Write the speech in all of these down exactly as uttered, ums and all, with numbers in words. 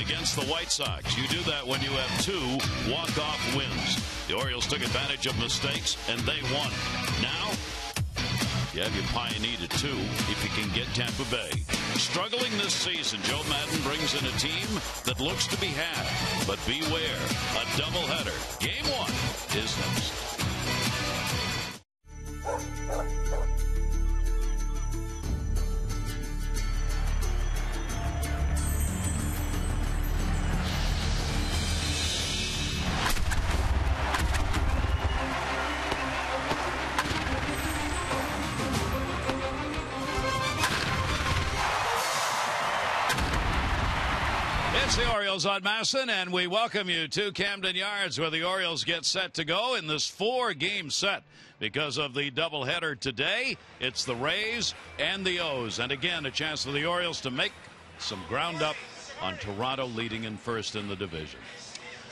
against the White Sox. You do that when you have two walk-off wins. The Orioles took advantage of mistakes, and they won. Now, you have your Pioneer to two if you can get Tampa Bay. Struggling this season, Joe Maddon brings in a team that looks to be had. But beware, a doubleheader. Game one is next. On Masson, and we welcome you to Camden Yards, where the Orioles get set to go in this four-game set. Because of the doubleheader today, it's the Rays and the O's, and again a chance for the Orioles to make some ground up on Toronto, leading in first in the division.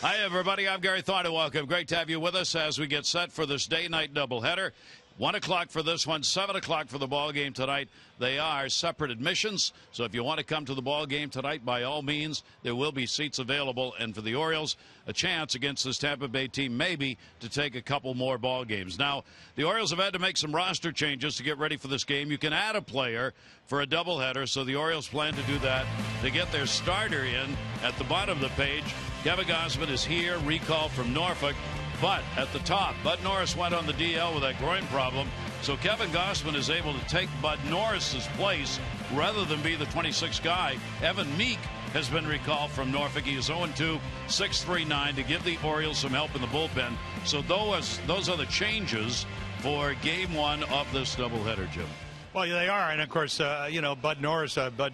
Hi everybody, I'm Gary Thorne. Welcome. Great to have you with us as we get set for this day-night doubleheader. One o'clock for this one, seven o'clock for the ball game tonight. They are separate admissions, so if you want to come to the ball game tonight, by all means, there will be seats available. And for the Orioles, a chance against this Tampa Bay team, maybe to take a couple more ball games. Now, the Orioles have had to make some roster changes to get ready for this game. You can add a player for a doubleheader, so the Orioles plan to do that to get their starter in. At the bottom of the page, Kevin Gausman is here, recalled from Norfolk. But at the top, Bud Norris went on the D L with that groin problem, so Kevin Gausman is able to take Bud Norris's place rather than be the twenty-sixth guy. Evan Meek has been recalled from Norfolk. He is oh and two, six three nine, to give the Orioles some help in the bullpen. So those, those are the changes for game one of this doubleheader, Jim. Well, they are, and of course, uh, you know, Bud Norris, uh, Bud...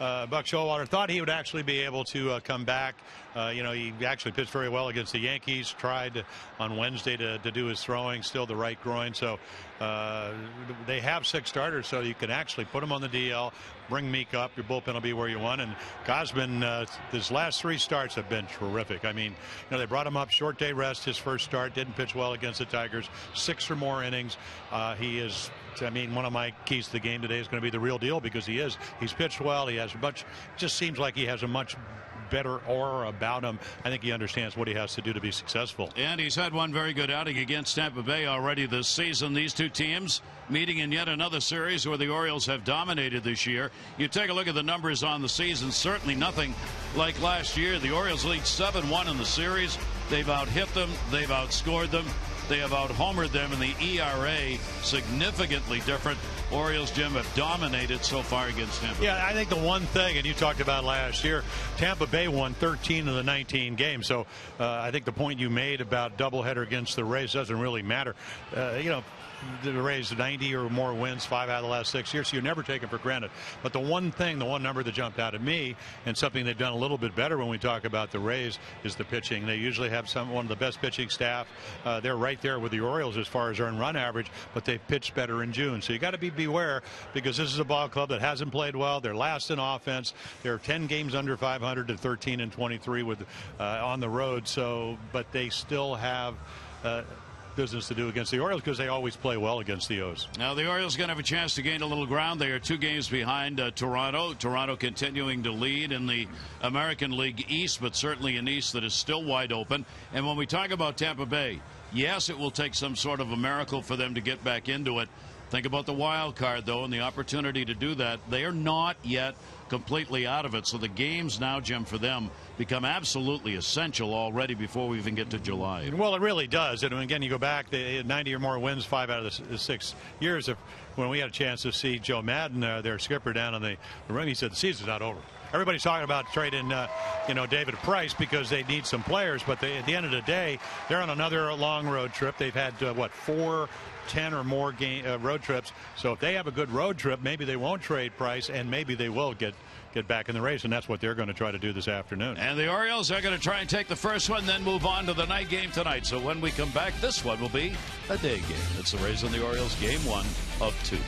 Uh, Buck Showalter thought he would actually be able to uh, come back. Uh, you know, he actually pitched very well against the Yankees, tried to, on Wednesday to, to do his throwing, still the right groin. So uh, they have six starters, so you can actually put them on the D L, bring Meek up, your bullpen will be where you want. And Gausman, uh, his last three starts have been terrific. I mean, you know, they brought him up, short day rest, his first start, didn't pitch well against the Tigers, six or more innings. Uh, he is, I mean, one of my keys to the game today is going to be the real deal, because he is. He's pitched well. He has much, just seems like he has a much better aura about him. I think he understands what he has to do to be successful. And he's had one very good outing against Tampa Bay already this season. These two teams meeting in yet another series where the Orioles have dominated this year. You take a look at the numbers on the season, certainly nothing like last year. The Orioles lead seven one in the series. They've out-hit them. They've outscored them. They have out-homered them, and the E R A significantly different. Orioles, Jim, have dominated so far against Tampa Bay. Yeah, I think the one thing, and you talked about last year, Tampa Bay won thirteen of the nineteen games. So uh, I think the point you made about doubleheader against the Rays doesn't really matter. Uh, you know, the Rays ninety or more wins, five out of the last six years, so you never take it for granted. But the one thing, the one number that jumped out at me, and something they've done a little bit better when we talk about the Rays, is the pitching. They usually have some one of the best pitching staff. Uh, they're right there with the Orioles as far as earned run average, but they pitched better in June. So you got to be beware, because this is a ball club that hasn't played well. They're last in offense. They're ten games under five hundred to thirteen and twenty-three with uh, on the road. So, but they still have. Uh, business to do against the Orioles, because they always play well against the O's. Now the Orioles going to have a chance to gain a little ground. They are two games behind uh, Toronto. Toronto continuing to lead in the American League East, but certainly an East that is still wide open. And when we talk about Tampa Bay, yes, it will take some sort of a miracle for them to get back into it. Think about the wild card, though, and the opportunity to do that. They are not yet completely out of it, so the games now, Jim, for them become absolutely essential already before we even get to July. Well, it really does. And again, you go back, they had ninety or more wins, five out of the six years. If, when we had a chance to see Joe Maddon, uh, their skipper, down in the, the ring, he said the season's not over. Everybody's talking about trading, uh, you know, David Price because they need some players. But they, at the end of the day, they're on another long road trip. They've had, uh, what, four, ten or more game, uh, road trips. So if they have a good road trip, maybe they won't trade Price, and maybe they will get get back in the race. And that's what they're going to try to do this afternoon. And the Orioles are going to try and take the first one, then move on to the night game tonight. So when we come back, this one will be a day game. It's the Rays and the Orioles, game one of two.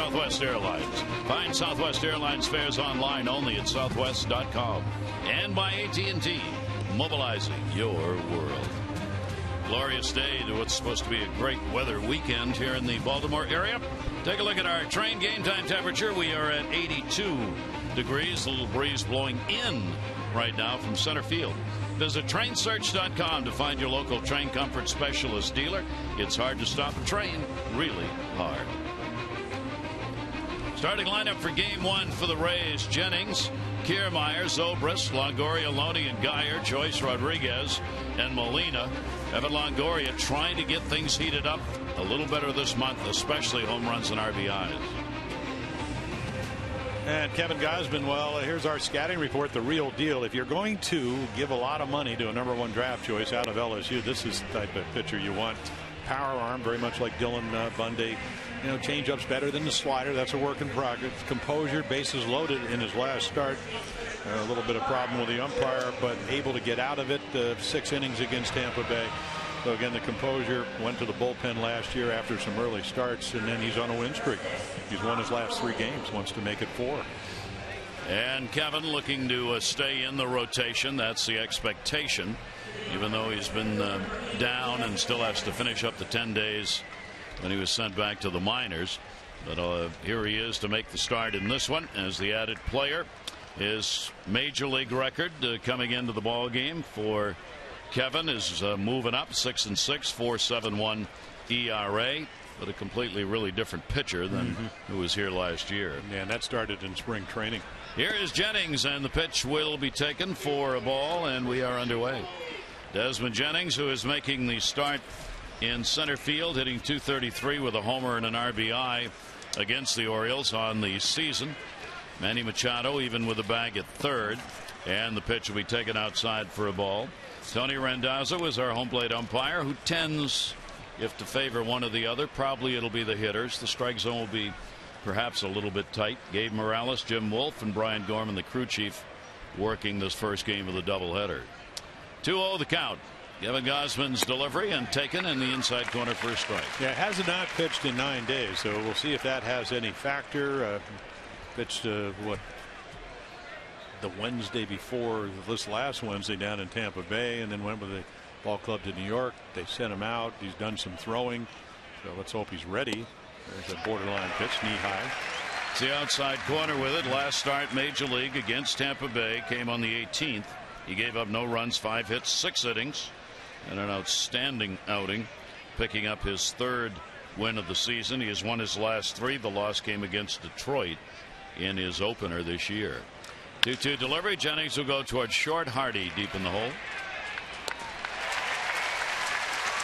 Southwest Airlines. Find Southwest Airlines fares online only at southwest dot com. And by A T and T, mobilizing your world. Glorious day to what's supposed to be a great weather weekend here in the Baltimore area. Take a look at our train game time temperature. We are at eighty-two degrees. A little breeze blowing in right now from center field. Visit train search dot com to find your local train comfort specialist dealer. It's hard to stop a train, really hard. Starting lineup for game one for the Rays: Jennings, Kiermaier, Zobrist, Longoria, Loney, and Guyer, Joyce, Rodriguez, and Molina. Evan Longoria trying to get things heated up a little better this month, especially home runs and R B Is. And Kevin Gausman, well, here's our scouting report, the real deal. If you're going to give a lot of money to a number one draft choice out of L S U, this is the type of pitcher you want. Power arm, very much like Dylan uh, Bundy. You know, changeup's better than the slider. That's a work in progress. Composure, bases loaded in his last start. Uh, a little bit of problem with the umpire, but able to get out of it. Uh, six innings against Tampa Bay. So again, the composure, went to the bullpen last year after some early starts, and then he's on a win streak. He's won his last three games, wants to make it four. And Kevin looking to uh, stay in the rotation. That's the expectation, even though he's been uh, down and still has to finish up the ten days when he was sent back to the minors. But uh, here he is to make the start in this one as the added player. His major league record uh, coming into the ball game for Kevin is uh, moving up, six and six, four seven one E R A, but a completely really different pitcher than mm-hmm. who was here last year. Yeah, and that started in spring training. Here is Jennings, and the pitch will be taken for a ball, and we are underway. Desmond Jennings, who is making the start in center field, hitting two thirty-three with a homer and an R B I against the Orioles on the season. Manny Machado even with a bag at third, and the pitch will be taken outside for a ball. Tony Randazzo is our home plate umpire, who tends, if to favor one or the other, probably it'll be the hitters. The strike zone will be perhaps a little bit tight. Gabe Morales, Jim Wolf, and Brian Gorman, the crew chief, working this first game of the doubleheader. two oh the count. Kevin Gausman's delivery and taken in the inside corner for a strike. Yeah, has not pitched in nine days, so we'll see if that has any factor. Uh, pitched uh, what? The Wednesday before this last Wednesday down in Tampa Bay, and then went with the ball club to New York. They sent him out. He's done some throwing, so let's hope he's ready. There's a borderline pitch, knee high. It's the outside corner with it. Last start, major league, against Tampa Bay, came on the eighteenth. He gave up no runs, five hits, six innings, and an outstanding outing, picking up his third win of the season. He has won his last three. The loss came against Detroit in his opener this year. two two delivery. Jennings will go towards short. Hardy deep in the hole.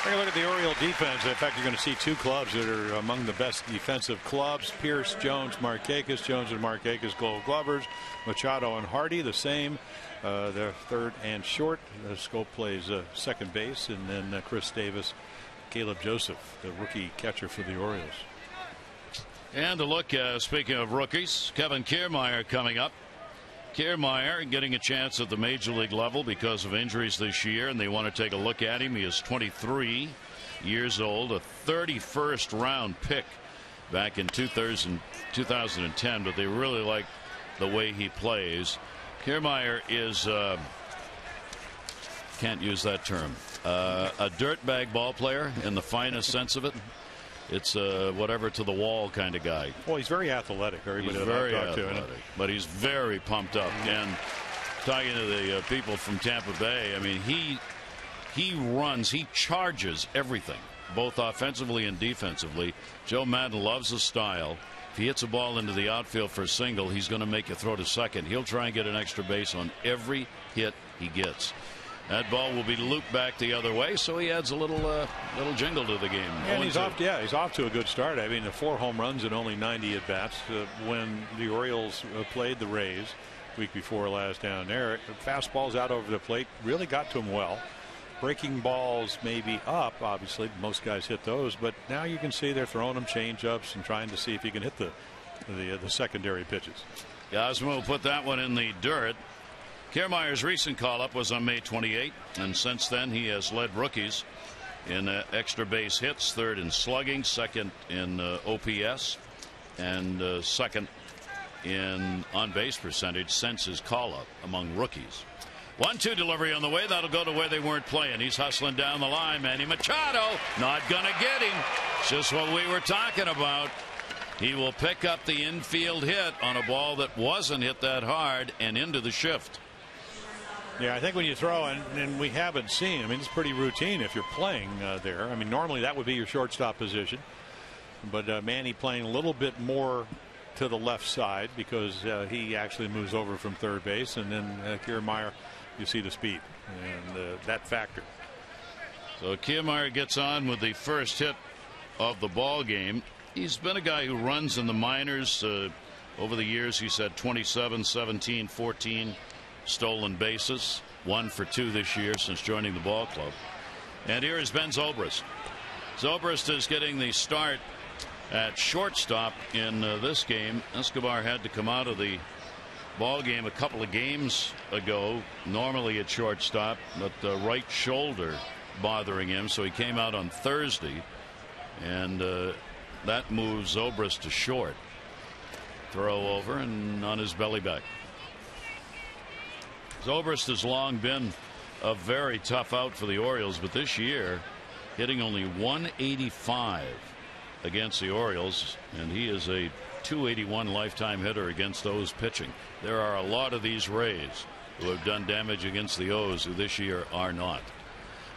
Take a look at the Oriole defense. In fact, you're going to see two clubs that are among the best defensive clubs. Pearce, Jones, Markakis. Jones and Markakis Gold Glovers. Machado and Hardy the same. Uh, they're third and short. The Scope plays uh, second base, and then uh, Chris Davis, Caleb Joseph, the rookie catcher for the Orioles. And a look, uh, speaking of rookies, Kevin Kiermaier coming up. Kiermaier getting a chance at the major league level because of injuries this year, and they want to take a look at him. He is twenty-three years old, a thirty-first round pick back in two thousand ten, but they really like the way he plays. Kiermaier is, uh, can't use that term, uh, a dirtbag ball player in the finest sense of it. It's a whatever to the wall kind of guy. Well, he's very athletic. Everybody he's very athletic, to, but he's very pumped up. And talking to the uh, people from Tampa Bay, I mean, he he runs, he charges everything, both offensively and defensively. Joe Maddon loves his style. If he hits a ball into the outfield for a single, he's going to make you throw to second. He'll try and get an extra base on every hit he gets. That ball will be looped back the other way, so he adds a little uh, little jingle to the game. And he's off, yeah, he's off to a good start. I mean, the four home runs and only ninety at bats uh, when the Orioles uh, played the Rays week before last down there. Fastballs out over the plate really got to him well. Breaking balls maybe up, obviously most guys hit those, but now you can see they're throwing him change-ups and trying to see if he can hit the the, uh, the secondary pitches. Gausman will put that one in the dirt. Kiermaier's recent call-up was on May twenty-eighth, and since then he has led rookies in uh, extra base hits, third in slugging, second in uh, O P S, and uh, second in on-base percentage since his call-up among rookies. one two delivery on the way. That'll go to where they weren't playing. He's hustling down the line. Manny Machado, not gonna get him. Just what we were talking about. He will pick up the infield hit on a ball that wasn't hit that hard and into the shift. Yeah, I think when you throw, and, and we haven't seen, I mean, it's pretty routine if you're playing uh, there. I mean, normally that would be your shortstop position. But uh, Manny playing a little bit more to the left side because uh, he actually moves over from third base, and then uh, Kiermaier, you see the speed and uh, that factor. So Kiermaier gets on with the first hit of the ball game. He's been a guy who runs in the minors uh, over the years. He's had twenty-seven, seventeen, fourteen stolen bases, one for two this year since joining the ball club. And here is Ben Zobrist. Zobrist is getting the start at shortstop in uh, this game. Escobar had to come out of the ball game a couple of games ago, normally at shortstop, but the right shoulder bothering him, so he came out on Thursday, and uh, that moves Zobrist to short. Throw over and on his belly back. Zobrist has long been a very tough out for the Orioles, but this year hitting only one eighty-five against the Orioles, and he is a two eighty-one lifetime hitter against those pitching. There are a lot of these Rays who have done damage against the O's who this year are not.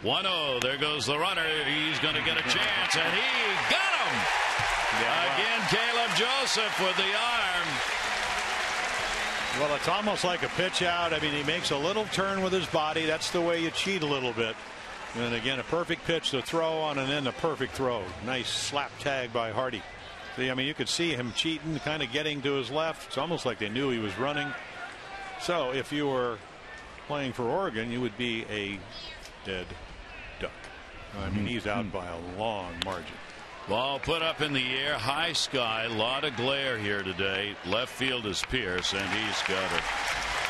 one oh, there goes the runner. He's going to get a chance, and he got him. Yeah, again, wow. Caleb Joseph with the arm. Well, it's almost like a pitch out. I mean, he makes a little turn with his body. That's the way you cheat a little bit. And again, a perfect pitch to throw on, and then a perfect throw. Nice slap tag by Hardy. See, I mean, you could see him cheating, kind of getting to his left. It's almost like they knew he was running. So if you were playing for Oregon, you would be a dead duck. I mean, he's out by a long margin. Ball put up in the air, high sky, lot of glare here today. Left field is Pearce, and he's got it.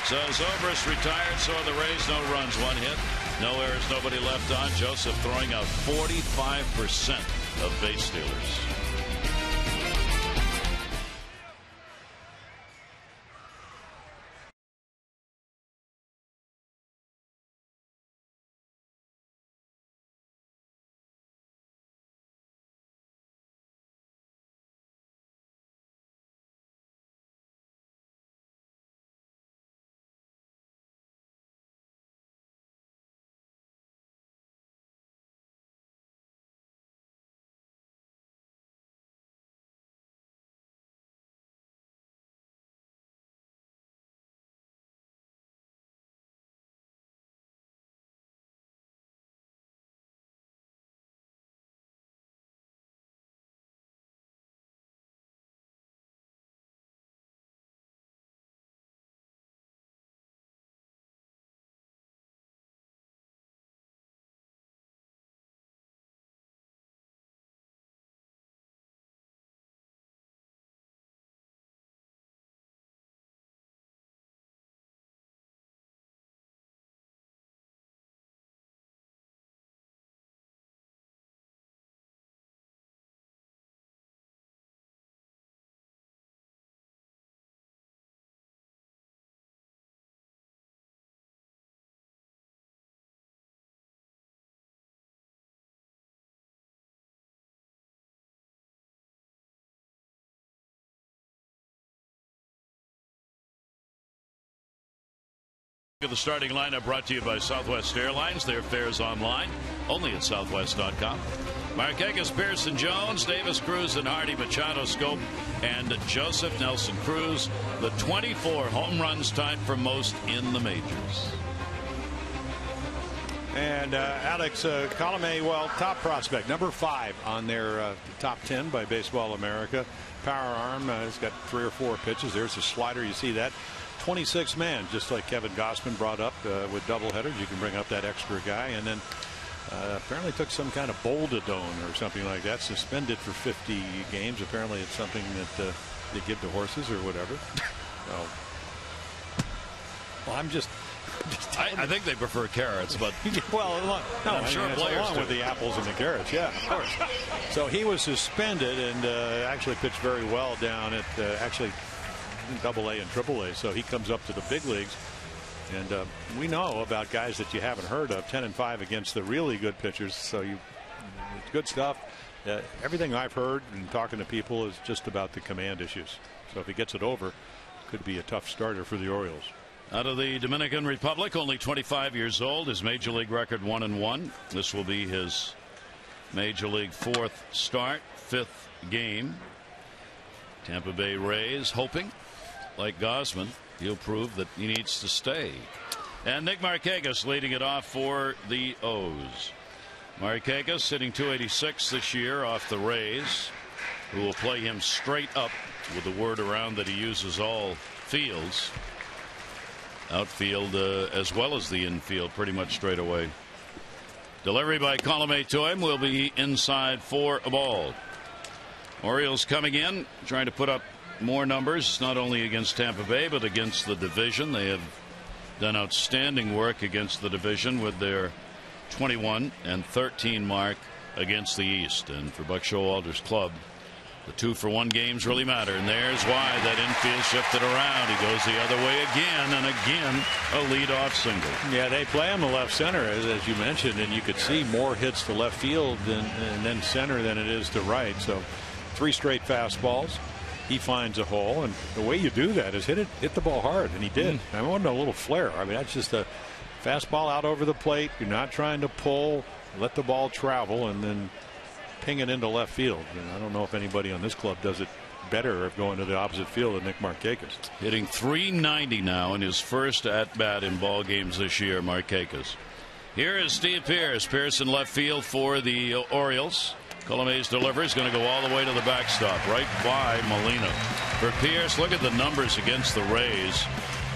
So Zobrist retired, so the Rays, no runs, one hit, no errors, nobody left on. Joseph throwing out forty-five percent of base stealers. The starting lineup brought to you by Southwest Airlines. Their fares online, only at southwest dot com. Markakis, Pearce, and Jones, Davis, Cruz, and Hardy, Machado, Scope, and Joseph. Nelson Cruz, the twenty-four home runs, tied for most in the majors. And uh, Alex uh, Colomé, well, top prospect, number five on their uh, top ten by Baseball America. Power arm, uh, he's got three or four pitches. There's a slider, you see that. twenty-six man, just like Kevin Gausman brought up uh, with doubleheaders. You can bring up that extra guy, and then uh, apparently took some kind of bolidone or something like that, suspended for fifty games. Apparently it's something that uh, they give to horses or whatever. So, well, I'm just I, I think they prefer carrots, but well, look, no, I'm sure I mean, players along with the apples and the carrots. Yeah, of course. So he was suspended and uh, actually pitched very well down at uh, actually Double A and Triple A. So he comes up to the big leagues, and uh, we know about guys that you haven't heard of, ten and five against the really good pitchers. So you, good stuff. Uh, everything I've heard and talking to people is just about the command issues. So if he gets it over, could be a tough starter for the Orioles. Out of the Dominican Republic, only twenty-five years old, his major league record one and one. This will be his major league fourth start, fifth game. Tampa Bay Rays hoping, like Gausman, he'll prove that he needs to stay. And Nick Markakis leading it off for the O's. Markakis hitting two eighty-six this year off the Rays, who will play him straight up with the word around that he uses all fields. Outfield uh, as well as the infield pretty much straight away. Delivery by Colomé to him will be inside for a ball. Orioles coming in trying to put up more numbers, not only against Tampa Bay but against the division. They have done outstanding work against the division with their twenty-one and thirteen mark against the East. And for Buck Showalter's club, the two for one games really matter, and there's why that infield shifted around. He goes the other way again, and again a leadoff single. Yeah, they play him the left center, as, as you mentioned, and you could see more hits to left field than, and then center than it is to right. So three straight fastballs. He finds a hole, and the way you do that is hit it, hit the ball hard, and he did. Mm. I wanted a little flare. I mean, that's just a fastball out over the plate. You're not trying to pull. Let the ball travel, and then ping it into left field. And I don't know if anybody on this club does it better of going to the opposite field than Nick Markakis. Hitting three ninety now in his first at bat in ball games this year, Markakis. Here is Steve Pearce. Pearce in left field for the Orioles. Colomé's delivery is going to go all the way to the backstop, right by Molina. For Pearce, look at the numbers against the Rays.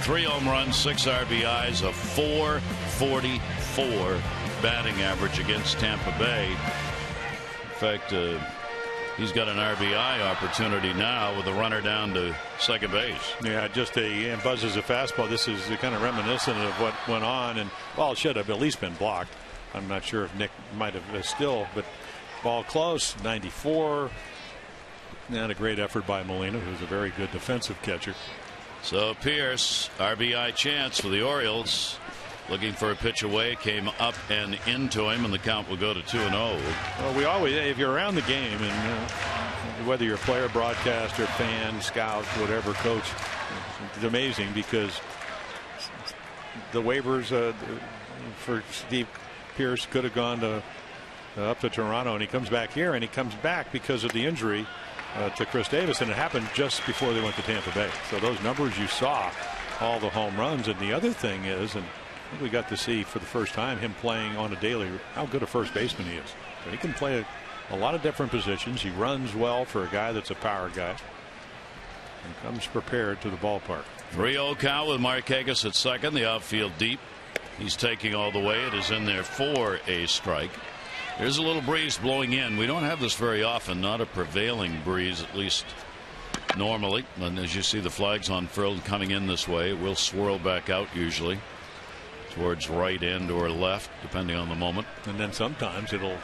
Three home runs, six R B Is, a four forty-four batting average against Tampa Bay. In fact, uh, he's got an R B I opportunity now with a runner down to second base. Yeah, just a and buzzes a fastball. This is kind of reminiscent of what went on, and well, it should have at least been blocked. I'm not sure if Nick might have still, but ball close, ninety-four. And a great effort by Molina, who's a very good defensive catcher. So Pearce, R B I chance for the Orioles. Looking for a pitch away, came up and into him, and the count will go to two and oh. Well, we always, if you're around the game, and uh, whether you're a player, broadcaster, fan, scout, whatever, coach, it's amazing because the waivers uh, for Steve Pearce could have gone to uh, up to Toronto, and he comes back here, and he comes back because of the injury uh, to Chris Davis, and it happened just before they went to Tampa Bay. So those numbers you saw, all the home runs, and the other thing is, and we got to see for the first time him playing on a daily how good a first baseman he is. So he can play a, a lot of different positions. He runs well for a guy that's a power guy and comes prepared to the ballpark. three oh count with Markakis at second, the outfield deep. He's taking all the way. It is in there for a strike. There's a little breeze blowing in. We don't have this very often, not a prevailing breeze, at least normally. And as you see the flags unfurled coming in this way, it will swirl back out usually towards right end or left, depending on the moment. And then sometimes it'll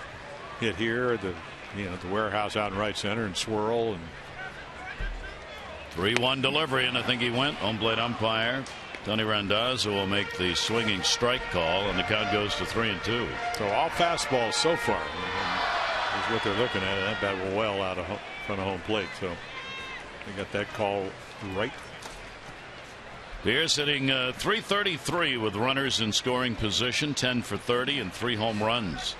hit here, the you know the warehouse out in right center, and swirl. And three one delivery, and I think he went. Home plate umpire Tony Randazzo will make the swinging strike call, and the count goes to three and two. So all fastballs so far is what they're looking at, and that bat will well out of home, front of home plate. So they got that call right. Pearce hitting uh, three thirty-three with runners in scoring position, ten for thirty, and three home runs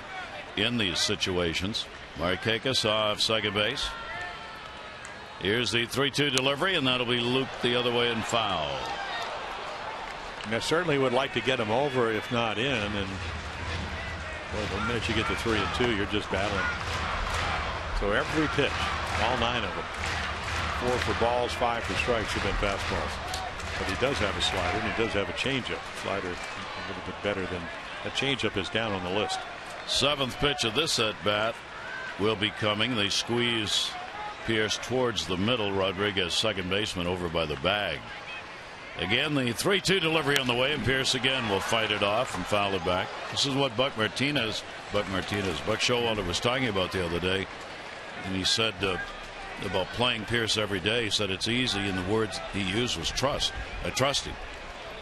in these situations. Markakis off second base. Here's the three two delivery, and that'll be looped the other way and foul. And I certainly would like to get him over, if not in. And well, the minute you get to three and two, you're just battling. So every pitch, all nine of them, four for balls, five for strikes, have been fastballs. But he does have a slider, and he does have a changeup. Slider a little bit better than a changeup is down on the list. Seventh pitch of this at bat will be coming. They squeeze Pearce towards the middle. Rodriguez, second baseman, over by the bag. Again, the three two delivery on the way, and Pearce again will fight it off and foul it back. This is what Buck Martinez, Buck Martinez, Buck Showalter was talking about the other day, and he said uh, about playing Pearce every day. He said it's easy, and the words he used was trust. I trust him.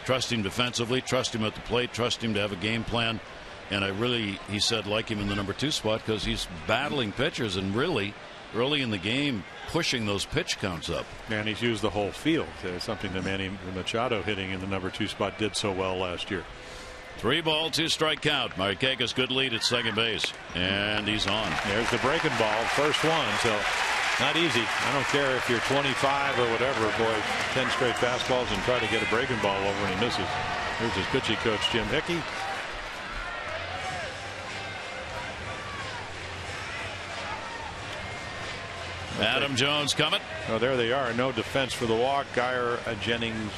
Trust him defensively, trust him at the plate, trust him to have a game plan. And I really, he said, like him in the number two spot because he's battling pitchers and really early in the game pushing those pitch counts up. And he's used the whole field, uh, something that Manny Machado hitting in the number two spot did so well last year. Three ball, two strike count. Markakis, good lead at second base. And he's on. There's the breaking ball, first one, so not easy. I don't care if you're twenty-five or whatever, boy, ten straight fastballs and try to get a breaking ball over and he misses. Here's his pitching coach, Jim Hickey. Adam Jones coming. Oh, there they are. No defense for the walk. Guyer, uh, Jennings,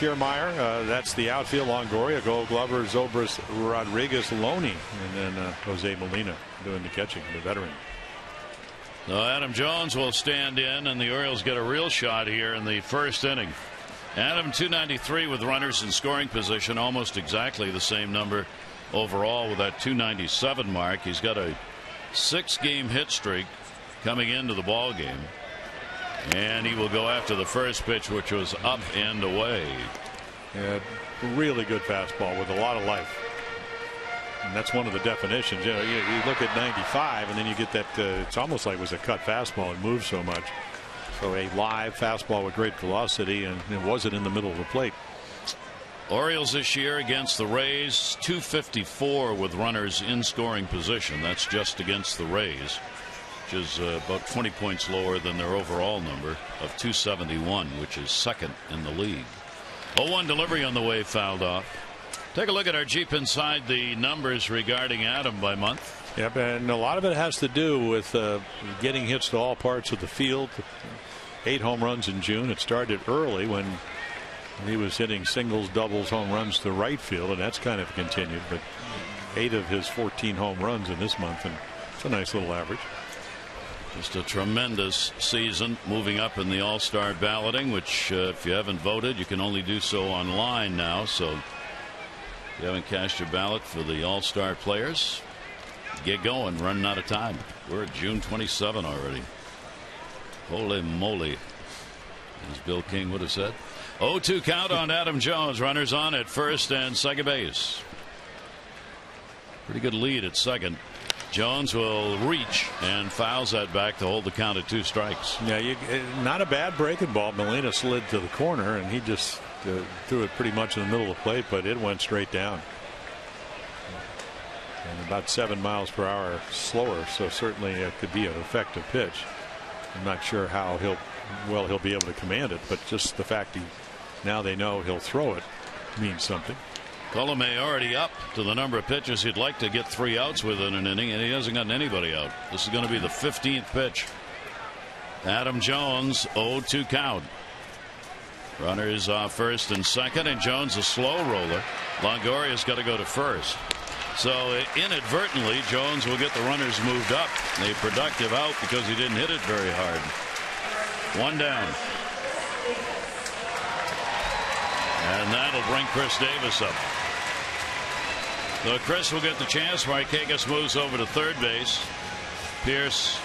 Kiermaier. Uh, that's the outfield. Longoria, Gold Glover, Zobrist, Rodriguez, Loney, and then uh, Jose Molina doing the catching, the veteran. Now Adam Jones will stand in, and the Orioles get a real shot here in the first inning. Adam two ninety-three with runners in scoring position, almost exactly the same number overall with that two ninety-seven mark. He's got a six-game hit streak coming into the ball game, and he will go after the first pitch, which was up and away. Yeah, really good fastball with a lot of life, and that's one of the definitions. You know, you, you look at ninety-five, and then you get that. Uh, it's almost like it was a cut fastball. It moves so much. So a live fastball with great velocity, and it wasn't in the middle of the plate. Orioles this year against the Rays, two fifty-four with runners in scoring position. That's just against the Rays, which is uh, about twenty points lower than their overall number of two seventy-one, which is second in the league. oh one delivery on the way, fouled off. Take a look at our Jeep Inside the numbers regarding Adam by month. Yep, and a lot of it has to do with uh, getting hits to all parts of the field. Eight home runs in June. It started early when he was hitting singles, doubles, home runs to right field, and that's kind of continued. But eight of his fourteen home runs in this month, and it's a nice little average. Just a tremendous season, moving up in the All-Star balloting, which uh, if you haven't voted, you can only do so online now. So if you haven't cast your ballot for the All-Star players, get going, running out of time. We're at June twenty-seventh already. Holy moly, as Bill King would have said. oh two count on Adam Jones. Runners on at first and second base. Pretty good lead at second. Jones will reach and fouls that back to hold the count at two strikes. Yeah, you, not a bad breaking ball. Molina slid to the corner, and he just uh, threw it pretty much in the middle of the plate, but it went straight down. And about seven miles per hour slower, so certainly it could be an effective pitch. I'm not sure how he'll, well, he'll be able to command it, but just the fact he, now they know he'll throw it means something. Colomé already up to the number of pitches he'd like to get three outs within an inning, and he hasn't gotten anybody out. This is going to be the fifteenth pitch. Adam Jones, oh two count. Runners uh, first and second, and Jones a slow roller. Longoria's got to go to first. So inadvertently, Jones will get the runners moved up. A productive out because he didn't hit it very hard. One down. And that'll bring Chris Davis up. So Chris will get the chance. Markakis moves over to third base. Pearce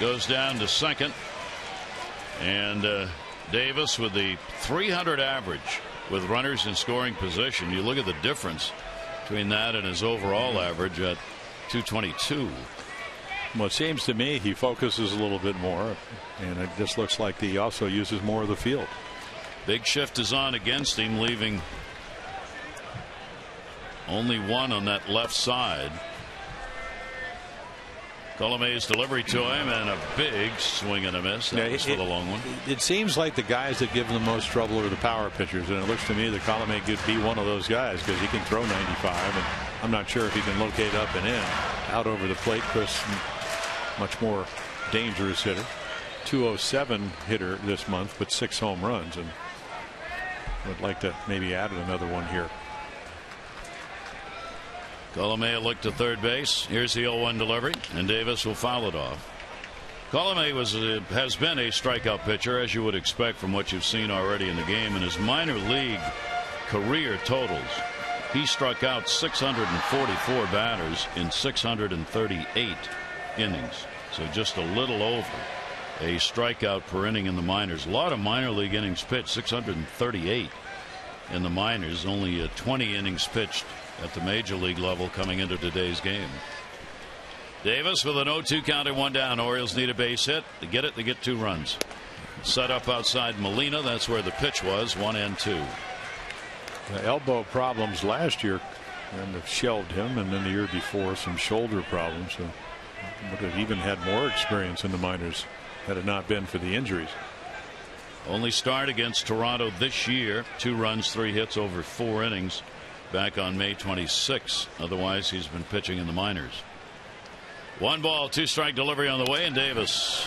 goes down to second. And uh, Davis with the three hundred average with runners in scoring position. You look at the difference between that and his overall average at two twenty-two. Well, it seems to me he focuses a little bit more. And it just looks like he also uses more of the field. Big shift is on against him, leaving only one on that left side. Colomé's delivery to him, and a big swing and a miss. That yeah, was for the long one. It seems like the guys that give him the most trouble are the power pitchers, and it looks to me that Colomé could be one of those guys because he can throw ninety-five, and I'm not sure if he can locate up and in. Out over the plate, Chris, much more dangerous hitter. two oh seven hitter this month, but six home runs, and would like to maybe add another one here. Colomé looked to third base. Here's the oh one delivery, and Davis will foul it off. Colomé was a, has been a strikeout pitcher, as you would expect from what you've seen already in the game. In his minor league career totals, he struck out six hundred forty-four batters in six hundred thirty-eight innings. So just a little over a strikeout per inning in the minors. A lot of minor league innings pitched, six hundred thirty-eight in the minors, only a twenty innings pitched at the major league level coming into today's game. Davis with an oh two count and one down. Orioles need a base hit. They get it, they get two runs. Set up outside Molina. That's where the pitch was, one and two. The elbow problems last year and have shelved him, and then the year before some shoulder problems. So would have even had more experience in the minors had it not been for the injuries. Only start against Toronto this year. Two runs, three hits over four innings back on May twenty-sixth. Otherwise, he's been pitching in the minors. One ball, two strike delivery on the way, and Davis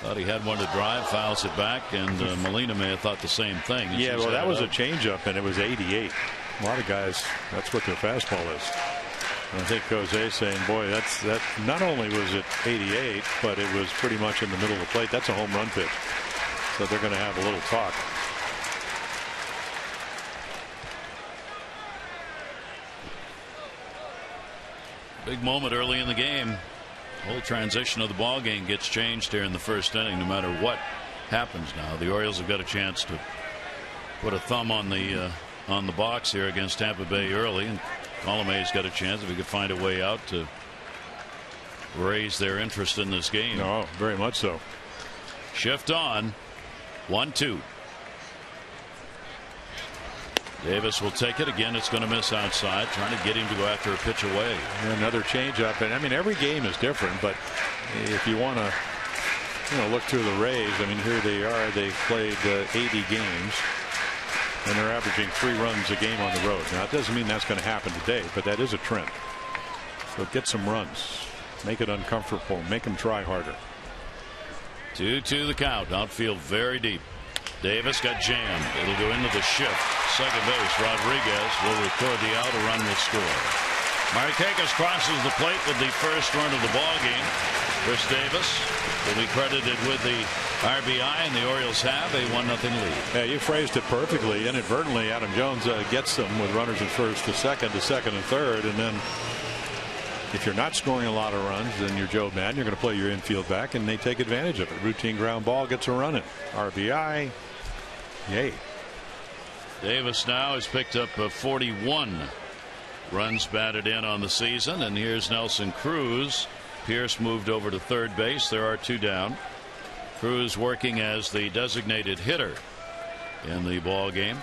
thought he had one to drive, fouls it back, and uh, Molina may have thought the same thing. Yeah, well, that was a changeup, and it was eighty-eight. A lot of guys, that's what their fastball is. I think Jose saying, boy, that's that. Not only was it eighty-eight, but it was pretty much in the middle of the plate. That's a home run pitch. So they're going to have a little talk. Big moment early in the game. Whole transition of the ball game gets changed here in the first inning. No matter what happens now, the Orioles have got a chance to put a thumb on the uh, on the box here against Tampa Bay early. And Colomé's got a chance if he could find a way out to raise their interest in this game. No, very much so. Shift on. one two. Davis will take it again. It's going to miss outside, trying to get him to go after a pitch away. Another changeup, and I mean every game is different, but if you want to, you know, look through the Rays, I mean here they are. They've played uh, eighty games. And they're averaging three runs a game on the road. Now, it doesn't mean that's going to happen today, but that is a trend. So get some runs. Make it uncomfortable. Make them try harder. two two the count. Outfield very deep. Davis got jammed. It'll go into the shift. Second base, Rodriguez will record the out. A run will score. Markakis crosses the plate with the first run of the ball game. Chris Davis will be credited with the R B I, and the Orioles have a one nothing lead. Yeah, you phrased it perfectly. Inadvertently, Adam Jones uh, gets them with runners at first to second to second and third, and then if you're not scoring a lot of runs, then you're Joe Maddon. You're going to play your infield back, and they take advantage of it. Routine ground ball gets a run in. R B I. Yay. Davis now has picked up uh, forty-one runs batted in on the season, and here's Nelson Cruz. Pearce moved over to third base. There are two down. Cruz working as the designated hitter in the ball game.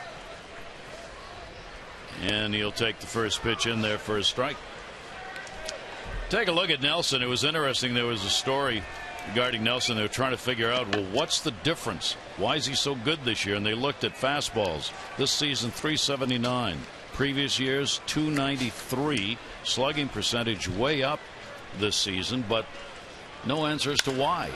And he'll take the first pitch in there for a strike. Take a look at Nelson. It was interesting. There was a story regarding Nelson. They were trying to figure out, well, what's the difference? Why is he so good this year? And they looked at fastballs. This season, three seventy-nine. Previous years, two ninety-three. Slugging percentage way up this season, but no answer as to why.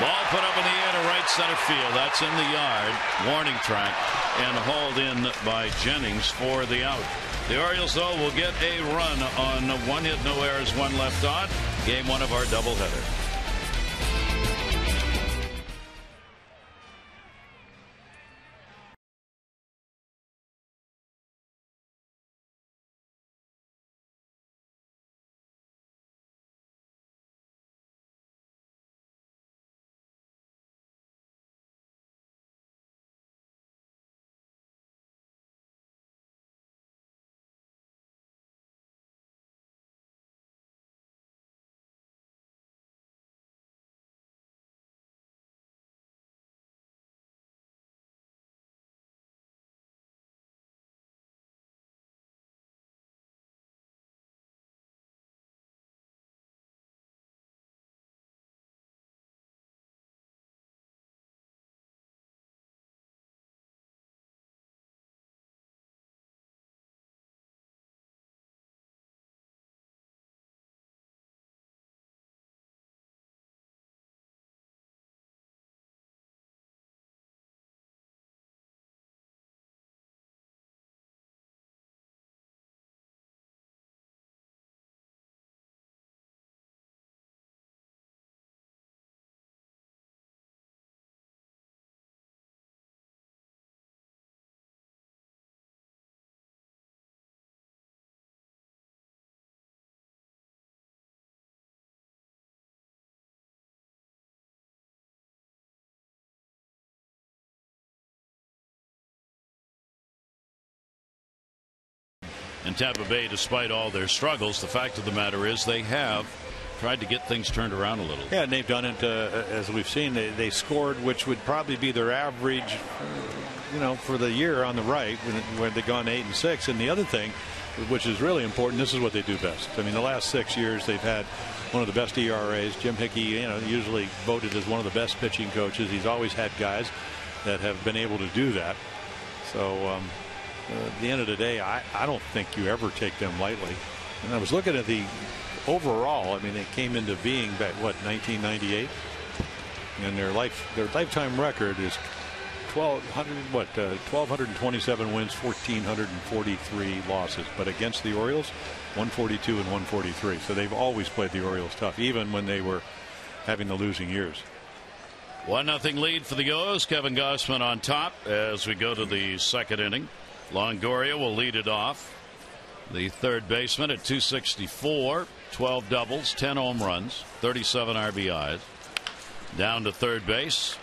Ball put up in the air to right center field. That's in the yard. Warning track and hauled in by Jennings for the out. The Orioles, though, will get a run on one hit, no errors, one left on. Game one of our doubleheader. And Tampa Bay, despite all their struggles, the fact of the matter is they have tried to get things turned around a little. Yeah, and they've done it, uh, as we've seen. They, they scored, which would probably be their average, you know, for the year on the right, when, when they've gone eight and six. And the other thing, which is really important, this is what they do best. I mean, the last six years they've had one of the best E R As. Jim Hickey, you know, usually voted as one of the best pitching coaches. He's always had guys that have been able to do that. So um, uh, at the end of the day, I, I don't think you ever take them lightly. And I was looking at the overall. I mean, they came into being back, what, nineteen ninety-eight, and their life their lifetime record is twelve hundred, what, uh, twelve twenty-seven wins, fourteen forty-three losses. But against the Orioles, one forty-two and one forty-three. So they've always played the Orioles tough, even when they were having the losing years. One nothing lead for the O's. Kevin Gausman on top as we go to the second inning. Longoria will lead it off. The third baseman at two sixty-four, twelve doubles, ten home runs, thirty-seven R B Is. Down to third base,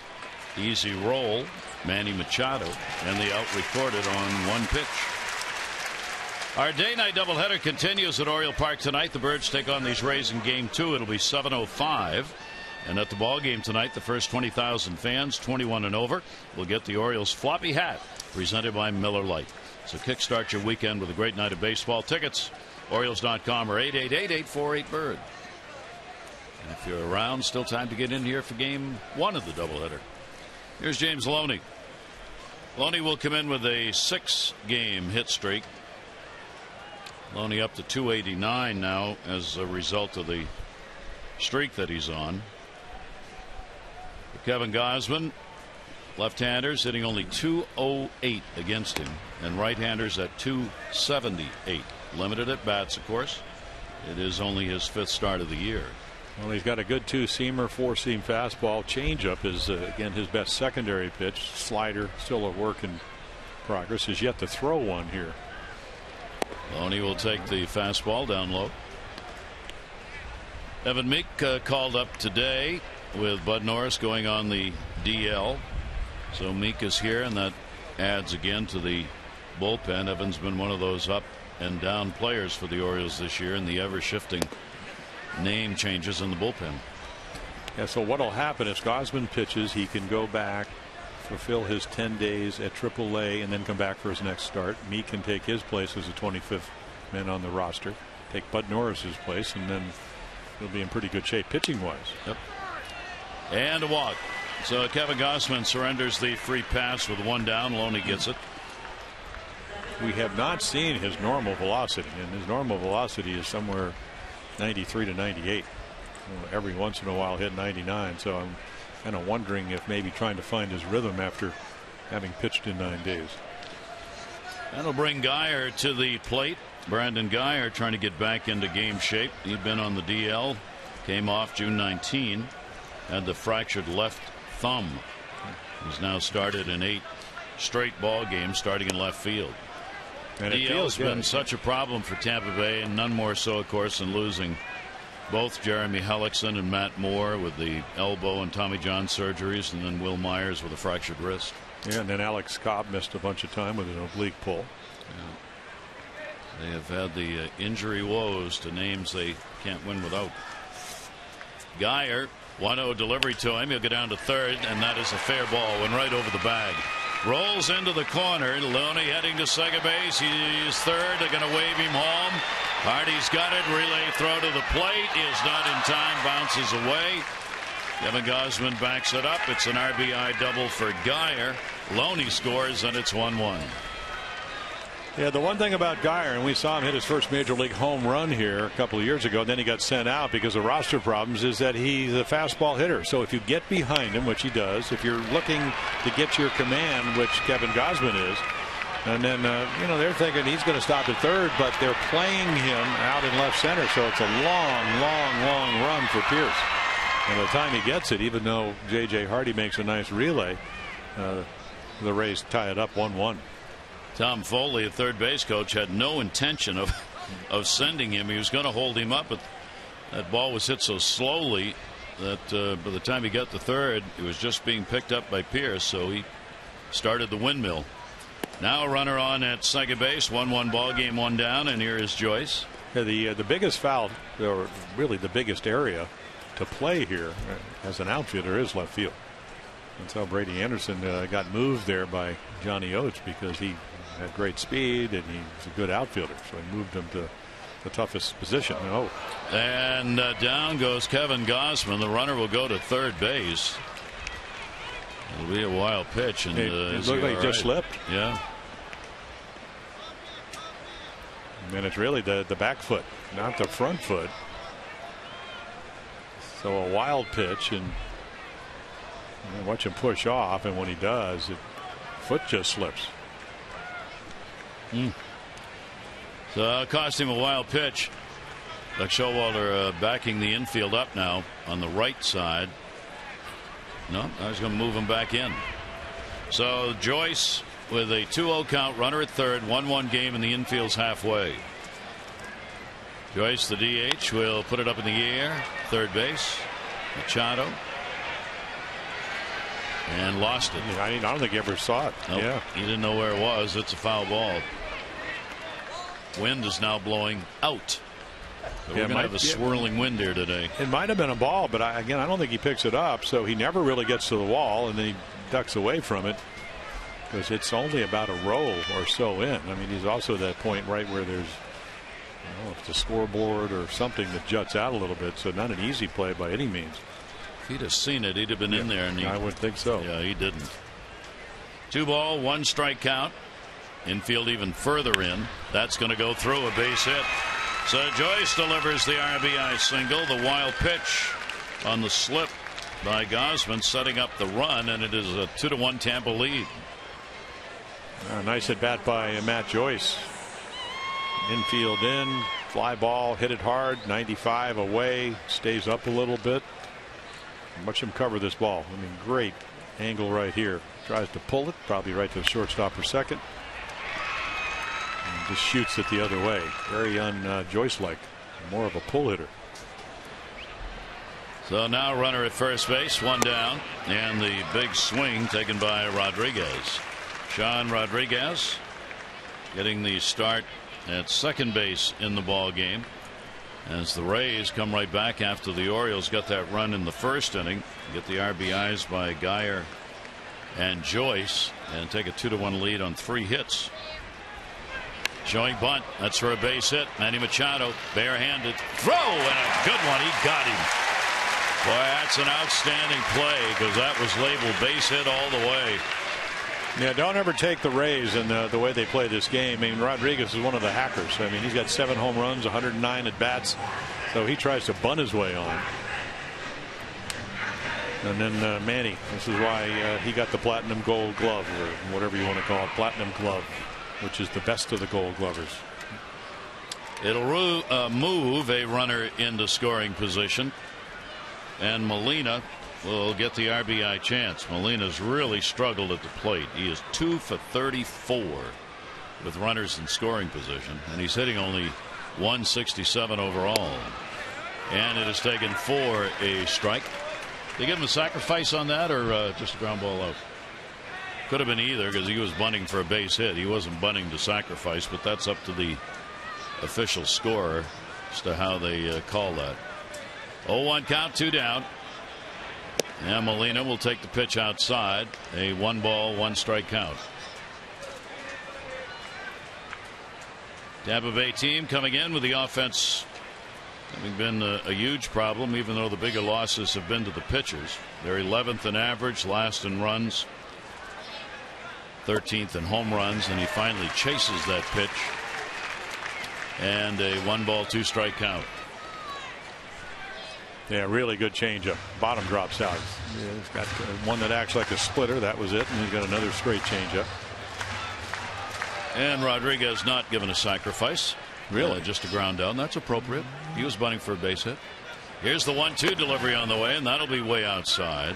easy roll, Manny Machado, and the out recorded on one pitch. Our day-night doubleheader continues at Oriole Park tonight. The Birds take on these Rays in Game Two. It'll be seven oh five. And at the ball game tonight, the first twenty thousand fans, twenty-one and over, will get the Orioles' floppy hat presented by Miller Lite. So kickstart your weekend with a great night of baseball. Tickets, Orioles dot com or eight eight eight, eight four eight, B I R D. And if you're around, still time to get in here for game one of the doubleheader. Here's James Loney. Loney will come in with a six-game hit streak. Loney up to two eighty-nine now as a result of the streak that he's on. For Kevin Gausman, left-handers hitting only two oh eight against him, and right-handers at two seventy-eight. Limited at bats, of course. It is only his fifth start of the year. Well, he's got a good two-seamer, four-seam fastball. Changeup is, uh, again, his best secondary pitch. Slider still a work in progress. He's yet to throw one here. Loney will take the fastball down low. Evan Meek uh, called up today with Bud Norris going on the D L. So Meek is here, and that adds again to the bullpen. Evan's been one of those up and down players for the Orioles this year, and the ever-shifting name changes in the bullpen. Yeah, so what will happen if Gausman pitches, he can go back, fulfill his ten days at triple A, and then come back for his next start. Meek can take his place as the twenty-fifth man on the roster, take Bud Norris's place, and then he'll be in pretty good shape pitching-wise. Yep. And a walk. So Kevin Gausman surrenders the free pass with one down. Loney gets it. We have not seen his normal velocity, and his normal velocity is somewhere ninety-three to ninety-eight. Every once in a while hit ninety-nine. So I'm kind of wondering if maybe trying to find his rhythm after having pitched in nine days. That'll bring Guyer to the plate. Brandon Guyer trying to get back into game shape. He'd been on the D L, came off June nineteenth, had the fractured left thumb. He's now started in eight straight ball games starting in left field. And D L's been good. Such a problem for Tampa Bay, and none more so, of course, than losing both Jeremy Hellickson and Matt Moore with the elbow and Tommy John surgeries, and then Will Myers with a fractured wrist. Yeah, and then Alex Cobb missed a bunch of time with an oblique pull. Yeah. They have had the uh, injury woes to names they can't win without. Guyer, one oh delivery to him. He'll go down to third, and that is a fair ball. Went right over the bag. Rolls into the corner. Loney heading to second base. He's third. They're going to wave him home. Hardy's got it. Relay throw to the plate. He is not in time. Bounces away. Kevin Gausman backs it up. It's an R B I double for Guyer. Loney scores, and it's one one. Yeah, the one thing about Guyer, and we saw him hit his first major league home run here a couple of years ago, and then he got sent out because of roster problems, is that he's a fastball hitter. So if you get behind him, which he does, if you're looking to get your command, which Kevin Gausman is, and then, uh, you know, they're thinking he's going to stop at third, but they're playing him out in left center, so it's a long, long, long run for Pearce. And by the time he gets it, even though J J. Hardy makes a nice relay, uh, the Rays tie it up one one. Tom Foley, a third base coach, had no intention of of sending him. He was going to hold him up, but that ball was hit so slowly that uh, by the time he got to third, it was just being picked up by Pearce, so he started the windmill. Now a runner on at second base. One one ball game, one down, and here is Joyce. Yeah, the uh, the biggest foul, or really the biggest area to play here as an outfielder, is left field. That's how Brady Anderson uh, got moved there by Johnny Oates, because he had great speed and he's a good outfielder, so he moved him to the toughest position. Oh, and uh, down goes Kevin Gausman. The runner will go to third base. It'll be a wild pitch, and uh, it, it looked like he just right? slipped. Yeah. And it's really the the back foot, not the front foot. So a wild pitch, and and watch him push off, and when he does, it foot just slips. Mm. So it cost him a wild pitch. Buck Showalter uh, backing the infield up now on the right side. No, I was going to move him back in. So Joyce with a two oh count, runner at third, one one game, and the infield's halfway. Joyce, the D H, will put it up in the air. Third base, Machado. And lost it. I mean, I don't think he ever saw it. Nope. Yeah, he didn't know where it was. It's a foul ball. Wind is now blowing out. So yeah, we're gonna have a swirling wind here today. It might have been a ball, but I, again, I don't think he picks it up, so he never really gets to the wall, and then he ducks away from it because it's only about a row or so in. I mean, he's also at that point right where there's, I don't know if the scoreboard or something that juts out a little bit, so not an easy play by any means. If he'd have seen it, he'd have been yeah, in there. And he, I would think so. Yeah, he didn't. Two ball, one strike count. Infield even further in. That's going to go through, a base hit. So Joyce delivers the R B I single. The wild pitch on the slip by Gausman, setting up the run, and it is a two to one Tampa lead. Uh, nice at bat by uh, Matt Joyce. Infield in, fly ball, hit it hard, ninety-five away, stays up a little bit. Watch him cover this ball. I mean, great angle right here. Tries to pull it, probably right to the shortstop or second. And just shoots it the other way. Very un uh, Joyce-like, more of a pull hitter. So now runner at first base, one down, and the big swing taken by Rodriguez. Sean Rodriguez getting the start at second base in the ball game, as the Rays come right back after the Orioles got that run in the first inning, get the R B Is by Guyer and Joyce, and take a two to one lead on three hits. Showing bunt. That's for a base hit. Manny Machado, barehanded throw, and a good one. He got him. Boy, that's an outstanding play, because that was labeled base hit all the way. Yeah, don't ever take the Rays in the, the way they play this game. I mean, Rodriguez is one of the hackers. I mean, he's got seven home runs, one hundred nine at bats, so he tries to bunt his way on. And then uh, Manny, this is why uh, he got the platinum gold glove, or whatever you want to call it, platinum glove, which is the best of the gold glovers. It'll uh, move a runner into scoring position, and Molina will get the R B I chance. Molina's really struggled at the plate. He is two for thirty-four with runners in scoring position, and he's hitting only one sixty-seven overall. And it is taken for a strike. They give him a sacrifice on that, or uh, just a ground ball out? Could have been either, because he was bunting for a base hit. He wasn't bunting to sacrifice, but that's up to the official scorer as to how they uh, call that. oh one count, two down. And Molina will take the pitch outside. A one ball, one strike count. Tampa Bay team coming in with the offense having been a, a huge problem, even though the bigger losses have been to the pitchers. They're eleventh in average, last in runs, thirteenth in home runs, and he finally chases that pitch. And a one ball, two strike count. Yeah, really good changeup. Bottom drops out. Yeah, he's got one that acts like a splitter. That was it. And he's got another straight changeup. And Rodriguez not given a sacrifice. Really, just a ground down. That's appropriate. He was bunting for a base hit. Here's the one two delivery on the way, and that'll be way outside.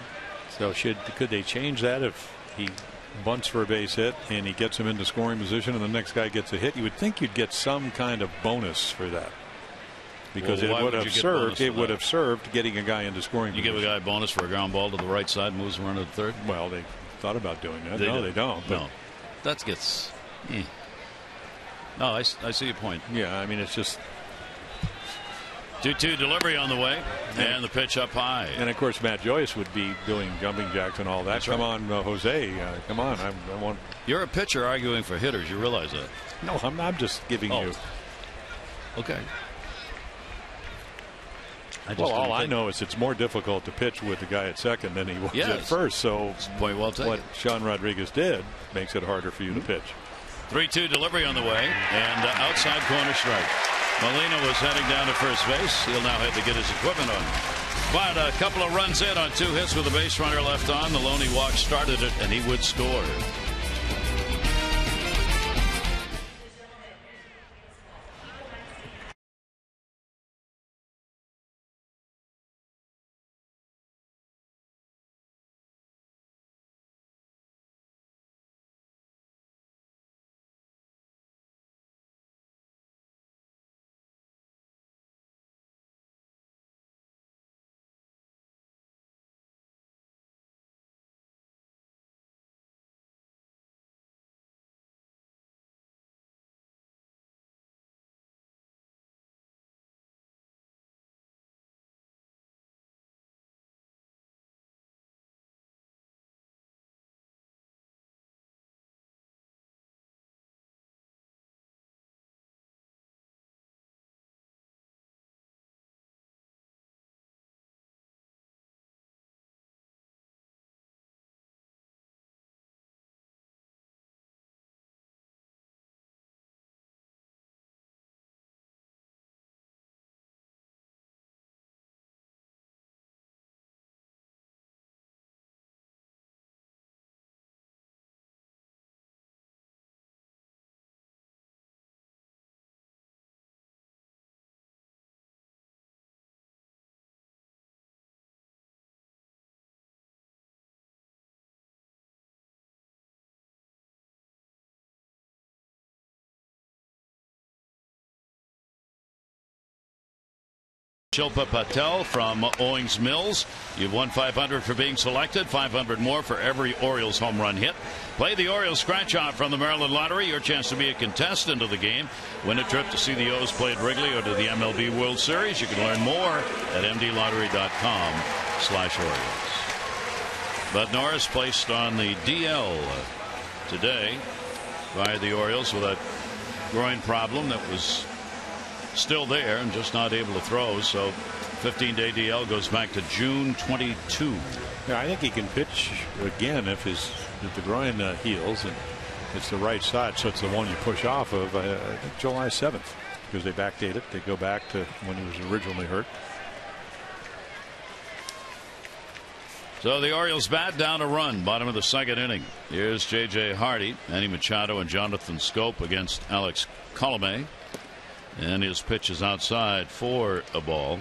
So should could they change that if he bunts for a base hit and he gets him into scoring position, and the next guy gets a hit? You would think you'd get some kind of bonus for that, because well, it would, would have served. It would have served getting a guy into scoring. You position. Give a guy a bonus for a ground ball to the right side, moves around to the third. Well, they thought about doing that. They no, didn't. they don't. But no. that gets. Mm. No, I, I see your point. Yeah, I mean, it's just. two two delivery on the way, and the pitch up high. And of course, Matt Joyce would be doing jumping jacks and all that. That's come right. on, uh, Jose. Uh, come on. I, I want. You're a pitcher arguing for hitters. You realize that? No, I'm. I'm just giving oh. you. Okay. I just well, all think... I know is it's more difficult to pitch with the guy at second than he was yes. at first. So point well taken. What Sean Rodriguez did makes it harder for you mm-hmm. to pitch. three two delivery on the way, and uh, outside corner strike. Molina was heading down to first base. He'll now have to get his equipment on. But a couple of runs in on two hits with a base runner left on. The Loney walk started it, and he would score. Shilpa Patel from Owings Mills. You've won five hundred for being selected, five hundred more for every Orioles home run hit. Play the Orioles scratch off from the Maryland Lottery. Your chance to be a contestant of the game. Win a trip to see the O's play at Wrigley or to the M L B World Series. You can learn more at m d lottery dot com slash Orioles. But Norris placed on the D L today by the Orioles with a groin problem that was still there and just not able to throw, so fifteen day D L goes back to June twenty-second. Yeah, I think he can pitch again if his if the groin uh, heals, and it's the right side, so it's the one you push off of. Uh, I think July seventh, because they backdate it. They go back to when he was originally hurt. So the Orioles bat down a run, bottom of the second inning. Here's J J. Hardy, Manny Machado, and Jonathan Schoop against Alex Colomé. And his pitch is outside for a ball.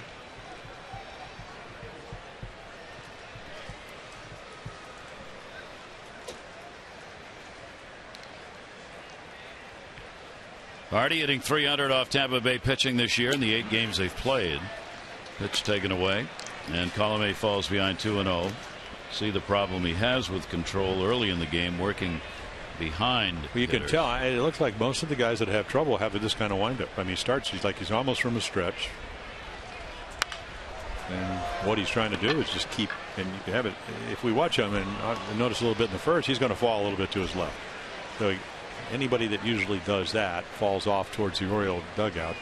Hardy hitting three hundred off Tampa Bay pitching this year in the eight games they've played. Pitch taken away, and Colomé falls behind two and oh. See the problem he has with control early in the game, working behind. Well, you hitters. Can tell it looks like most of the guys that have trouble have this kind of windup. I mean, he starts, he's like he's almost from a stretch, and what he's trying to do is just keep, and you have it. If we watch him and I notice a little bit in the first, he's going to fall a little bit to his left. So he, anybody that usually does that falls off towards the Oriole dugout.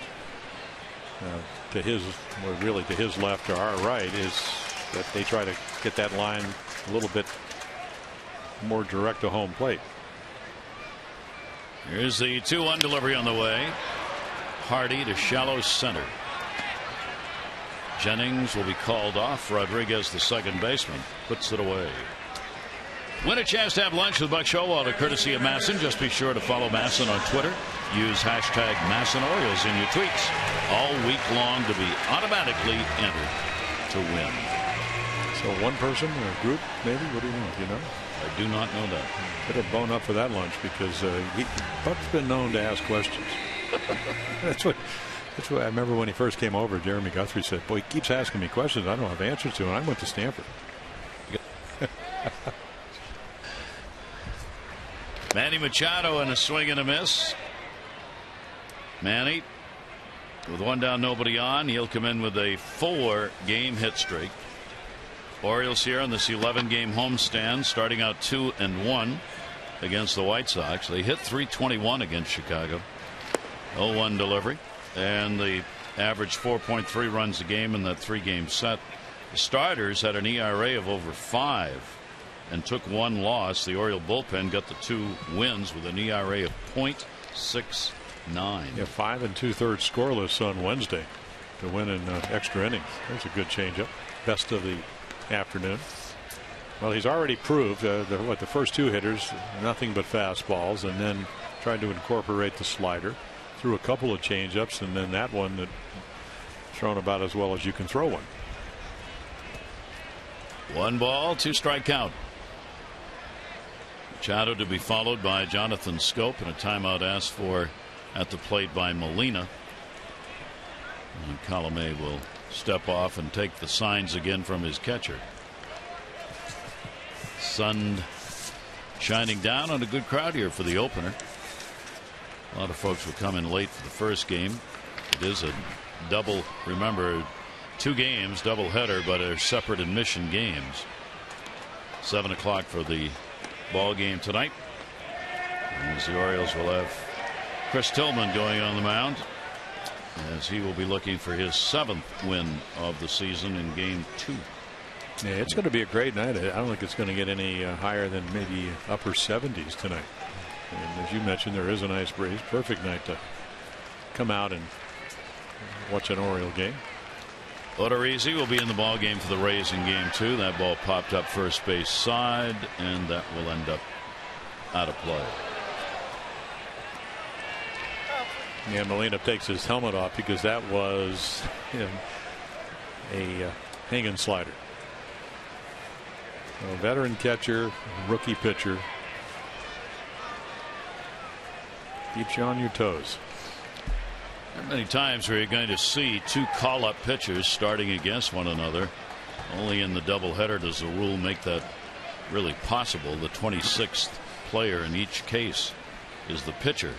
Uh, to his, or really to his left or our right, is that they try to get that line a little bit more direct to home plate. Here's the two one delivery on the way. Hardy to shallow center. Jennings will be called off. Rodriguez, the second baseman, puts it away. Win a chance to have lunch with Buck Showalter, courtesy of Masson. Just be sure to follow Masson on Twitter. Use hashtag Masson Orioles in your tweets all week long to be automatically entered to win. So one person or a group, maybe? What do you want? You know? I do not know that. Better bone up for that lunch, because uh, he, Buck's been known to ask questions. that's what. That's what I remember when he first came over. Jeremy Guthrie said, "Boy, he keeps asking me questions I don't have answers to," and I went to Stanford. Manny Machado in a swing and a miss. Manny, with one down, nobody on, he'll come in with a four-game hit streak. Orioles here on this eleven-game homestand, starting out two and one against the White Sox. They hit three twenty-one against Chicago. oh one delivery, and the average four point three runs a game in that three-game set. The starters had an E R A of over five and took one loss. The Oriole bullpen got the two wins with an E R A of point six nine. Yeah, five and two-thirds scoreless on Wednesday to win in uh, extra innings. That's a good changeup. Best of the afternoon. Well, he's already proved uh, the, what the first two hitters, nothing but fastballs, and then tried to incorporate the slider. Threw a couple of changeups, and then that one that thrown about as well as you can throw one. One ball, two strike count. Machado to be followed by Jonathan Schoop, and a timeout asked for at the plate by Molina. And Colomé will step off and take the signs again from his catcher. Sun shining down on a good crowd here for the opener. A lot of folks will come in late for the first game. It is a double, remember, two games, double header, but they're separate admission games. Seven o'clock for the ball game tonight. And as the Orioles will have Chris Tillman going on the mound, as he will be looking for his seventh win of the season in game two. Yeah, it's going to be a great night. I don't think it's going to get any uh, higher than maybe upper seventies tonight. And as you mentioned, there is a nice breeze. Perfect night to come out and watch an Oriole game. Odorizzi will be in the ball game for the Rays in game two. That ball popped up first base side, and that will end up out of play. Yeah, Molina takes his helmet off because that was, you know, a uh, hanging slider. A veteran catcher, rookie pitcher. Keeps you on your toes. There are many times where you're going to see two call-up pitchers starting against one another. Only in the doubleheader does the rule make that really possible. The twenty-sixth player in each case is the pitcher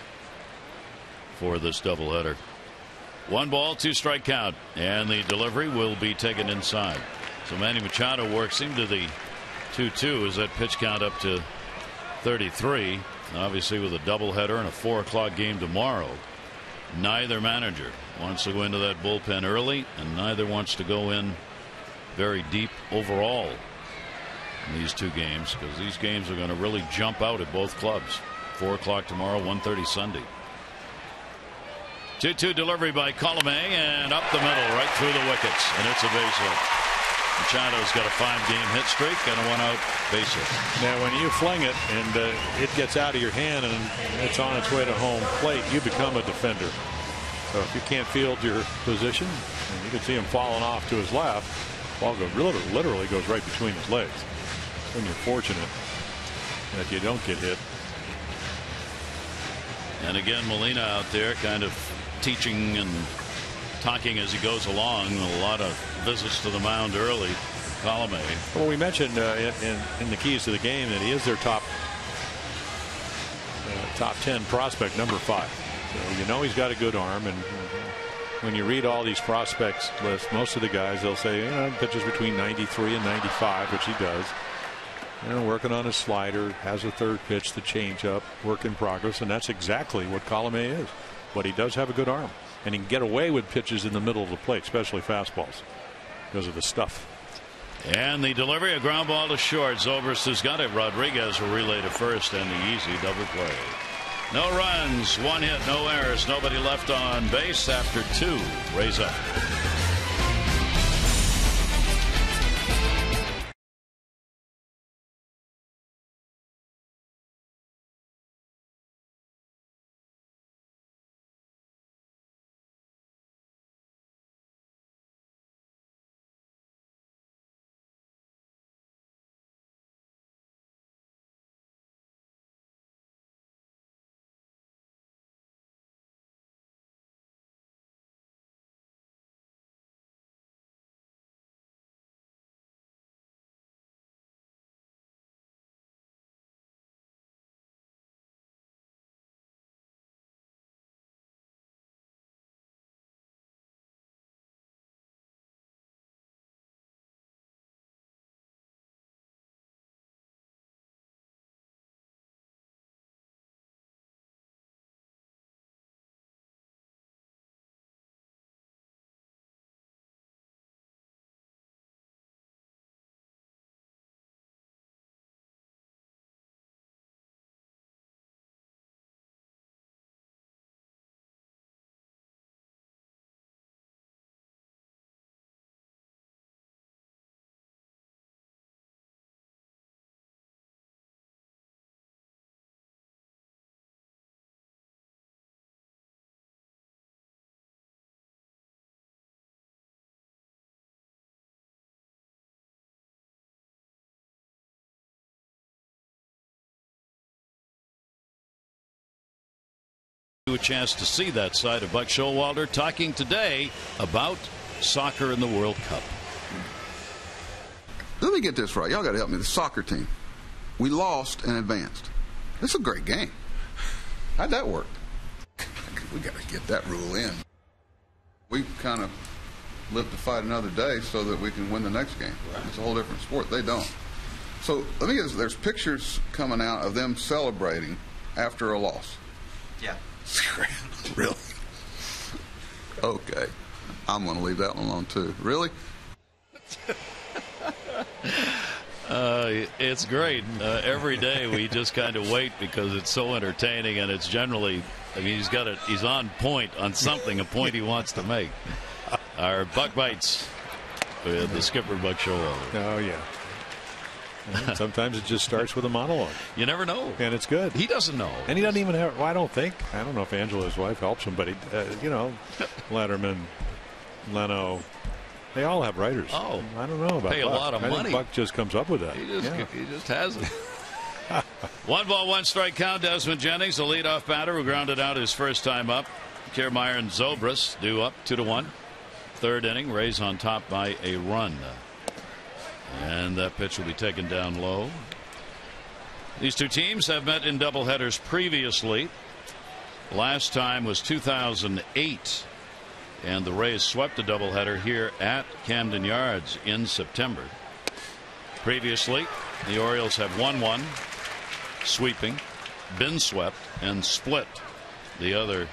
for this doubleheader. One ball, two strike count, and the delivery will be taken inside. So Manny Machado works him to the two two as that pitch count up to thirty-three. Obviously, with a doubleheader and a four o'clock game tomorrow, neither manager wants to go into that bullpen early, and neither wants to go in very deep overall in these two games, because these games are going to really jump out at both clubs. Four o'clock tomorrow, one thirty Sunday. two two delivery by Colomé, and up the middle, right through the wickets, and it's a base hit. Machado's got a five-game hit streak and a one-out base hit. Now, when you fling it and uh, it gets out of your hand and it's on its way to home plate, you become a defender. So if you can't field your position, and you can see him falling off to his left, ball goes, literally goes right between his legs. When you're fortunate that you don't get hit. And again, Molina out there kind of teaching and talking as he goes along. A lot of visits to the mound early. Colomé. Well, we mentioned uh, in, in the keys to the game that he is their top uh, top ten prospect, number five. So you know he's got a good arm, and when you read all these prospects lists, most of the guys, they'll say, you know, pitches between ninety-three and ninety-five, which he does. You know, working on his slider, has a third pitch, the changeup, work in progress, and that's exactly what Colomé is. But he does have a good arm. And he can get away with pitches in the middle of the plate, especially fastballs, because of the stuff. And the delivery, a ground ball to short. Zobrist has got it. Rodriguez will relay to first, and the easy double play. No runs, one hit, no errors, nobody left on base after two. Rays up. A chance to see that side of Buck Showalter talking today about soccer in the World Cup. Let me get this right. Y'all got to help me. The soccer team. We lost and advanced. This is a great game. How'd that work? We got to get that rule in. We kind of live to fight another day so that we can win the next game. Right. It's a whole different sport. They don't. So let me get this. There's pictures coming out of them celebrating after a loss. Yeah. Really? Okay. I'm going to leave that one alone, too. Really? uh, it's great. Uh, every day we just kind of wait because it's so entertaining, and it's generally, I mean, he's got a, he's on point on something, a point he wants to make. Our Buck Bites with the skipper, Buck Showalter. Oh, yeah. Sometimes it just starts with a monologue. You never know. And it's good. He doesn't know. And he doesn't even have, well, I don't think, I don't know if Angela's wife helps him, but, he, uh, you know, Letterman, Leno, they all have writers. Oh. I don't know about Pay Buck. a lot of I money. Think Buck just comes up with that. He just, yeah. he just has it. One ball, one strike count. Desmond Jennings, the leadoff batter, who grounded out his first time up. Kiermaier and Zobrist due up two to one. Third inning, Rays on top by a run. And that pitch will be taken down low. These two teams have met in doubleheaders previously. Last time was two thousand eight, and the Rays swept a doubleheader here at Camden Yards in September. Previously, the Orioles have won one, sweeping, been swept, and split the other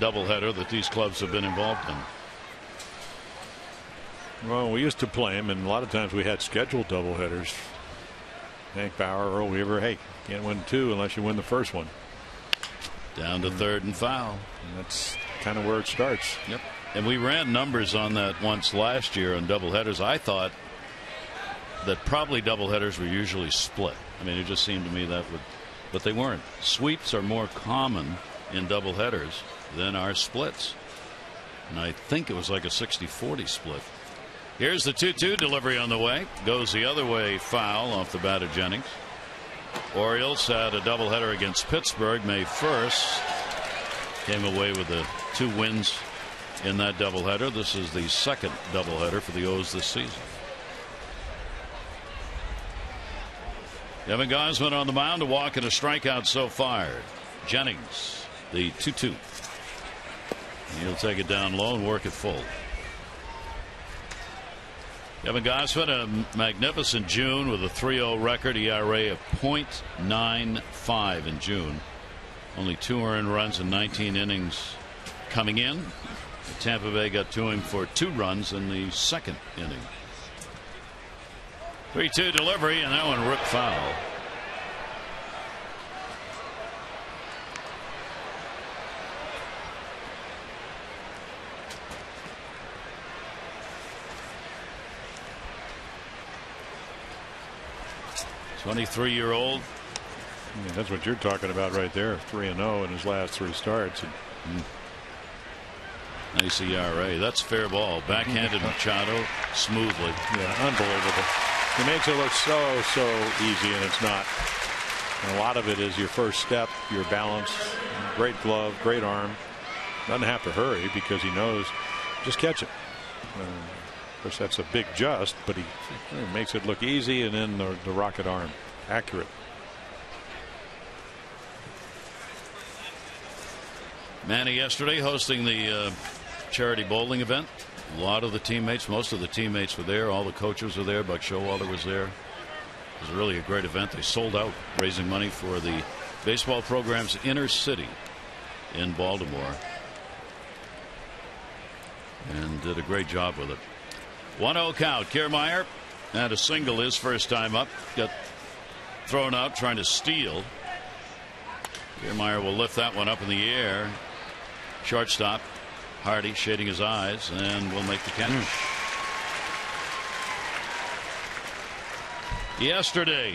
doubleheader that these clubs have been involved in. Well, we used to play him, and a lot of times we had scheduled doubleheaders. Hank Bauer, Earl Weaver, hey, can't win two unless you win the first one. Down to third and foul. And that's kind of where it starts. Yep. And we ran numbers on that once last year on doubleheaders. I thought that probably doubleheaders were usually split. I mean, it just seemed to me that would, but they weren't. Sweeps are more common in doubleheaders than are splits. And I think it was like a sixty forty split. Here's the two two delivery on the way. Goes the other way, foul off the bat of Jennings. Orioles had a doubleheader against Pittsburgh May first. Came away with the two wins in that doubleheader. This is the second doubleheader for the O's this season. Kevin Gausman on the mound, a walk and a strikeout so far. Jennings, the two two. He'll take it down low and work it full. Kevin Gausman, a magnificent June with a three oh record, E R A of point nine five in June. Only two earned runs in nineteen innings coming in. Tampa Bay got to him for two runs in the second inning. three two delivery, and that one ripped foul. twenty-three year old. Yeah, that's what you're talking about right there. three and oh in his last three starts. And mm. Nice E R A. That's fair ball. Backhanded Machado smoothly. Yeah, unbelievable. He makes it look so, so easy, and it's not. And a lot of it is your first step, your balance, great glove, great arm. Doesn't have to hurry because he knows just catch it. Uh, Of course, that's a big just, but he, he makes it look easy, and then the, the rocket arm, accurate. Manny yesterday hosting the uh, charity bowling event. A lot of the teammates, most of the teammates were there. All the coaches were there. Buck Showalter was there. It was really a great event. They sold out, raising money for the baseball program's Inner City in Baltimore, and did a great job with it. one oh count. Kiermaier had a single his first time up. Got thrown out trying to steal. Kiermaier will lift that one up in the air. Shortstop Hardy shading his eyes and will make the catch. Mm. Yesterday,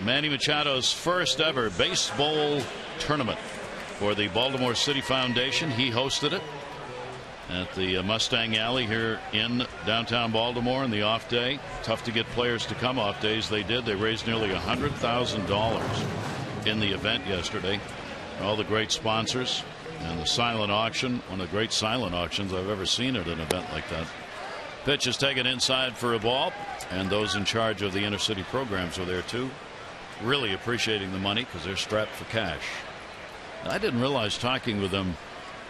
Manny Machado's first ever baseball tournament for the Baltimore City Foundation. He hosted it at the Mustang Alley here in downtown Baltimore on the off day. Tough to get players to come off days. They did. They raised nearly one hundred thousand dollars in the event yesterday. all the great sponsors and the silent auction, one of the great silent auctions I've ever seen at an event like that. Pitch is taken inside for a ball, and those in charge of the inner city programs are there too, really appreciating the money because they're strapped for cash. I didn't realize talking with them,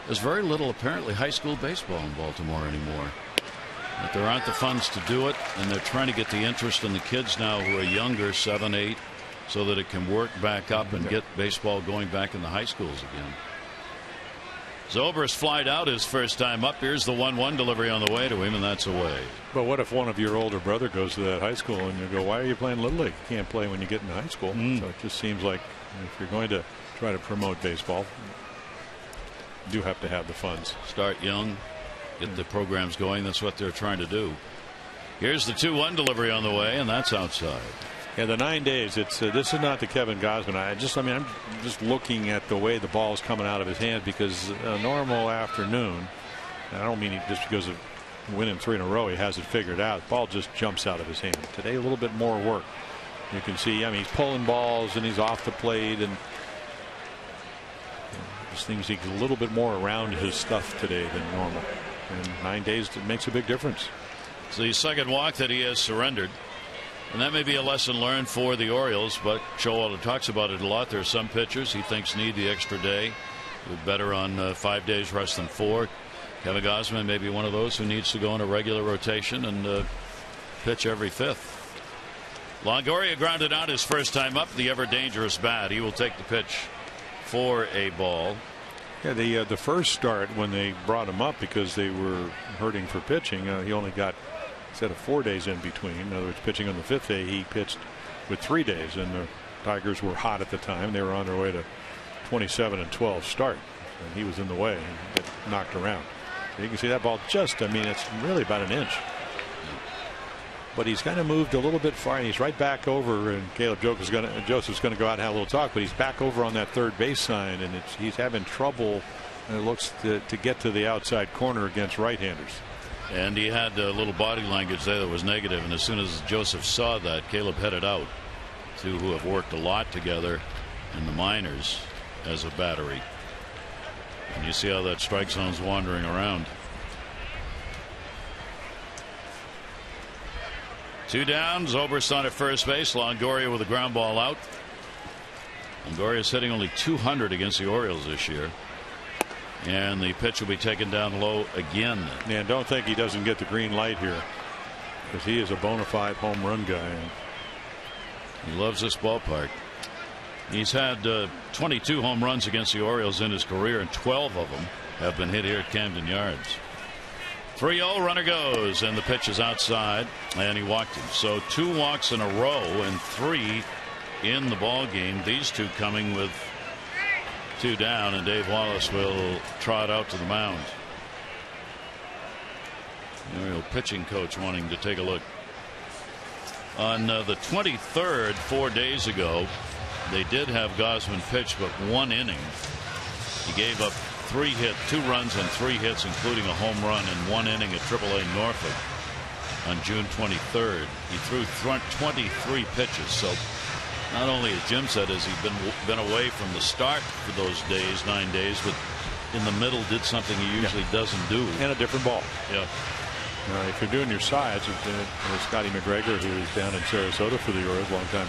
there's very little apparently high school baseball in Baltimore anymore. But there aren't the funds to do it, and they're trying to get the interest in the kids now who are younger, seven, eight, so that it can work back up and get baseball going back in the high schools again. Zobrist flied out his first time up. Here's the one one delivery on the way to him, and that's away. But what if one of your older brother goes to that high school and you go, why are you playing Little League? You can't play when you get into high school. Mm. So it just seems like if you're going to try to promote baseball, you do have to have the funds. Start young, get the programs going. That's what they're trying to do. Here's the two one delivery on the way, and that's outside. Yeah, the nine days. It's uh, this is not the Kevin Gausman. I just, I mean, I'm just looking at the way the ball is coming out of his hand, because a normal afternoon, and I don't mean he just because of winning three in a row, he has it figured out. The ball just jumps out of his hand. Today, a little bit more work. You can see, I mean, he's pulling balls and he's off the plate, and just seems he's a little bit more around his stuff today than normal. And nine days makes a big difference. It's the second walk that he has surrendered. And that may be a lesson learned for the Orioles, but Showalter talks about it a lot. There are some pitchers he thinks need the extra day. We're better on uh, five days rest than four. Kevin Gausman may be one of those who needs to go in a regular rotation and uh, pitch every fifth. Longoria grounded out his first time up. The ever dangerous bat. He will take the pitch for a ball. Yeah, the uh, the first start when they brought him up because they were hurting for pitching, uh, he only got. Instead of four days in between, in other words, pitching on the fifth day, he pitched with three days, and the Tigers were hot at the time. They were on their way to twenty-seven and twelve start, and he was in the way and got knocked around. So you can see that ball just, I mean, it's really about an inch. But he's kind of moved a little bit far, and he's right back over, and Caleb Joseph's going to go out and have a little talk, but he's back over on that third base sign, and it's, he's having trouble, and it looks to, to get to the outside corner against right-handers. And he had a little body language there that was negative, and as soon as Joseph saw that, Caleb headed out. Two who have worked a lot together in the minors as a battery. And you see how that strike zone's wandering around. Two down, Zobrist on at first base. Longoria with a ground ball out. Longoria's hitting only two hundred against the Orioles this year. And the pitch will be taken down low again. And don't think he doesn't get the green light here, because he is a bona fide home run guy. He loves this ballpark. He's had uh, twenty-two home runs against the Orioles in his career, and twelve of them have been hit here at Camden Yards. three oh, runner goes, and the pitch is outside, and he walked him. So two walks in a row and three in the ball game. These two coming with two down, and Dave Wallace will trot out to the mound. Oriole pitching coach wanting to take a look. On uh, the twenty-third, four days ago, they did have Gausman pitch but one inning. He gave up three hit, two runs and three hits, including a home run in one inning at triple A Norfolk on June twenty-third. He threw twenty-three pitches, so not only, as Jim said, has he been been away from the start for those days, nine days, but in the middle did something he usually yeah. doesn't do. And a different ball. Yeah. Now, if you're doing your sides, uh, Scotty McGregor, who is down in Sarasota for the Orioles, long-time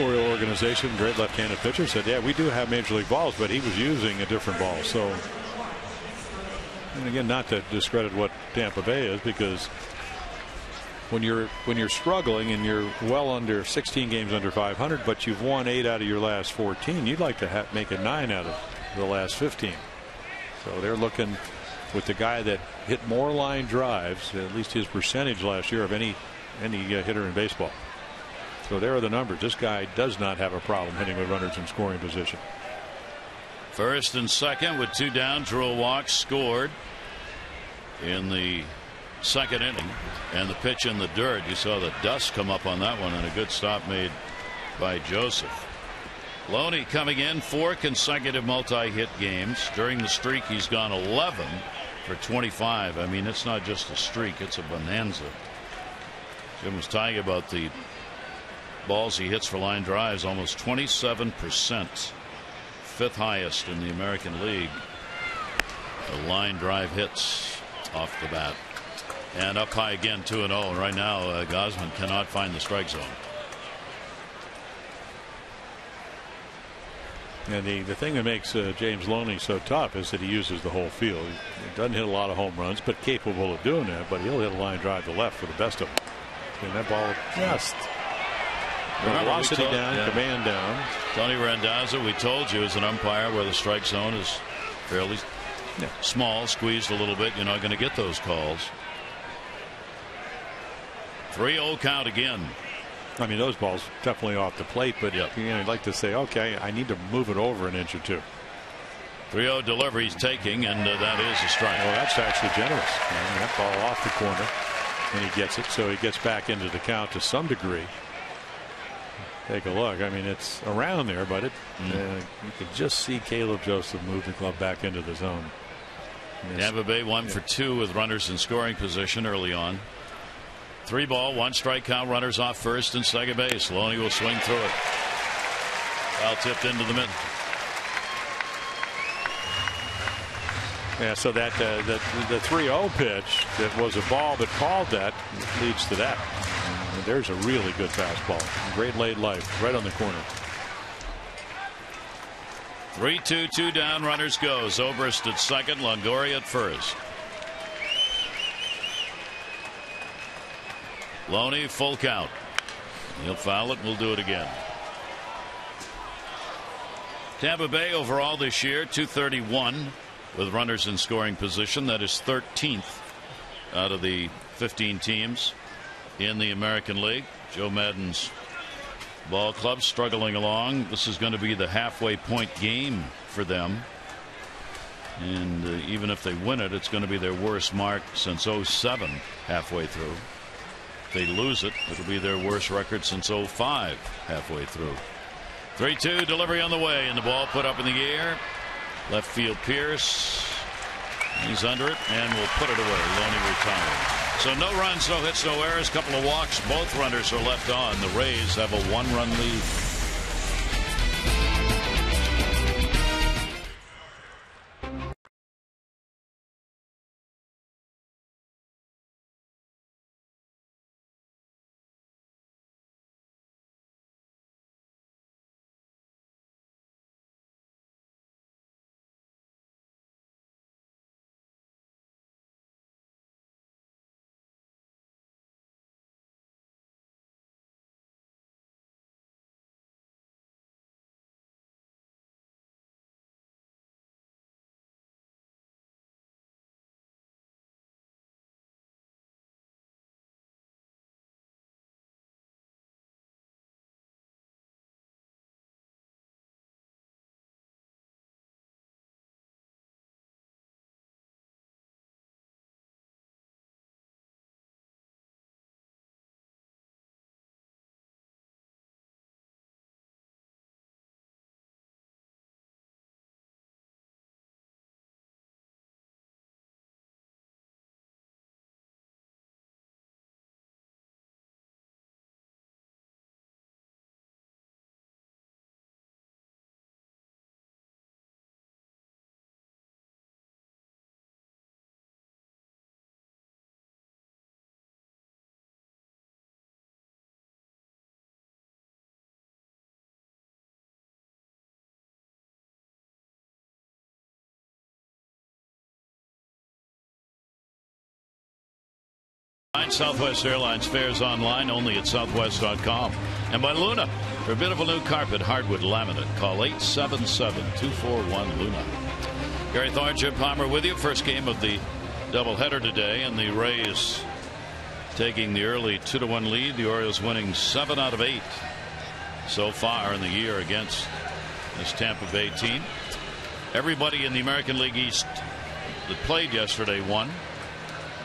Oriole organization, great left-handed pitcher, said, yeah, we do have major league balls, but he was using a different ball. So, and again, not to discredit what Tampa Bay is, because when you're when you're struggling and you're well under sixteen games under five hundred, but you've won eight out of your last fourteen, you'd like to have, make a nine out of the last fifteen. So they're looking with the guy that hit more line drives, at least his percentage last year of any any uh, hitter in baseball. So there are the numbers. This guy does not have a problem hitting with runners in scoring position. First and second with two down, drew a walk, scored in the second inning, and the pitch in the dirt. You saw the dust come up on that one, and a good stop made by Joseph. Loney coming in, four consecutive multi-hit games. During the streak, he's gone eleven for twenty-five. I mean, it's not just a streak, it's a bonanza. Jim was talking about the balls he hits for line drives, almost twenty-seven percent fifth highest in the American League. The line drive hits off the bat. And up high again, two and oh. Right now, uh, Gausman cannot find the strike zone. And the, the thing that makes uh, James Loney so tough is that he uses the whole field. He doesn't hit a lot of home runs, but capable of doing that. But he'll hit a line drive to left for the best of them. And that ball just... velocity down, yeah. Command down. Tony Randazzo, we told you, is an umpire where the strike zone is fairly yeah. small, squeezed a little bit. You're not going to get those calls. three oh count again. I mean, those balls definitely off the plate, but yep. you know, you'd like to say, okay, I need to move it over an inch or two. three oh delivery he's taking, and uh, that is a strike. Well, that's actually generous. And that ball off the corner, and he gets it, so he gets back into the count to some degree. Take a look. I mean, it's around there, but it mm. uh, you could just see Caleb Joseph move the club back into the zone. Tampa Bay one yeah. for two with runners in scoring position early on. Three ball, one strike count, runners off first and second base. Loney will swing through it. Well tipped into the middle. Yeah, so that uh, the, the three oh pitch that was a ball that called that leads to that. And there's a really good fastball. Great late life right on the corner. three two, two down, runners go. Zobrist at second, Longoria at first. Loney full count. He'll foul it. We'll do it again. Tampa Bay overall this year two thirty-one with runners in scoring position. That is thirteenth out of the fifteen teams in the American League. Joe Maddon's ball club struggling along. This is going to be the halfway point game for them. And uh, even if they win it, it's going to be their worst mark since oh seven halfway through. They lose it, it'll be their worst record since oh five halfway through. three two delivery on the way, and the ball put up in the air. Left field Pearce. He's under it and will put it away. Loney retired. So no runs, no hits, no errors. Couple of walks. Both runners are left on. The Rays have a one-run lead. Southwest Airlines fares online only at southwest dot com, and by Luna for a beautiful new carpet, hardwood, laminate. Call eight seven seven, two four one, Luna. Gary Thorne, Jim Palmer with you. First game of the doubleheader today, and the Rays taking the early two to one lead. The Orioles winning seven out of eight so far in the year against this Tampa Bay team. Everybody in the American League East that played yesterday won.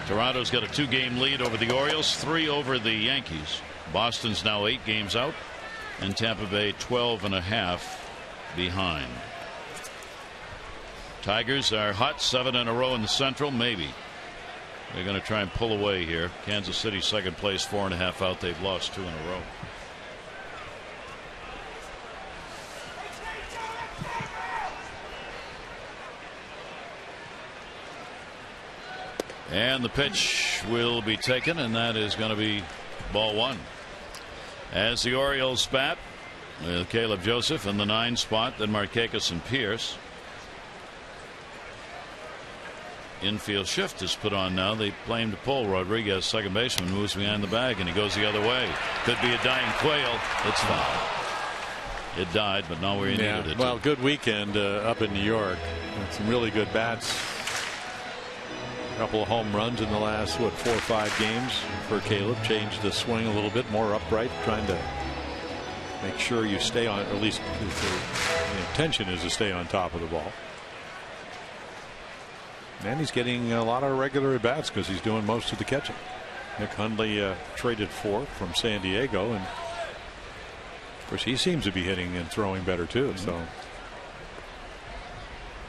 Toronto's got a two game lead over the Orioles, three over the Yankees. Boston's now eight games out, and Tampa Bay twelve and a half behind. Tigers are hot, seven in a row in the Central. Maybe they're going to try and pull away here. Kansas City second place, four and a half out. They've lost two in a row. And the pitch will be taken, and that is going to be ball one. As the Orioles bat with Caleb Joseph in the nine spot, then Markakis and Pearce. Infield shift is put on now. They play him to pole. Rodriguez, second baseman, moves behind the bag, and he goes the other way. Could be a dying quail. It's foul. It died, but not where he yeah. needed it. Well, good weekend uh, up in New York. Some really good bats. A couple of home runs in the last, what, four or five games for Caleb. Changed the swing a little bit, more upright, trying to make sure you stay on, at least the intention is to stay on top of the ball. And he's getting a lot of regular bats because he's doing most of the catching. Nick Hundley uh, traded for from San Diego, and of course he seems to be hitting and throwing better too. Mm-hmm. So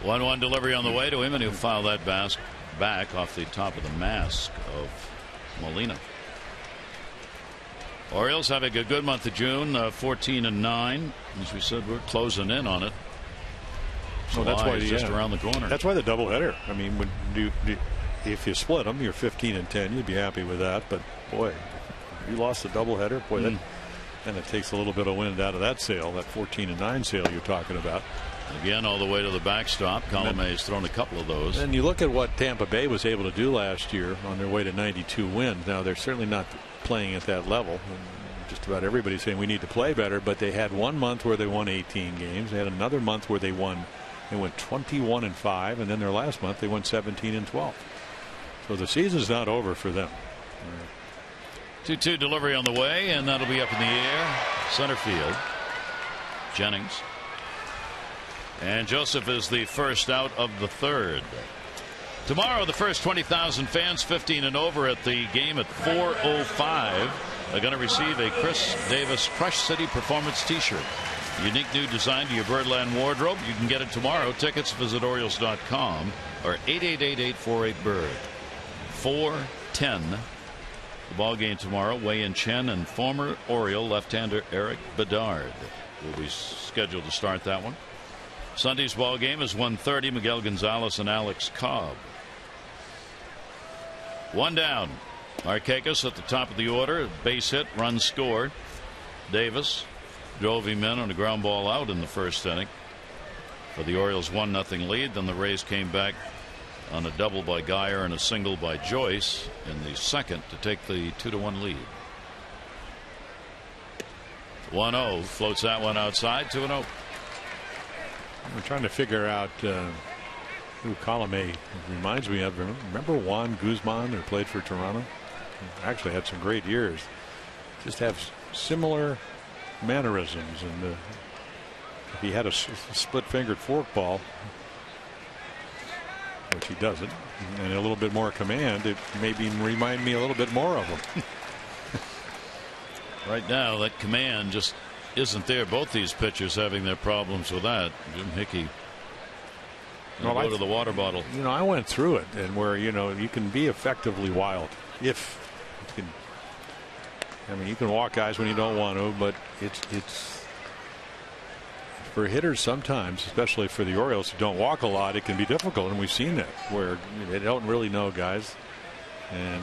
one one delivery on the way to him, and he'll foul that bask back off the top of the mask of Molina. Orioles having a good month of June, uh, fourteen and nine. As we said, we're closing in on it. So that's why he's just around the corner. That's why the doubleheader. I mean, when do, do, if you split them, you're fifteen and ten. You'd be happy with that. But boy, you lost the doubleheader. Boy, mm. that, and it takes a little bit of wind out of that sail, that fourteen and nine sail you're talking about. Again, all the way to the backstop. Colomé has thrown a couple of those. And you look at what Tampa Bay was able to do last year on their way to ninety-two wins. Now, they're certainly not playing at that level. And just about everybody's saying we need to play better, but they had one month where they won eighteen games. They had another month where they won. They went twenty-one and five, and then their last month they went seventeen and twelve. So the season's not over for them. two two delivery on the way, and that'll be up in the air. Center field. Jennings. And Joseph is the first out of the third. Tomorrow, the first twenty thousand fans fifteen and over at the game at four oh five are going to receive a Chris Davis Crush City Performance T-shirt. Unique new design to your Birdland wardrobe. You can get it tomorrow. Tickets, visit Orioles dot com or eight eight eight, eight four eight, BIRD. four ten. The ball game tomorrow. Wei-In Chen and former Oriole left-hander Eric Bedard will be scheduled to start that one. Sunday's ball game is one thirty. Miguel Gonzalez and Alex Cobb. One down. Markakis at the top of the order. Base hit, run scored. Davis drove him in on a ground ball out in the first inning. For the Orioles, one nothing lead. Then the Rays came back on a double by Guyer and a single by Joyce in the second to take the two to one lead. one oh floats that one outside. two oh. We're trying to figure out uh, who Colomé reminds me of. Remember Juan Guzman, who played for Toronto? Actually had some great years. Just have similar mannerisms, and uh, he had a split-fingered forkball, which he doesn't, and a little bit more command. It maybe remind me a little bit more of him. Right now, that command just isn't there. Both these pitchers having their problems with that. Jim Hickey. Well, go to the water bottle. You know, I went through it, and where you know you can be effectively wild if you can. I mean, you can walk guys when you don't want to, but it's it's for hitters sometimes, especially for the Orioles who don't walk a lot, it can be difficult, and we've seen that where they don't really know guys, and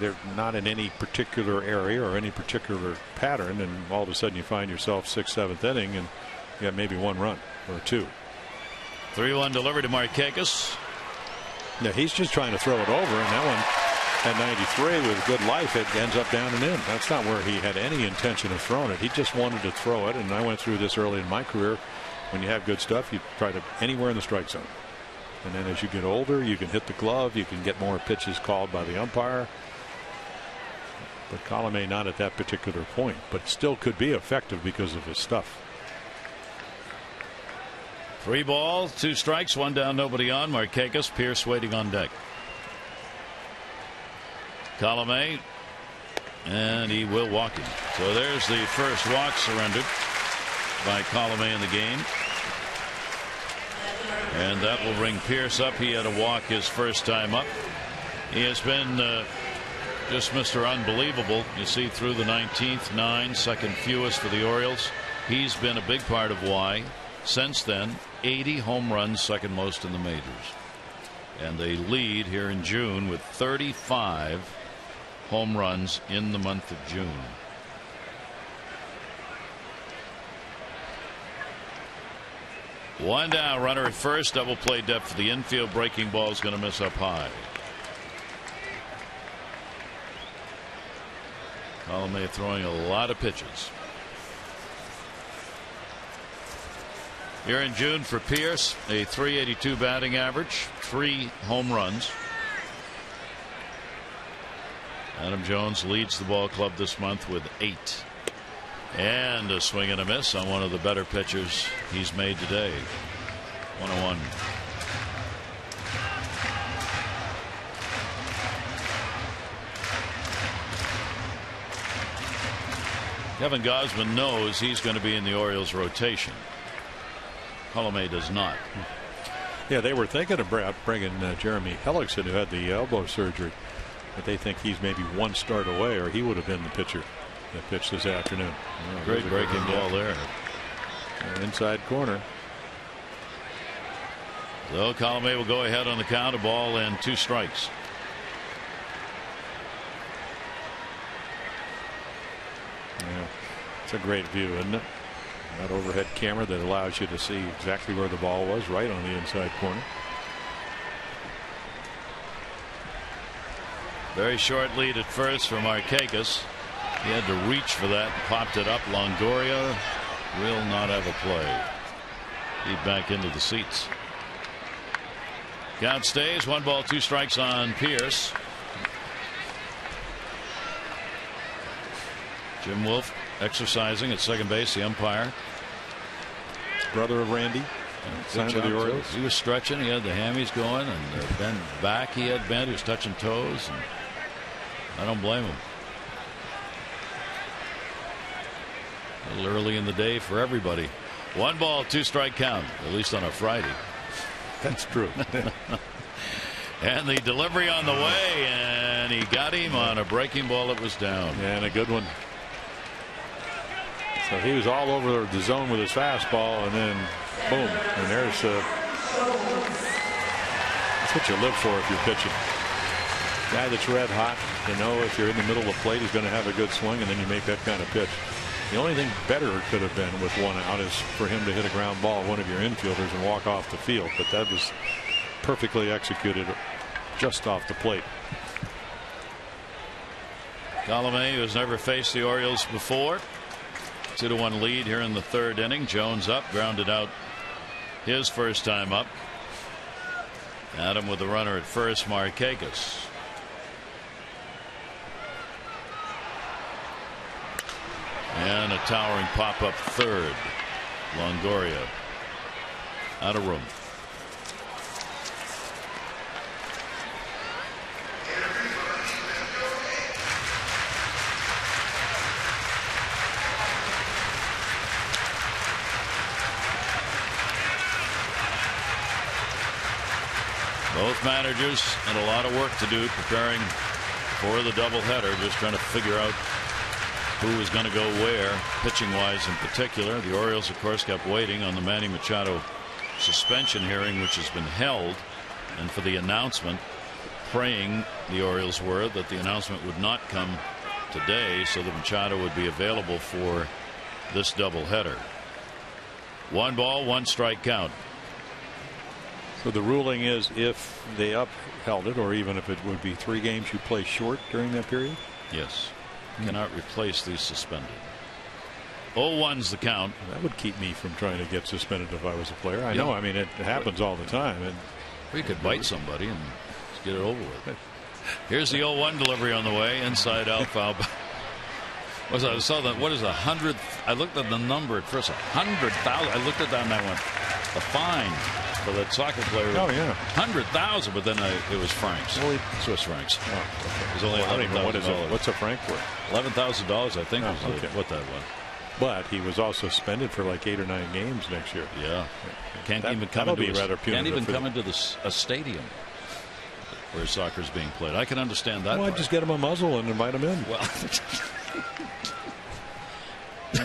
they're not in any particular area or any particular pattern, and all of a sudden you find yourself sixth, seventh inning, and you got maybe one run or two. three one delivery to Markakis. Yeah, he's just trying to throw it over, and that one. At ninety-three with good life, it ends up down and in. That's not where he had any intention of throwing it. He just wanted to throw it, and I went through this early in my career. When you have good stuff, you try to anywhere in the strike zone. And then as you get older, you can hit the glove, you can get more pitches called by the umpire. But Colomé not at that particular point, but still could be effective because of his stuff. Three balls, two strikes, one down, nobody on. Markakis, Pearce waiting on deck. Colomé, and he will walk him. So there's the first walk surrendered by Colomé in the game, and that will bring Pearce up. He had a walk his first time up. He has been uh, just Mister Unbelievable. You see through the nineteenth, nine, second fewest for the Orioles. He's been a big part of why since then eighty home runs, second most in the majors. and they lead here in June with thirty-five home runs in the month of June. One down, runner at first, double play depth for the infield. Breaking ball is going to miss up high. Colomé throwing a lot of pitches here in June for Pearce, a three eighty-two batting average, three home runs. Adam Jones leads the ball club this month with eight. And a swing and a miss on one of the better pitchers he's made today. one oh one. Kevin Gausman knows he's going to be in the Orioles rotation. Colomé does not. Yeah, they were thinking about bringing uh, Jeremy Hellickson, who had the elbow surgery, but they think he's maybe one start away, or he would have been the pitcher that pitched this afternoon. Oh, great breaking ball there. Inside corner. So Colomé will go ahead on the count, a ball and two strikes. Yeah, it's a great view, isn't it? That overhead camera that allows you to see exactly where the ball was, right on the inside corner. Very short lead at first for Markakis. He had to reach for that and popped it up. Longoria will not have a play. He'd back into the seats. Count stays. One ball, two strikes on Pearce. Jim Wolf exercising at second base, the umpire. Brother of Randy. Son of the Orioles. He was stretching. He had the hammies going, and uh, Ben back. He had Ben who's touching toes. And I don't blame him. A little early in the day for everybody. One ball, two strike count, at least on a Friday. That's true. And the delivery on the way, and he got him on a breaking ball that was down. And a good one. So he was all over the zone with his fastball, and then boom. And there's uh, that's what you live for if you're pitching. Guy that's red hot, you know, if you're in the middle of the plate, he's going to have a good swing, and then you make that kind of pitch. The only thing better could have been with one out is for him to hit a ground ball, one of your infielders, and walk off the field. But that was perfectly executed just off the plate. Colomé, who has never faced the Orioles before. Two to one lead here in the third inning. Jones up, grounded out his first time up. Adam with the runner at first, Markakis. And a towering pop-up third. Longoria out of room. Both managers had a lot of work to do preparing for the doubleheader, just trying to figure out who is going to go where, pitching-wise in particular. The Orioles, of course, kept waiting on the Manny Machado suspension hearing, which has been held, and for the announcement, praying, the Orioles were, that the announcement would not come today, so that Machado would be available for this doubleheader. One ball, one strike count. So the ruling is if they upheld it, or even if it would be three games you play short during that period? Yes. Cannot replace these suspended. oh one's the count. That would keep me from trying to get suspended if I was a player. I yeah. know. I mean, it happens all the time. And we could bite somebody and get it over with. Here's the oh one delivery on the way. Inside out foul. Was I saw that? What is a hundred? I looked at the number at first. A hundred thousand. I looked at that and I went, the fine for that soccer player. Oh yeah, hundred thousand. But then I, it was francs. Really? Swiss francs. Oh, okay. It was only well, eleven thousand dollars. What is it? What's a franc for? Eleven thousand dollars, I think. Oh, was okay. What that was. But he was also suspended for like eight or nine games next year. Yeah, can't that, even come into be a, rather can't even come into the, a stadium where soccer is being played. I can understand that. Well, part. Just get him a muzzle and invite him in. Well.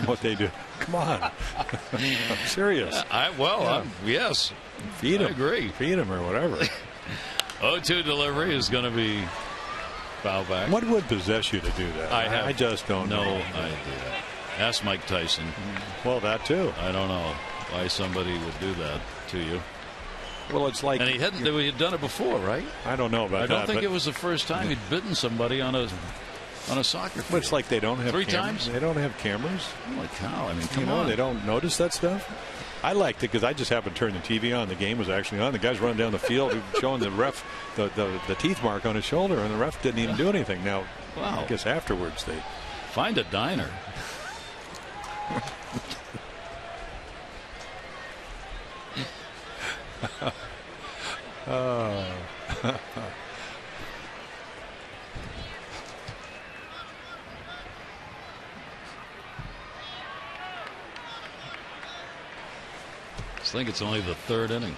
What they do. Come on. I'm serious. I, well, yeah. I'm, yes. Feed him. I agree. Feed him or whatever. oh two delivery is going to be foul back. What would possess you to do that? I, have I just don't no know. No idea. Ask Mike Tyson. Well, that too. I don't know why somebody would do that to you. Well, it's like, and he hadn't we had done it before, right? I don't know about that. I don't that, think it was the first time he'd bitten somebody on a on a soccer field. But it's like they don't have three cameras. times. They don't have cameras. Holy cow! I mean, come you know, on. They don't notice that stuff. I liked it because I just happened to turn the T V on. The game was actually on. The guy's running down the field, showing the ref the, the the teeth mark on his shoulder, and the ref didn't even do anything. Now, wow. I guess afterwards they find a diner. Oh. I think it's only the third inning.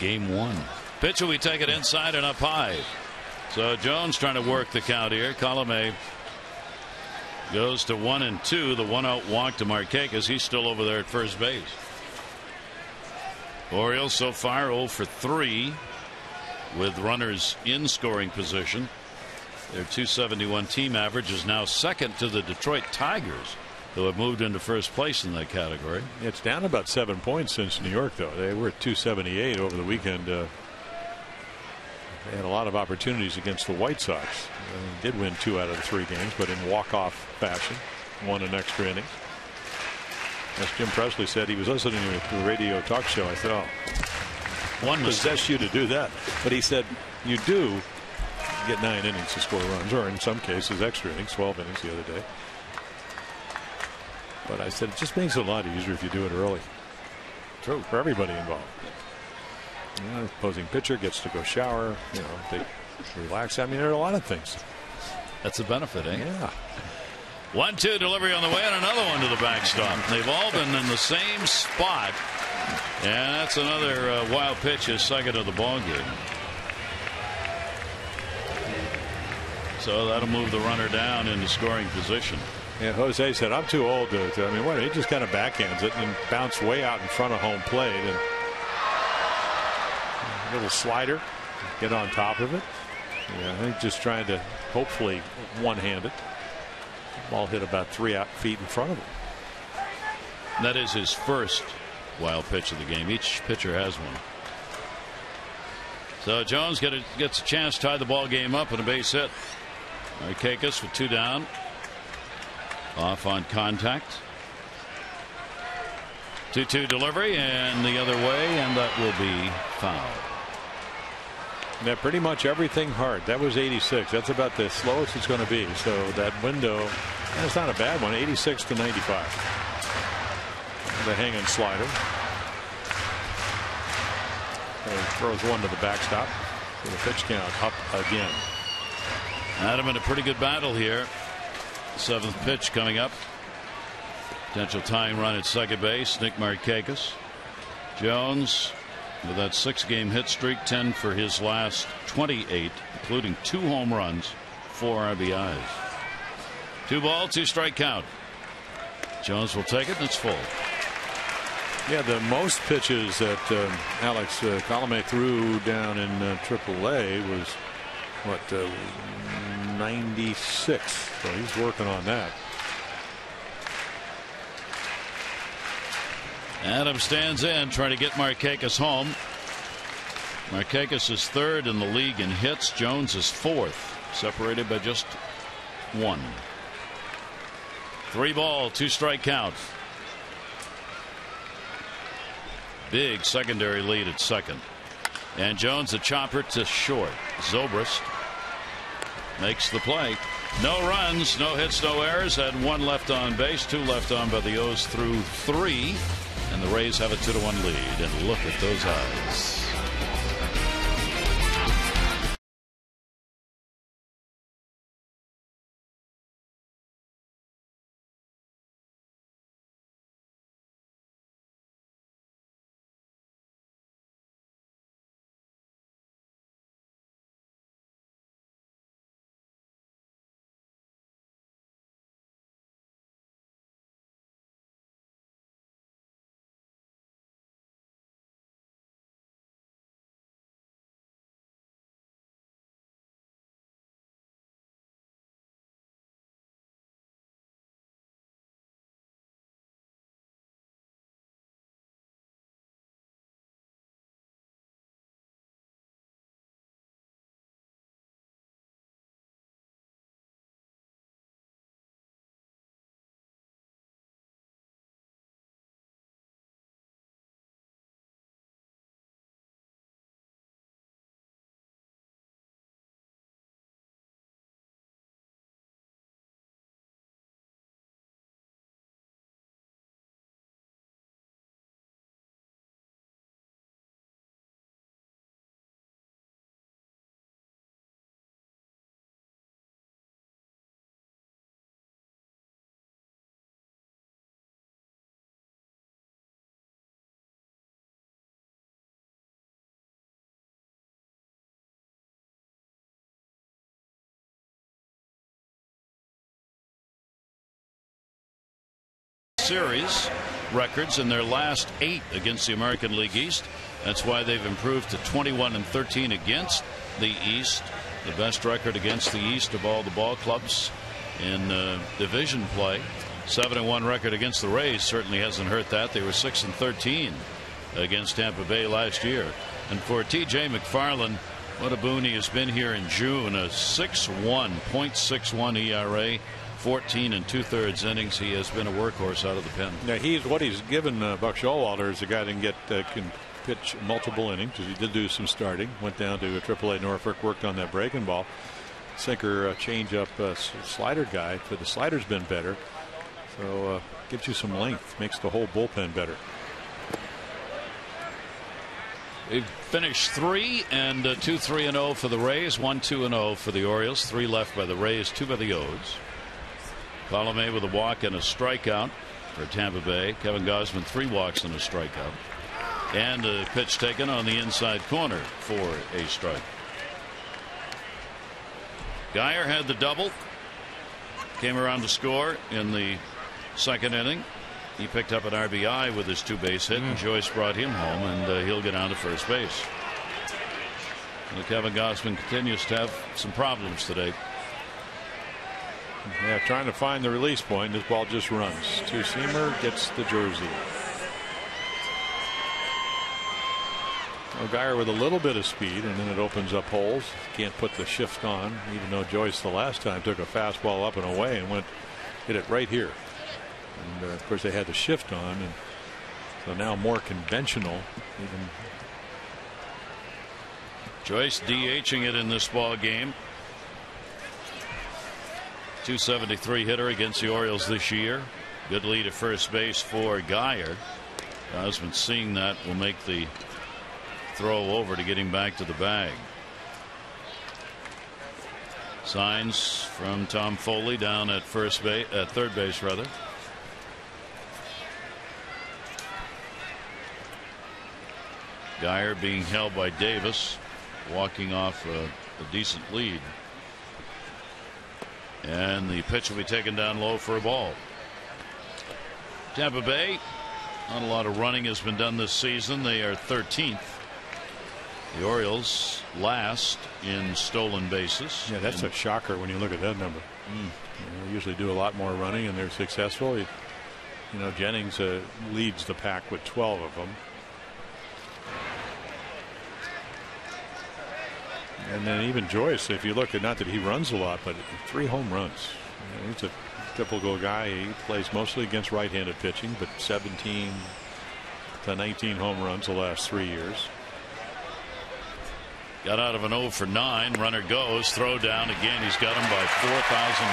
Game one. Pitcher, we take it inside and up high. So Jones trying to work the count here. Colomé goes to one and two. The one out walk to Markakis. He's still over there at first base. Orioles so far oh for three with runners in scoring position. Their two seventy-one team average is now second to the Detroit Tigers, who have moved into first place in that category. It's down about seven points since New York, though. They were at two seventy-eight over the weekend. Uh, they had a lot of opportunities against the White Sox. They did win two out of the three games, but in walk-off fashion, won an extra inning. As Jim Presley said, he was listening to a radio talk show. I thought, oh, one possess you to do that. But he said, you do get nine innings to score runs, or in some cases, extra innings, twelve innings the other day. But I said, it just makes it a lot easier if you do it early. True. For everybody involved. You know, the opposing pitcher gets to go shower, you know, they relax. I mean, there are a lot of things. That's a benefit, eh? Yeah. one two delivery on the way, and another one to the backstop. They've all been in the same spot, and that's another uh, wild pitch, his second of the ball game. So that'll move the runner down into scoring position. Yeah, Jose said, "I'm too old to." to I mean, what? He just kind of backhands it and bounced way out in front of home plate, and a little slider, get on top of it. Yeah, I think just trying to hopefully one-hand it. Ball hit about three out feet in front of him. That is his first wild pitch of the game. Each pitcher has one. So Jones get a, gets a chance to tie the ball game up and a base hit. Markakis with two down. Off on contact. two two delivery and the other way, and that will be foul. Yeah, pretty much everything hard. That was eighty-six. That's about the slowest it's going to be. So that window, and it's not a bad one, eighty-six to ninety-five. The hanging slider. And throws one to the backstop. So the pitch count up again. Adam in a pretty good battle here. Seventh pitch coming up. Potential tying run at second base. Nick Markakis. Jones. With that six-game hit streak, ten for his last twenty-eight, including two home runs, four R B Is. Two ball, two strike count. Jones will take it, and it's full. Yeah, the most pitches that um, Alex uh, Colomé threw down in uh, triple A was, what, uh, ninety-six. So he's working on that. Adam stands in trying to get Markakis home. Markakis is third in the league in hits. Jones is fourth, separated by just one. Three ball, two strike count. Big secondary lead at second. And Jones a chopper to short. Zobrist makes the play. No runs, no hits, no errors. Had one left on base, two left on by the O's through three. And the Rays have a two to one lead. And look at those eyes. Series records in their last eight against the American League East. That's why they've improved to twenty-one and thirteen against the East, the best record against the East of all the ball clubs in uh, division play. Seven and one record against the Rays certainly hasn't hurt that. They were six and thirteen against Tampa Bay last year. And for T J McFarland, what a boon he has been here in June. A six point one, point six one E R A, fourteen and two-thirds innings. He has been a workhorse out of the pen. Now, he's what he's given uh, Buck Showalter is a guy that can get uh, can pitch multiple innings. He did do some starting. Went down to a triple A Norfolk, worked on that breaking ball, sinker, uh, changeup, uh, slider guy. So the slider's been better. So uh, gives you some length, makes the whole bullpen better. They've finished three and uh, two, three and zero for the Rays, one, two and zero for the Orioles. Three left by the Rays, two by the O's. Colomé with a walk and a strikeout for Tampa Bay. Kevin Gausman, three walks and a strikeout, and a pitch taken on the inside corner for a strike. Guyer had the double, came around to score in the second inning. He picked up an R B I with his two base hit, and Joyce brought him home, and uh, he'll get on to first base. And Kevin Gausman continues to have some problems today. Yeah, trying to find the release point. This ball just runs. Two seamer, gets the jersey. Well, Guyer with a little bit of speed, and then it opens up holes. Can't put the shift on, even though Joyce the last time took a fastball up and away and went hit it right here. And uh, of course, they had the shift on, and so now more conventional. Even. Joyce DHing it in this ball game. two seventy-three hitter against the Orioles this year. Good lead at first base for Guyer. Gausman, seeing that, will make the throw over to get him back to the bag. Signs from Tom Foley down at first base, at third base rather. Guyer being held by Davis, walking off a, a decent lead. And the pitch will be taken down low for a ball. Tampa Bay, not a lot of running has been done this season. They are thirteenth. The Orioles last in stolen bases. Yeah, that's and a shocker when you look at that number. Mm. You know, they usually do a lot more running, and they're successful. You, you know, Jennings uh, leads the pack with twelve of them. And then even Joyce, if you look at, not that he runs a lot, but three home runs. You know, he's a typical guy. He plays mostly against right-handed pitching, but seventeen to nineteen home runs the last three years. Got out of an oh for nine. Runner goes. Throw down again. He's got him by four thousand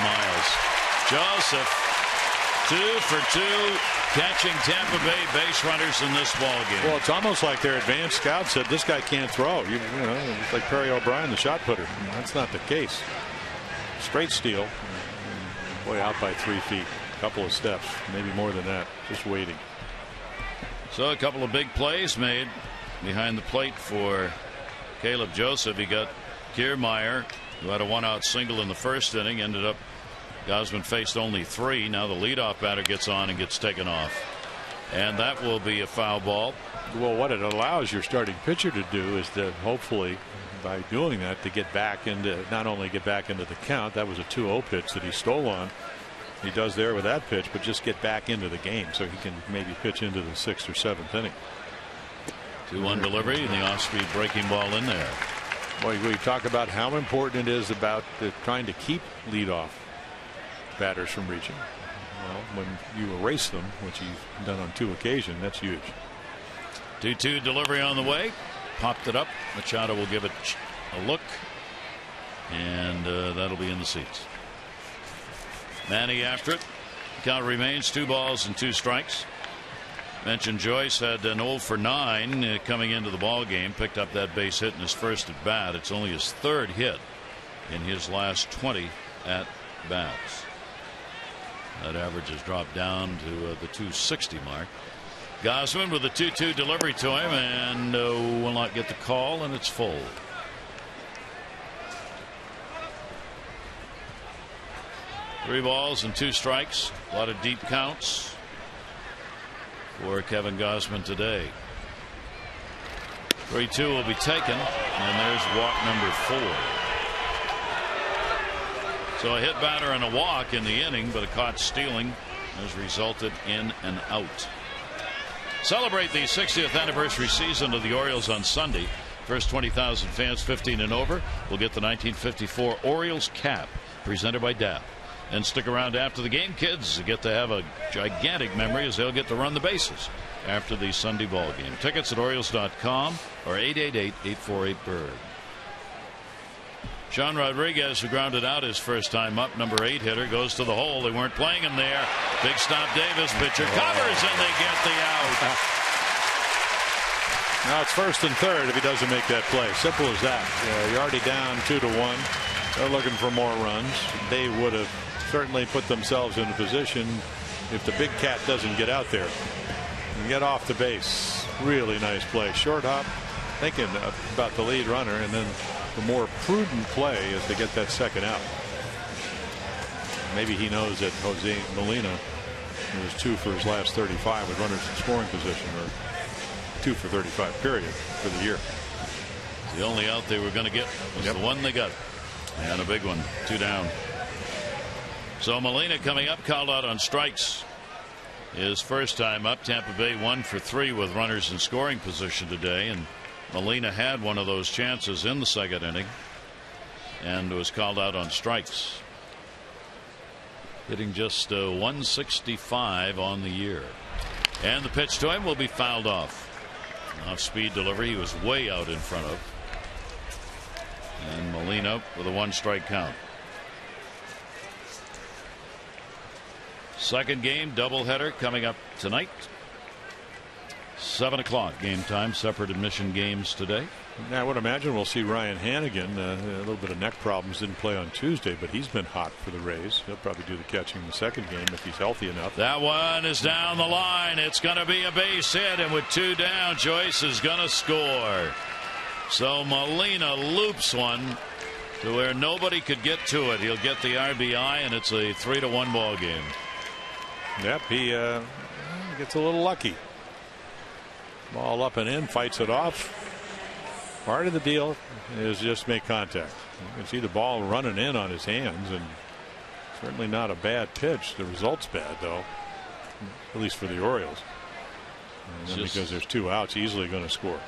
miles. Joseph, two for two. Catching Tampa Bay base runners in this ballgame. Well, it's almost like their advanced scout said, this guy can't throw. You, you know, it's like Perry O'Brien, the shot putter. That's not the case. Straight steal. Boy, out by three feet. A couple of steps, maybe more than that. Just waiting. So a couple of big plays made behind the plate for Caleb Joseph. He got Kiermaier, who had a one-out single in the first inning, ended up Gausman faced only three. Now the leadoff batter gets on and gets taken off. And that will be a foul ball. Well, what it allows your starting pitcher to do is to hopefully, by doing that, to get back into, not only get back into the count. That was a two oh pitch that he stole on. He does there with that pitch, but just get back into the game so he can maybe pitch into the sixth or seventh inning. two one delivery, and the off-speed breaking ball in there. Boy, we talk about how important it is about the, trying to keep leadoff batters from reaching. Well, when you erase them, which he's done on two occasions, that's huge. two two delivery on the way. Popped it up. Machado will give it a look, and uh, that'll be in the seats. Manny after it. Count remains two balls and two strikes. Mentioned Joyce had an oh for nine uh, coming into the ball game. Picked up that base hit in his first at bat. It's only his third hit in his last twenty at bats. That average has dropped down to uh, the two sixty mark. Gausman with a two two delivery to him, and uh, will not get the call, and it's full. Three balls and two strikes. A lot of deep counts. for Kevin Gausman today. three two will be taken, and there's walk number four. So a hit batter and a walk in the inning, but a caught stealing has resulted in an out. Celebrate the sixtieth anniversary season of the Orioles on Sunday. First twenty thousand fans fifteen and over will get the nineteen fifty-four Orioles cap presented by Dab. And stick around after the game. Kids get to have a gigantic memory as they'll get to run the bases after the Sunday ball game. Tickets at Orioles dot com or eight eight eight, eight four eight, B I R D. Sean Rodriguez, who grounded out his first time up, number eight hitter, goes to the hole. They weren't playing him there. Big stop, Davis. Pitcher covers, and they get the out. Now it's first and third if he doesn't make that play. Simple as that. Yeah, you're already down two to one. They're looking for more runs. They would have certainly put themselves in a position if the big cat doesn't get out there and get off the base. Really nice play. Short hop, thinking about the lead runner, and then the more prudent play is to get that second out. Maybe he knows that Jose Molina, who was two for his last thirty-five with runners in scoring position, or two for thirty-five period for the year. The only out they were going to get was yep. the one they got. And a big one. Two down. So Molina coming up, called out on strikes his first time up. Tampa Bay one for three with runners in scoring position today, and Molina had one of those chances in the second inning and was called out on strikes. Hitting just uh, one sixty-five on the year. And the pitch to him will be fouled off. Off speed delivery. He was way out in front of. And Molina with a one strike count. Second game, doubleheader coming up tonight. Seven o'clock game time, separate admission games today. Now I would imagine we'll see Ryan Hannigan. Uh, a little bit of neck problems, didn't play on Tuesday, but he's been hot for the Rays. He'll probably do the catching in the second game if he's healthy enough. That one is down the line. It's going to be a base hit, and with two down, Joyce is going to score. So Molina loops one to where nobody could get to it. He'll get the R B I, and it's a three to one ball game. Yep, he uh, gets a little lucky. Ball up and in, fights it off. Part of the deal is just make contact. You can see the ball running in on his hands, and certainly not a bad pitch. The result's bad, though, at least for the Orioles. And then just, because there's two outs, easily going to score.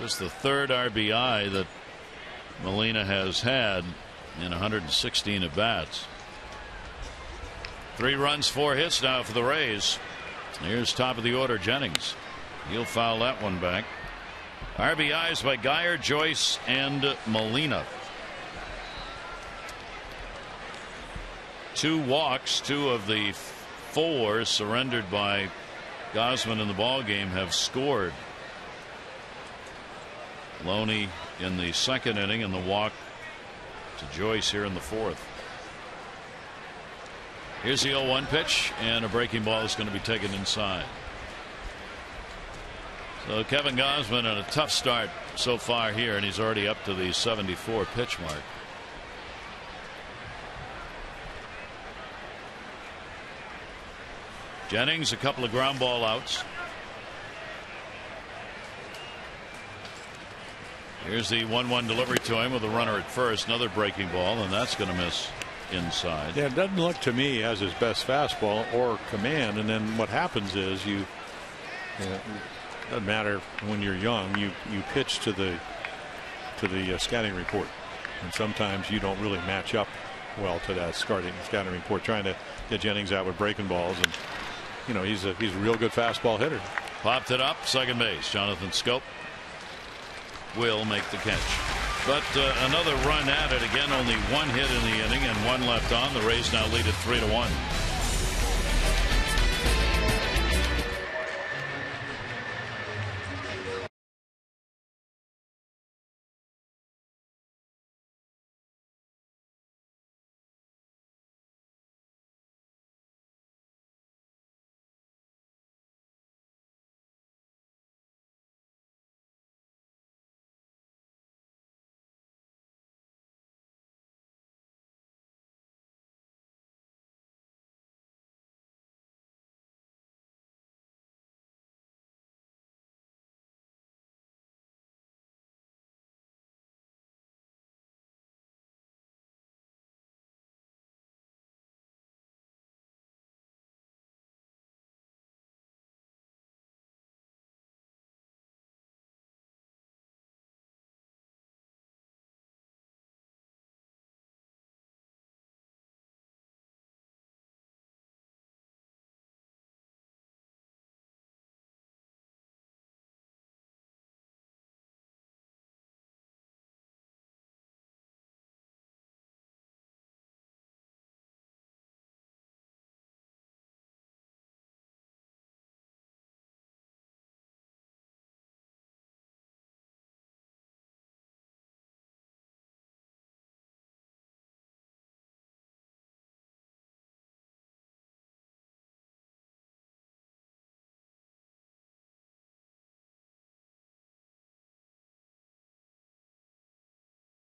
Just the third R B I that Molina has had in one hundred sixteen at bats. Three runs, four hits now for the Rays. Here's top of the order, Jennings. He'll foul that one back. R B Is by Guyer, Joyce, and Molina. Two walks, two of the four surrendered by Gausman in the ballgame have scored. Loney in the second inning, and the walk to Joyce here in the fourth. Here's the oh one pitch, and a breaking ball is going to be taken inside. So Kevin Gausman on a tough start so far here, and he's already up to the seventy-four pitch mark. Jennings, a couple of ground ball outs. Here's the one one delivery to him with a runner at first. Another breaking ball, and that's going to miss inside. Yeah, it doesn't look to me as his best fastball or command, and then what happens is you... Yeah. Doesn't matter when you're young, you you pitch to the to the uh, scouting report, and sometimes you don't really match up well to that starting scouting report. Trying to get Jennings out with breaking balls, and you know he's a he's a real good fastball hitter. Popped it up, second base. Jonathan Schoop will make the catch, but uh, another run at it again. Only one hit in the inning and one left on. The Rays now lead at three to one.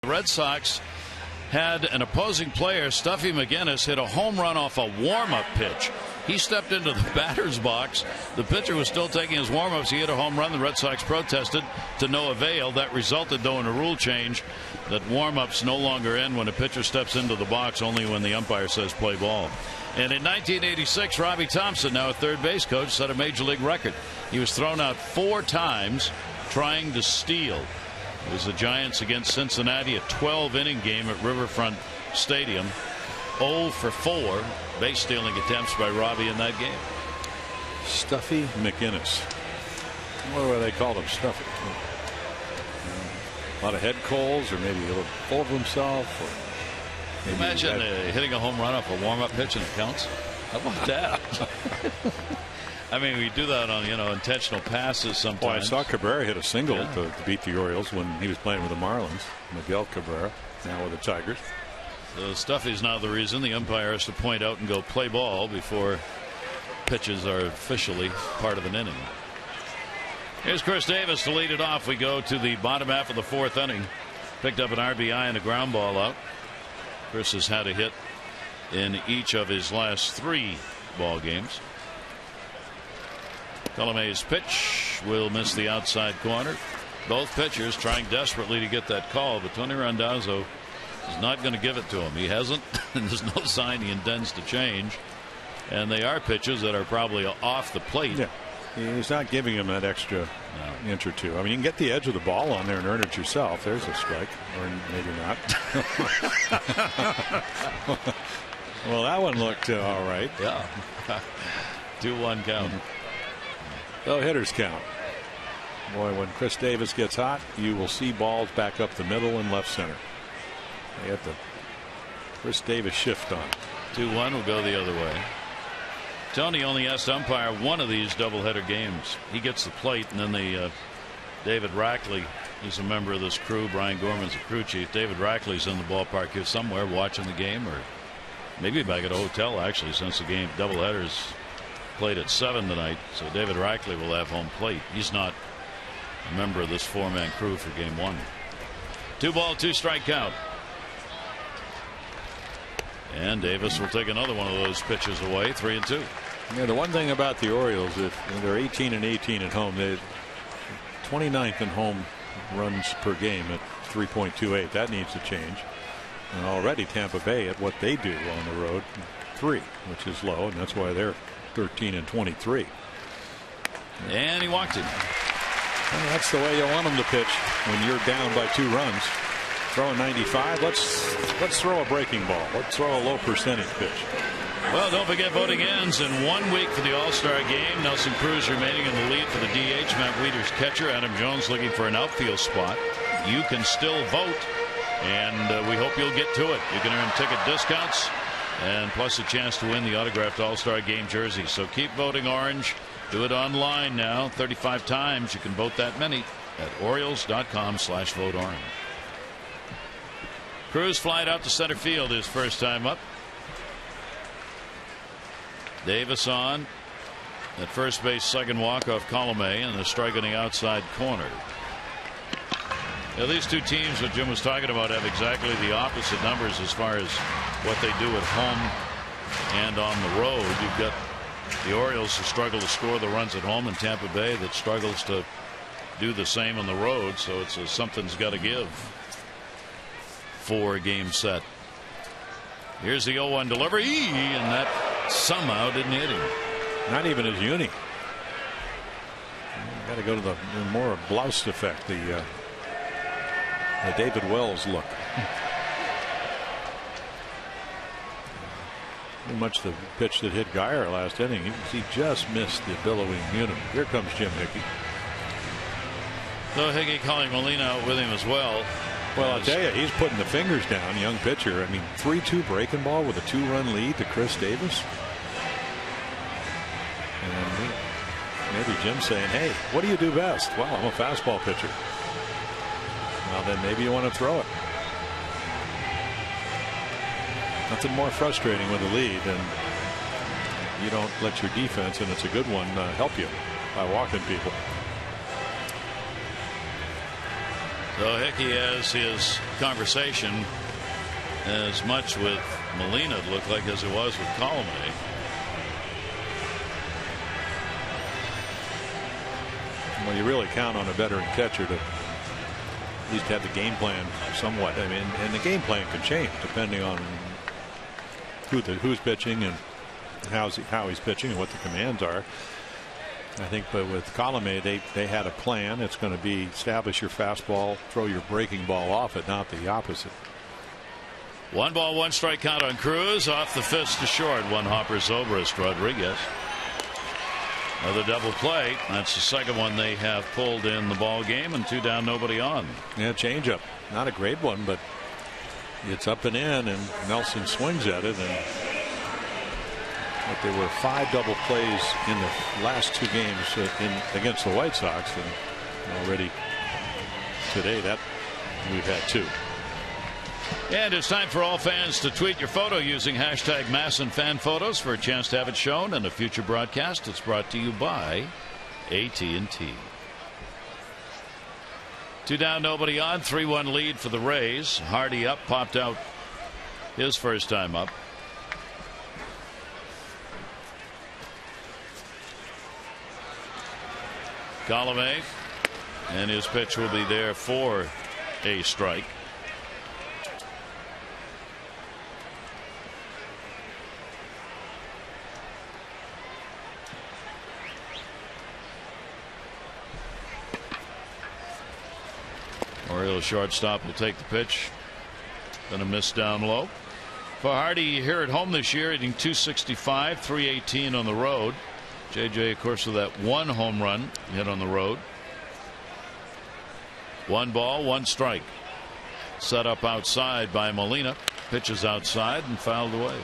The Red Sox had an opposing player, Stuffy McGinnis, hit a home run off a warm-up pitch. He stepped into the batter's box. The pitcher was still taking his warm-ups. He hit a home run. The Red Sox protested to no avail. That resulted, though, in a rule change that warm-ups no longer end when a pitcher steps into the box, only when the umpire says play ball. And in nineteen eighty-six, Robbie Thompson, now a third base coach, set a major league record. He was thrown out four times trying to steal. It was the Giants against Cincinnati, a twelve inning game at Riverfront Stadium. oh for four base stealing attempts by Robbie in that game. Stuffy McGinnis. What were they called him? Stuffy. A lot of head colds, or maybe a little full of himself. Or imagine uh, hitting a home run off a warm-up pitch and it counts. How about that? I mean, we do that on, you know, intentional passes sometimes. Well, I saw Cabrera hit a single yeah. to, to beat the Orioles when he was playing with the Marlins. Miguel Cabrera, now with the Tigers. So Stuffy's now the reason the umpire has to point out and go play ball before pitches are officially part of an inning. Here's Chris Davis to lead it off. We go to the bottom half of the fourth inning. Picked up an R B I and a ground ball out. Chris has had a hit in each of his last three ball games. Colomé's pitch will miss the outside corner. Both pitchers trying desperately to get that call, but Tony Randazzo is not going to give it to him. He hasn't, and there's no sign he intends to change. And they are pitches that are probably off the plate. Yeah. He's not giving him that extra no. inch or two. I mean, you can get the edge of the ball on there and earn it yourself. There's a strike, or maybe not. Well, that one looked uh, all right. Yeah. two one count. Mm-hmm. No hitters count. Boy, when Chris Davis gets hot, you will see balls back up the middle and left center. They got the Chris Davis shift on. two one will go the other way. Tony only has to umpire one of these doubleheader games. He gets the plate, and then the uh, David Rackley, he's a member of this crew. Brian Gorman's the crew chief. David Rackley's in the ballpark here somewhere watching the game, or maybe back at a hotel, actually, since the game doubleheaders played at seven tonight, so David Rackley will have home plate. He's not a member of this four-man crew for game one. Two ball, two strike count. And Davis will take another one of those pitches away, three and two. Yeah, the one thing about the Orioles, if they're eighteen and eighteen at home, they're twenty-ninth in home runs per game at three point two eight. That needs to change. And already Tampa Bay at what they do on the road, three, which is low, and that's why they're thirteen and twenty-three. And he walked him. Well, that's the way you want him to pitch when you're down by two runs. Throw a ninety-five. Let's let's throw a breaking ball. Let's throw a low percentage pitch. Well, don't forget, voting ends in one week for the All-Star game. Nelson Cruz remaining in the lead for the D H. Matt Wieters catcher. Adam Jones looking for an outfield spot. You can still vote, and uh, we hope you'll get to it. You can earn ticket discounts, and plus a chance to win the autographed All-Star Game jersey. So keep voting orange. Do it online now. thirty-five times. You can vote that many at Orioles.com slash vote orange. Cruz flied out to center field his first time up. Davis on at first base, second walk off Colomé, and a strike on the outside corner. Now, these two teams that Jim was talking about have exactly the opposite numbers as far as what they do at home and on the road. You've got the Orioles who struggle to score the runs at home, and Tampa Bay that struggles to do the same on the road. So it's a something's got to give for a game set. Here's the oh one delivery, and that somehow didn't hit him. Not even his uni. Got to go to the more blouse effect. The uh, The David Wells look. Pretty much the pitch that hit Guyer last inning. You can see just missed the billowing unit. Here comes Jim Hickey. So Hickey calling Molina out with him as well. Well, I'll tell you, he's putting the fingers down, young pitcher. I mean, three two breaking ball with a two-run lead to Chris Davis. And maybe Jim saying, hey, what do you do best? Well, I'm a fastball pitcher. Well, then maybe you want to throw it. Nothing more frustrating with a lead than you don't let your defense, and it's a good one, uh, help you by walking people. So Hickey has his conversation as much with Molina, it looked like, as it was with Colomé. Well, you really count on a veteran catcher to at least have the game plan somewhat. I mean, and the game plan could change depending on who the, who's pitching and how's he, how he's pitching and what the commands are. I think, but with Colomé, they they had a plan. It's going to be establish your fastball, throw your breaking ball off it, not the opposite. One ball, one strike count on Cruz. Off the fist to short. One hopper, Zobrist, Rodriguez. Another double play. That's the second one they have pulled in the ball game, and two down, nobody on. Yeah, changeup. Not a great one, but it's up and in, and Nelson swings at it. And but there were five double plays in the last two games in against the White Sox, and already today that we've had two. And it's time for all fans to tweet your photo using hashtag MassinFanPhotos for a chance to have it shown in a future broadcast. It's brought to you by A T and T. Two down, nobody on. three one lead for the Rays. Hardy up, popped out his first time up. Colomé, and his pitch will be there for a strike. Oriole shortstop will take the pitch. Then a miss down low. For Hardy here at home this year, hitting two sixty-five, three eighteen on the road. J J, of course, with that one home run hit on the road. One ball, one strike. Set up outside by Molina. Pitches outside and fouled away.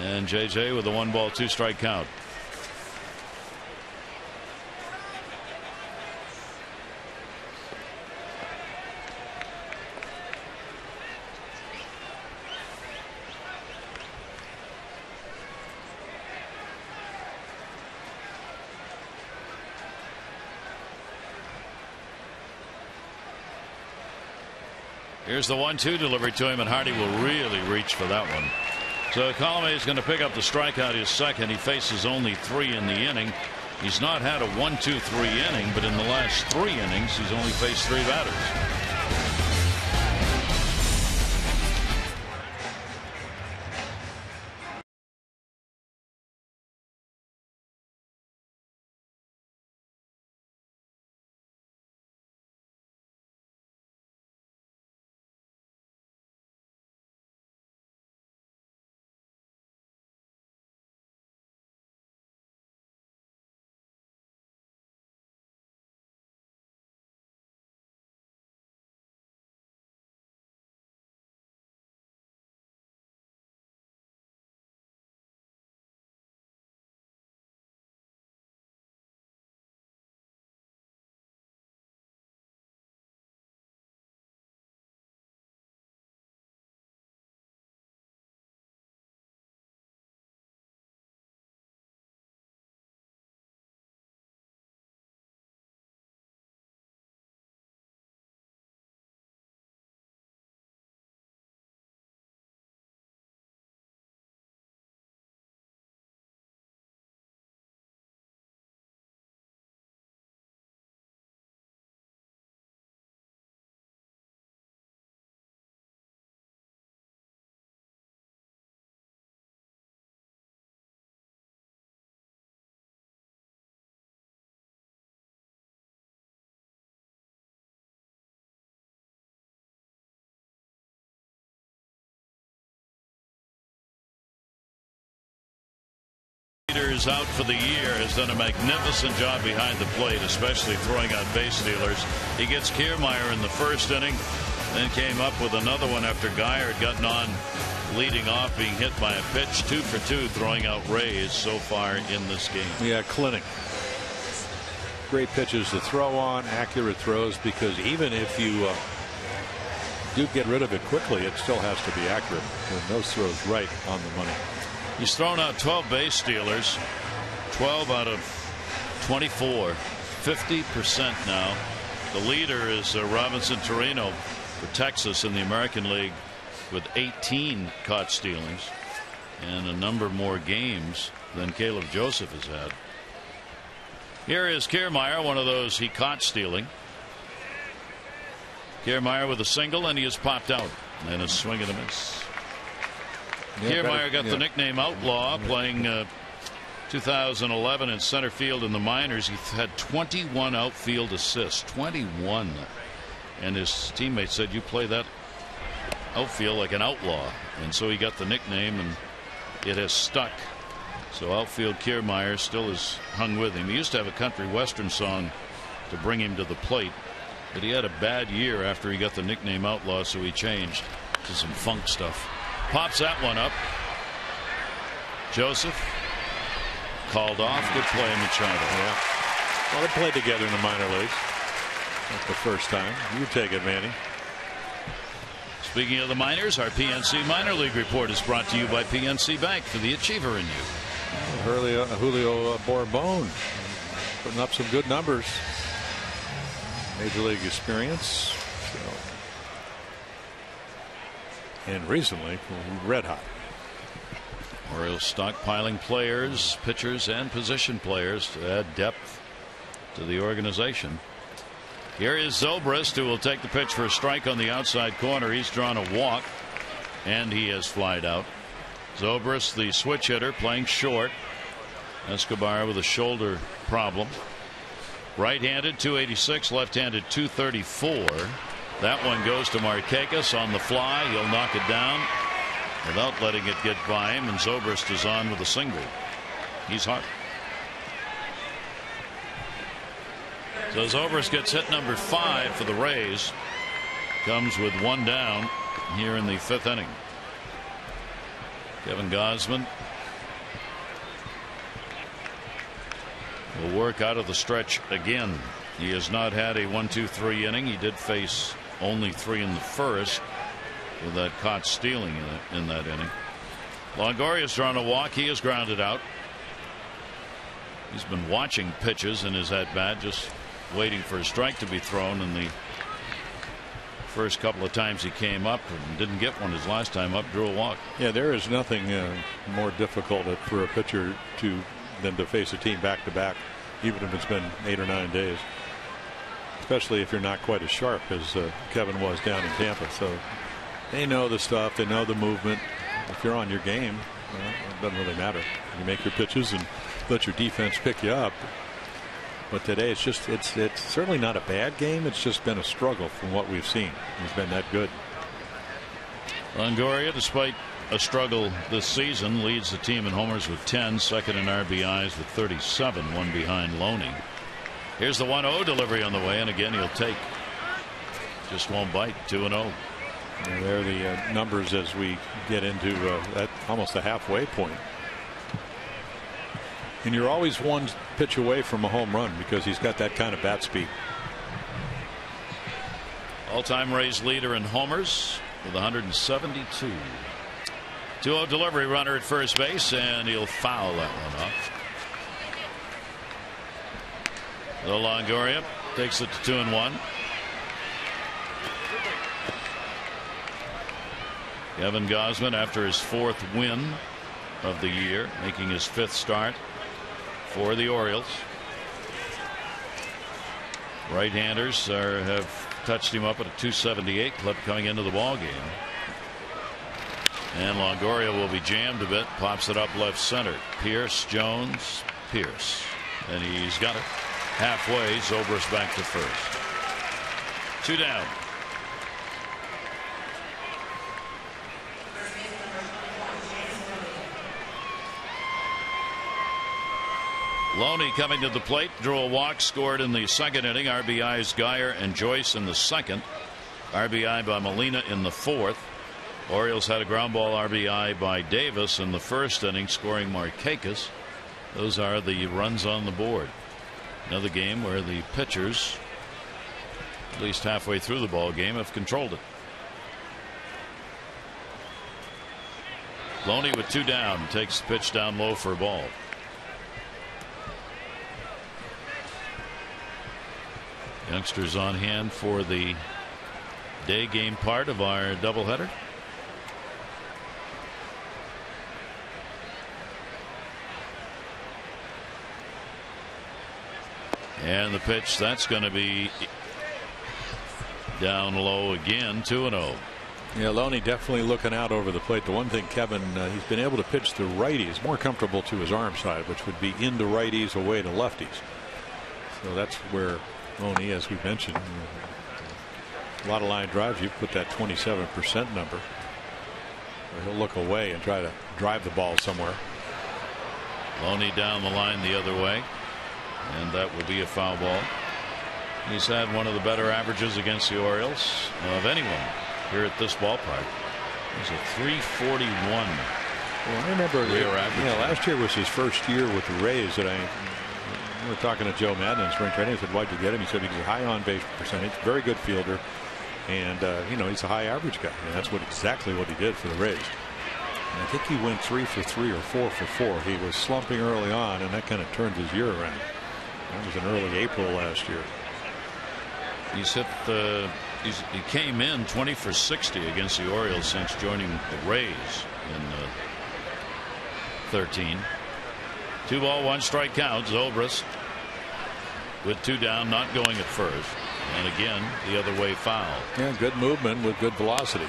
And J J with a one ball, two strike count. Here's the one two delivery to him, and Hardy will really reach for that one. So Colomé is going to pick up the strikeout, his second. He faces only three in the inning. He's not had a one two three inning, but in the last three innings, he's only faced three batters. Is out for the year, has done a magnificent job behind the plate, especially throwing out base stealers. He gets Kiermaier in the first inning, then came up with another one after Guyer had gotten on leading off, being hit by a pitch. Two for two throwing out Rays so far in this game. Yeah, clinic. Great pitches to throw on, accurate throws, because even if you uh, do get rid of it quickly, it still has to be accurate. And those throws right on the money. He's thrown out twelve base stealers, twelve out of twenty-four fifty percent now. The leader is uh, Robinson Torino for Texas in the American League with eighteen caught stealings and a number more games than Caleb Joseph has had. Here is Kiermaier, one of those he caught stealing. Kiermaier with a single, and he has popped out. And a swing and a miss. Yeah, Kiermaier got yeah. the nickname Outlaw, playing uh, two thousand eleven in center field in the minors. He had twenty-one outfield assists, twenty-one. And his teammates said, you play that outfield like an outlaw. And so he got the nickname, and it has stuck. So outfield Kiermaier still is hung with him. He used to have a country western song to bring him to the plate, but he had a bad year after he got the nickname Outlaw, so he changed to some funk stuff. Pops that one up. Joseph called off. Good play, Machado. Yeah. Well, they played together in the minor leagues. That's the first time. You take it, Manny. Speaking of the minors, our P N C minor league report is brought to you by P N C Bank for the achiever in you. Julio, Julio Borbone putting up some good numbers. Major league experience. So. And recently, red hot. Orioles stockpiling players, pitchers, and position players to add depth to the organization. Here is Zobrist, who will take the pitch for a strike on the outside corner. He's drawn a walk, and he has flied out. Zobrist, the switch hitter, playing short. Escobar with a shoulder problem. Right-handed two eighty-six, left-handed two thirty-four. That one goes to Markakis on the fly. He'll knock it down without letting it get by him, and Zobrist is on with a single. He's hot. So Zobrist gets hit number five for the Rays. Comes with one down here in the fifth inning. Kevin Gausman will work out of the stretch again. He has not had a one two three inning. He did face only three in the first with that caught stealing in that, in that inning. Longoria's drawn a walk. He is grounded out. He's been watching pitches in his at-bat, just waiting for a strike to be thrown. In the first couple of times he came up and didn't get one, his last time up drew a walk. Yeah, there is nothing uh, more difficult for a pitcher to than to face a team back to back, even if it's been eight or nine days, especially if you're not quite as sharp as uh, Kevin was down in Tampa. So they know the stuff, they know the movement. If you're on your game, well, it doesn't really matter. You make your pitches and let your defense pick you up. But today it's just it's it's certainly not a bad game. It's just been a struggle from what we've seen. It's been that good. Longoria, despite a struggle this season, leads the team in homers with ten, second in R B Is with thirty-seven, one behind Loney. Here's the one oh delivery on the way, and again he'll take. Just won't bite. Two and oh. And there are the uh, numbers as we get into uh, at almost the halfway point. And you're always one pitch away from a home run because he's got that kind of bat speed. All-time Rays leader in homers with one hundred seventy-two. two oh delivery, runner at first base, and he'll foul that one off. The Longoria takes it to two and one. Kevin Gausman, after his fourth win of the year, making his fifth start for the Orioles. Right-handers are, have touched him up at a two seventy-eight clip coming into the ball game. And Longoria will be jammed a bit. Pops it up left center. Pearce, Jones, Pearce. And he's got it halfway. Zobrist back to first. Two down. Loney coming to the plate. Drew a walk. Scored in the second inning. R B Is Guyer and Joyce in the second. R B I by Molina in the fourth. Orioles had a ground ball R B I by Davis in the first inning, scoring Markakis. Those are the runs on the board. Another game where the pitchers, at least halfway through the ball game, have controlled it. Loney with two down takes the pitch down low for a ball. Youngsters on hand for the day game part of our doubleheader. And the pitch, that's going to be down low again, two and oh. Yeah, Loney definitely looking out over the plate. The one thing, Kevin, uh, he's been able to pitch the righties more comfortable to his arm side, which would be into righties, away to lefties. So that's where Loney, as we mentioned, a lot of line drives. You put that twenty-seven percent number. Or he'll look away and try to drive the ball somewhere. Loney down the line the other way, and that will be a foul ball. He's had one of the better averages against the Orioles of anyone here at this ballpark. He's a three forty-one. Well, I remember the, yeah, last year was his first year with the Rays that I, we were talking to Joe Maddon in spring training. I said, "Why'd you get him?" He said, "He's a high on base percentage, very good fielder, and uh, you know, he's a high average guy." And that's what exactly what he did for the Rays. And I think he went three for three or four for four. He was slumping early on, and that kind of turned his year around. That was in early April last year. He's hit the. He's, he came in twenty for sixty against the Orioles since joining the Rays in uh, thirteen. Two ball, one strike count. Zobrist with two down, not going at first. And again, the other way foul. Yeah, good movement with good velocity.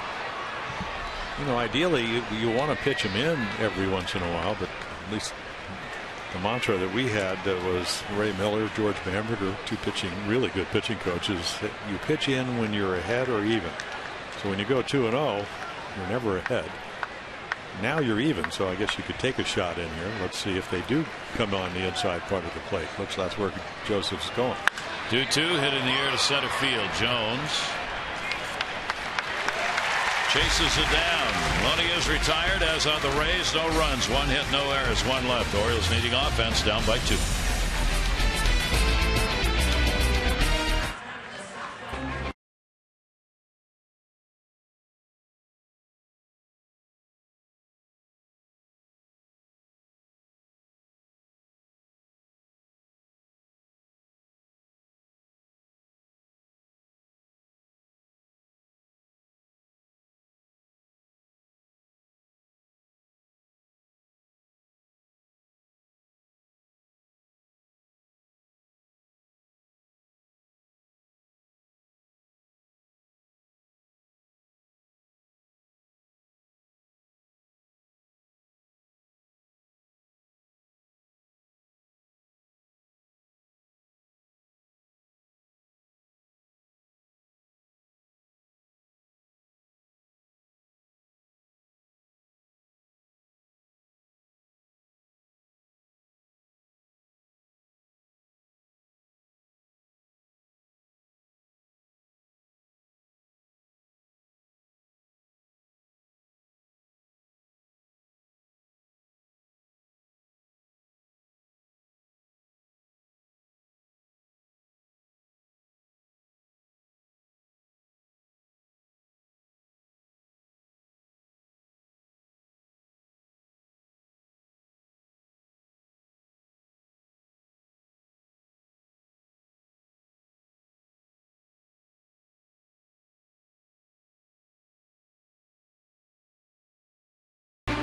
You know, ideally, you, you want to pitch him in every once in a while, but at least the mantra that we had that was Ray Miller, George Bamberger, two pitching, really good pitching coaches, that you pitch in when you're ahead or even. So when you go two and oh, you're never ahead. Now you're even, so I guess you could take a shot in here. Let's see if they do come on the inside part of the plate. Looks like that's where Joseph's going. Two two, hit in the air to center field. Jones chases it down. Loney is retired, as on the Rays. No runs, one hit, no errors, one left. Orioles needing offense, down by two.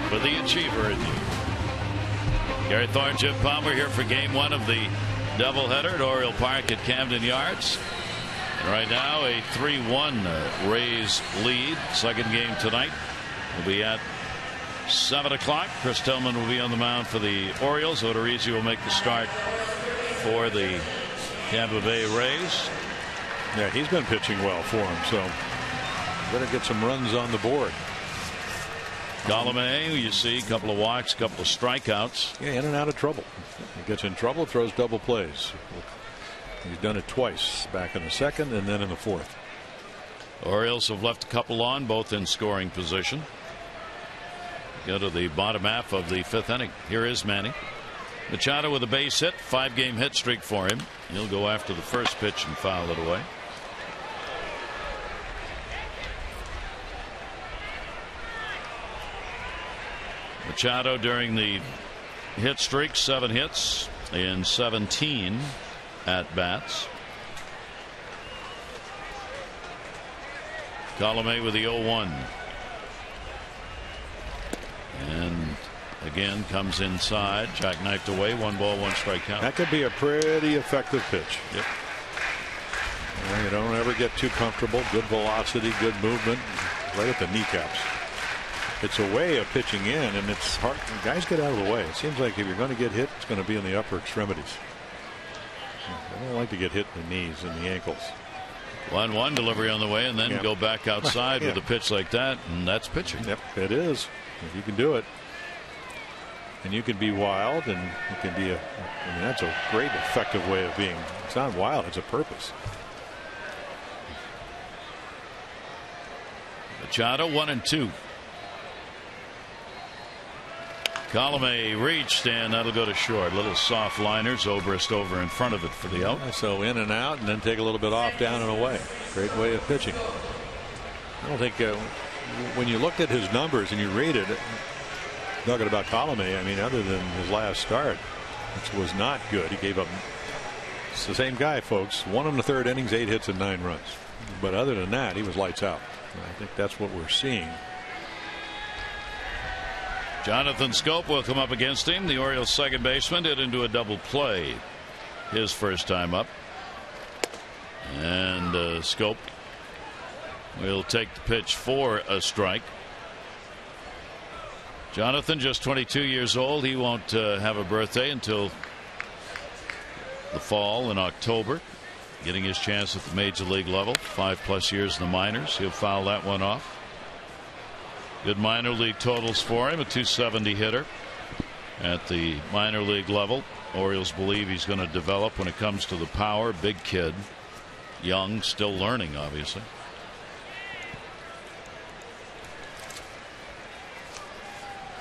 For the Achiever in you. Gary Thorne, Jim Palmer here for game one of the doubleheader at Oriole Park at Camden Yards. And right now a three one Rays lead. Second game tonight will be at seven o'clock. Chris Tillman will be on the mound for the Orioles. Odorizzi will make the start for the Tampa Bay Rays. Yeah, he's been pitching well for him, so better get some runs on the board. Colomé, you see, a couple of walks, a couple of strikeouts. Yeah, in and out of trouble. He gets in trouble, throws double plays. He's done it twice, back in the second and then in the fourth. Orioles have left a couple on, both in scoring position. Go to the bottom half of the fifth inning. Here is Manny. Machado with a base hit, five game hit streak for him. He'll go after the first pitch and foul it away. Machado during the hit streak, seven hits in seventeen at bats. Colomé with the oh one. And again comes inside, jackknifed away, one ball, one strike count. That could be a pretty effective pitch. Yep. Well, you don't ever get too comfortable. Good velocity, good movement, right at the kneecaps. It's a way of pitching in, and it's hard. Guys get out of the way. It seems like if you're going to get hit, it's going to be in the upper extremities. I don't like to get hit in the knees and the ankles. one one delivery on the way, and then yeah. go back outside yeah. with a pitch like that, and that's pitching. Yep, it is. If you can do it, and you can be wild, and you can be a. I mean, that's a great, effective way of being. It's not wild; it's a purpose. Machado one and two. Colomé reached, and that'll go to short. Little soft liners. Zobrist over in front of it for the out. Yeah, so in and out, and then take a little bit off, down and away. Great way of pitching. I don't think uh, when you looked at his numbers and you read it, talking about Colomé, I mean, other than his last start, which was not good, he gave up. It's the same guy, folks. One in the third innings, eight hits and nine runs. But other than that, he was lights out. I think that's what we're seeing. Jonathan Schoop will come up against him. The Orioles second baseman hit into a double play his first time up. And uh, Schoop will take the pitch for a strike. Jonathan, just twenty-two years old. He won't uh, have a birthday until the fall in October. Getting his chance at the major league level. Five plus years in the minors. He'll foul that one off. Good minor league totals for him, a two seventy hitter at the minor league level. Orioles believe he's going to develop when it comes to the power. Big kid, young, still learning, obviously.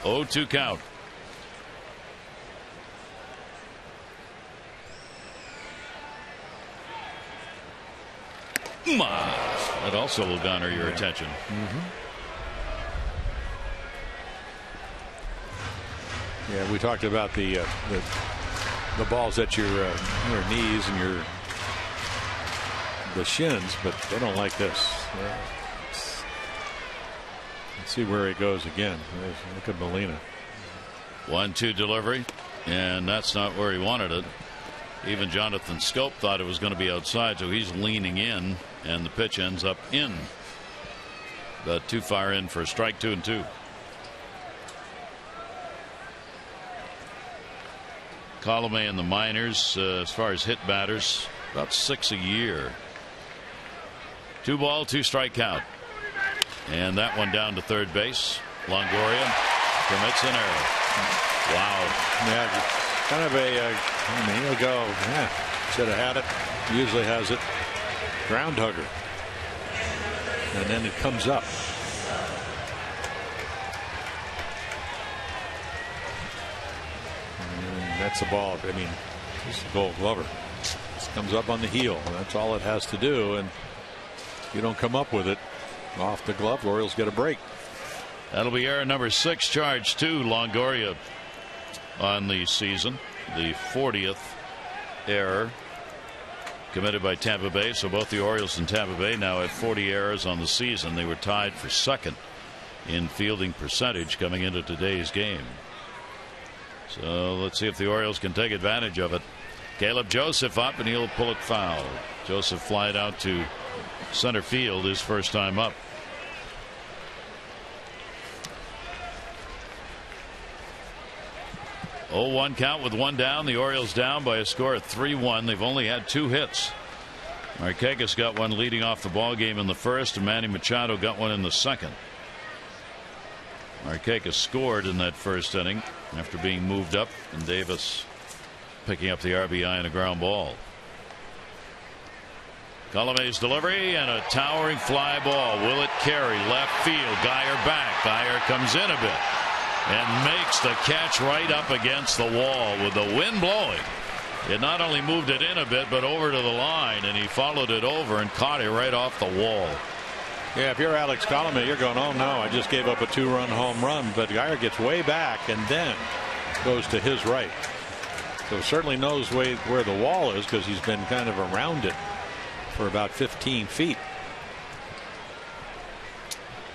oh two count. That also will garner your attention. Mm-hmm. Yeah, we talked about the uh, the, the balls at your uh, your knees and your the shins, but they don't like this. Yeah. Let's see where he goes again. Look at Molina. one two delivery, and that's not where he wanted it. Even Jonathan Schoop thought it was going to be outside, so he's leaning in, and the pitch ends up in. But too far in for a strike, two and two. Colomé in the minors, uh, as far as hit batters, about six a year. Two ball, two strike count. And that one down to third base. Longoria commits an error. Wow. Yeah, kind of a, uh, I mean, he'll go, yeah, should have had it, usually has it. Ground hugger. And then it comes up. That's the ball. I mean, this is a Gold Glover. This comes up on the heel. That's all it has to do, and if you don't come up with it off the glove, Orioles get a break. That'll be error number six, charge two, Longoria on the season. The fortieth error committed by Tampa Bay. So both the Orioles and Tampa Bay now have forty errors on the season. They were tied for second in fielding percentage coming into today's game. So let's see if the Orioles can take advantage of it. Caleb Joseph up, and he'll pull it foul. Joseph flied out to center field his first time up. oh one count with one down. The Orioles down by a score of three one. They've only had two hits. Markakis got one leading off the ball game in the first, and Manny Machado got one in the second. Markakis scored in that first inning after being moved up, and Davis picking up the R B I and a ground ball. Colomé's delivery and a towering fly ball. Will it carry left field? Guyer back. Guyer comes in a bit and makes the catch right up against the wall with the wind blowing. It not only moved it in a bit, but over to the line, and he followed it over and caught it right off the wall. Yeah, if you're Alex Colomé, you're going, oh no, I just gave up a two-run home run. But Guyer gets way back and then goes to his right. So certainly knows way where the wall is, because he's been kind of around it for about fifteen feet.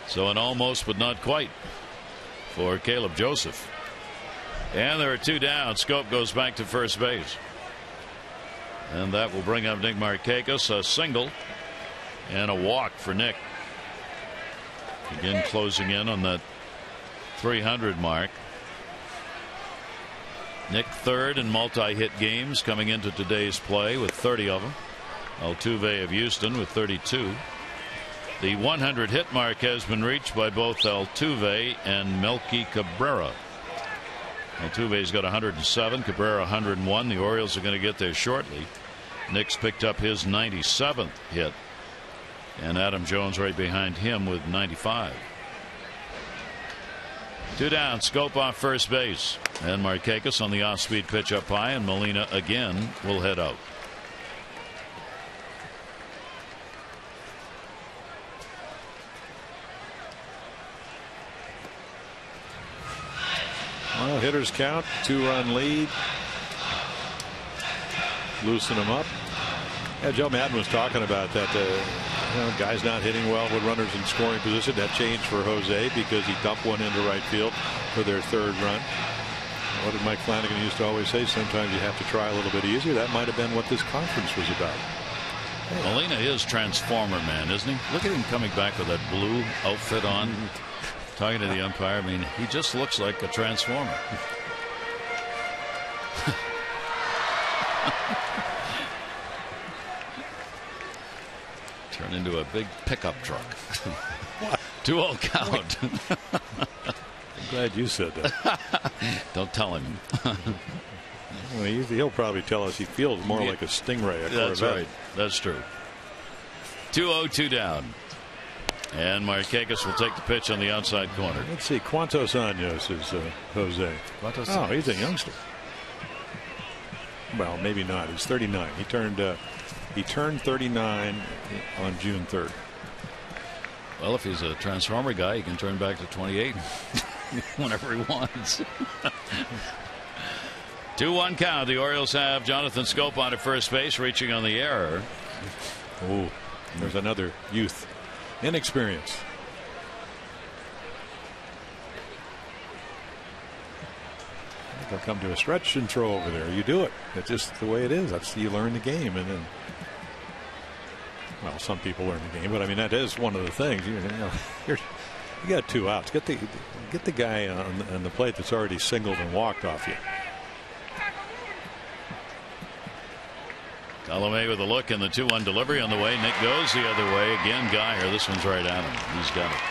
So an almost but not quite for Caleb Joseph. And there are two down. Schoop goes back to first base. And that will bring up Nick Markakis. A single and a walk for Nick. Again closing in on that three hundred mark. Nick third in multi-hit games coming into today's play with thirty of them. Altuve of Houston with thirty-two. The one hundred hit mark has been reached by both Altuve and Melky Cabrera. Altuve's got one hundred seven, Cabrera one hundred one. The Orioles are going to get there shortly. Nick's picked up his ninety-seventh hit. And Adam Jones right behind him with ninety-five. Two down. Schoop off first base. And Markakis on the off-speed pitch up high. And Molina again will head out. Well, hitters count. Two-run lead. Loosen them up. Yeah, Joe Maddon was talking about that. Uh, You know, guys not hitting well with runners in scoring position. That changed for Jose because he dumped one into right field for their third run. What did Mike Flanagan used to always say? Sometimes you have to try a little bit easier. That might have been what this conference was about. Hey. Molina is transformer, man, isn't he? Look at him coming back with that blue outfit on. Talking to the umpire. I mean, he just looks like a transformer. Turn into a big pickup truck. two oh count. I'm glad you said that. Don't tell him. Well, he'll probably tell us he feels more yeah. like a Stingray. A That's Corvette. Right. That's true. two oh, two down. And Markakis will take the pitch on the outside corner. Let's see. Cuantos años is uh, Jose. Cuantos oh, años. He's a youngster. Well, maybe not. He's thirty-nine. He turned. Uh, He turned thirty-nine on June third. Well, if he's a transformer guy, he can turn back to twenty-eight whenever he wants. two one count. The Orioles have Jonathan Schoop on at first base, reaching on the error. Oh, there's another youth. Inexperience. I think I'll come to a stretch and throw over there. You do it. That's just the way it is. That's you learn the game, and then. Well, some people learn the game, but I mean that is one of the things. You know, you're, you got two outs. Get the get the guy on, on the plate that's already singled and walked off you. Colomé with a look and the two one delivery on the way. Nick goes the other way again. Guyer, this one's right at him. He's got it.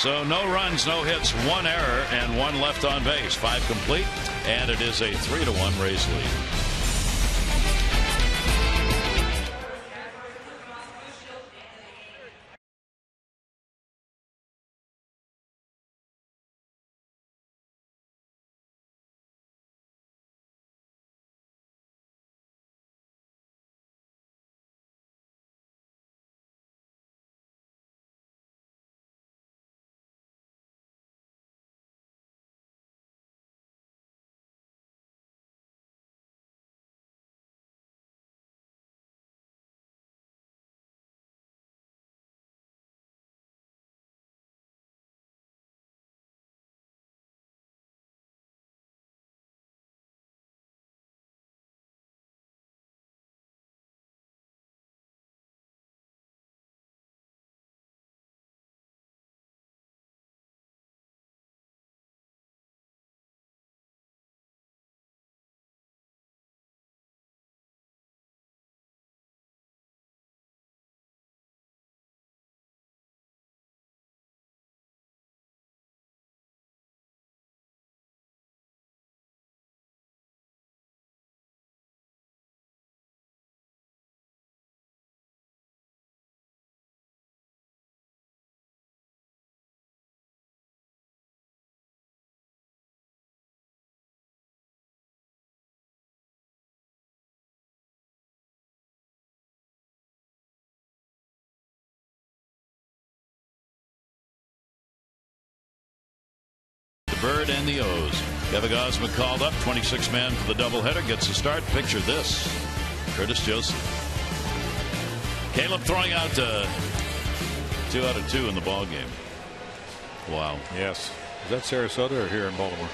So no runs, no hits, one error, and one left on base. Five complete, and it is a three to one Rays lead. Bird and the O's. Kevin Gausman called up, twenty-six man for the doubleheader, gets a start. Picture this: Curtis Joseph. Caleb throwing out uh, two out of two in the ball game. Wow. Yes. Is that Sarasota or here in Baltimore?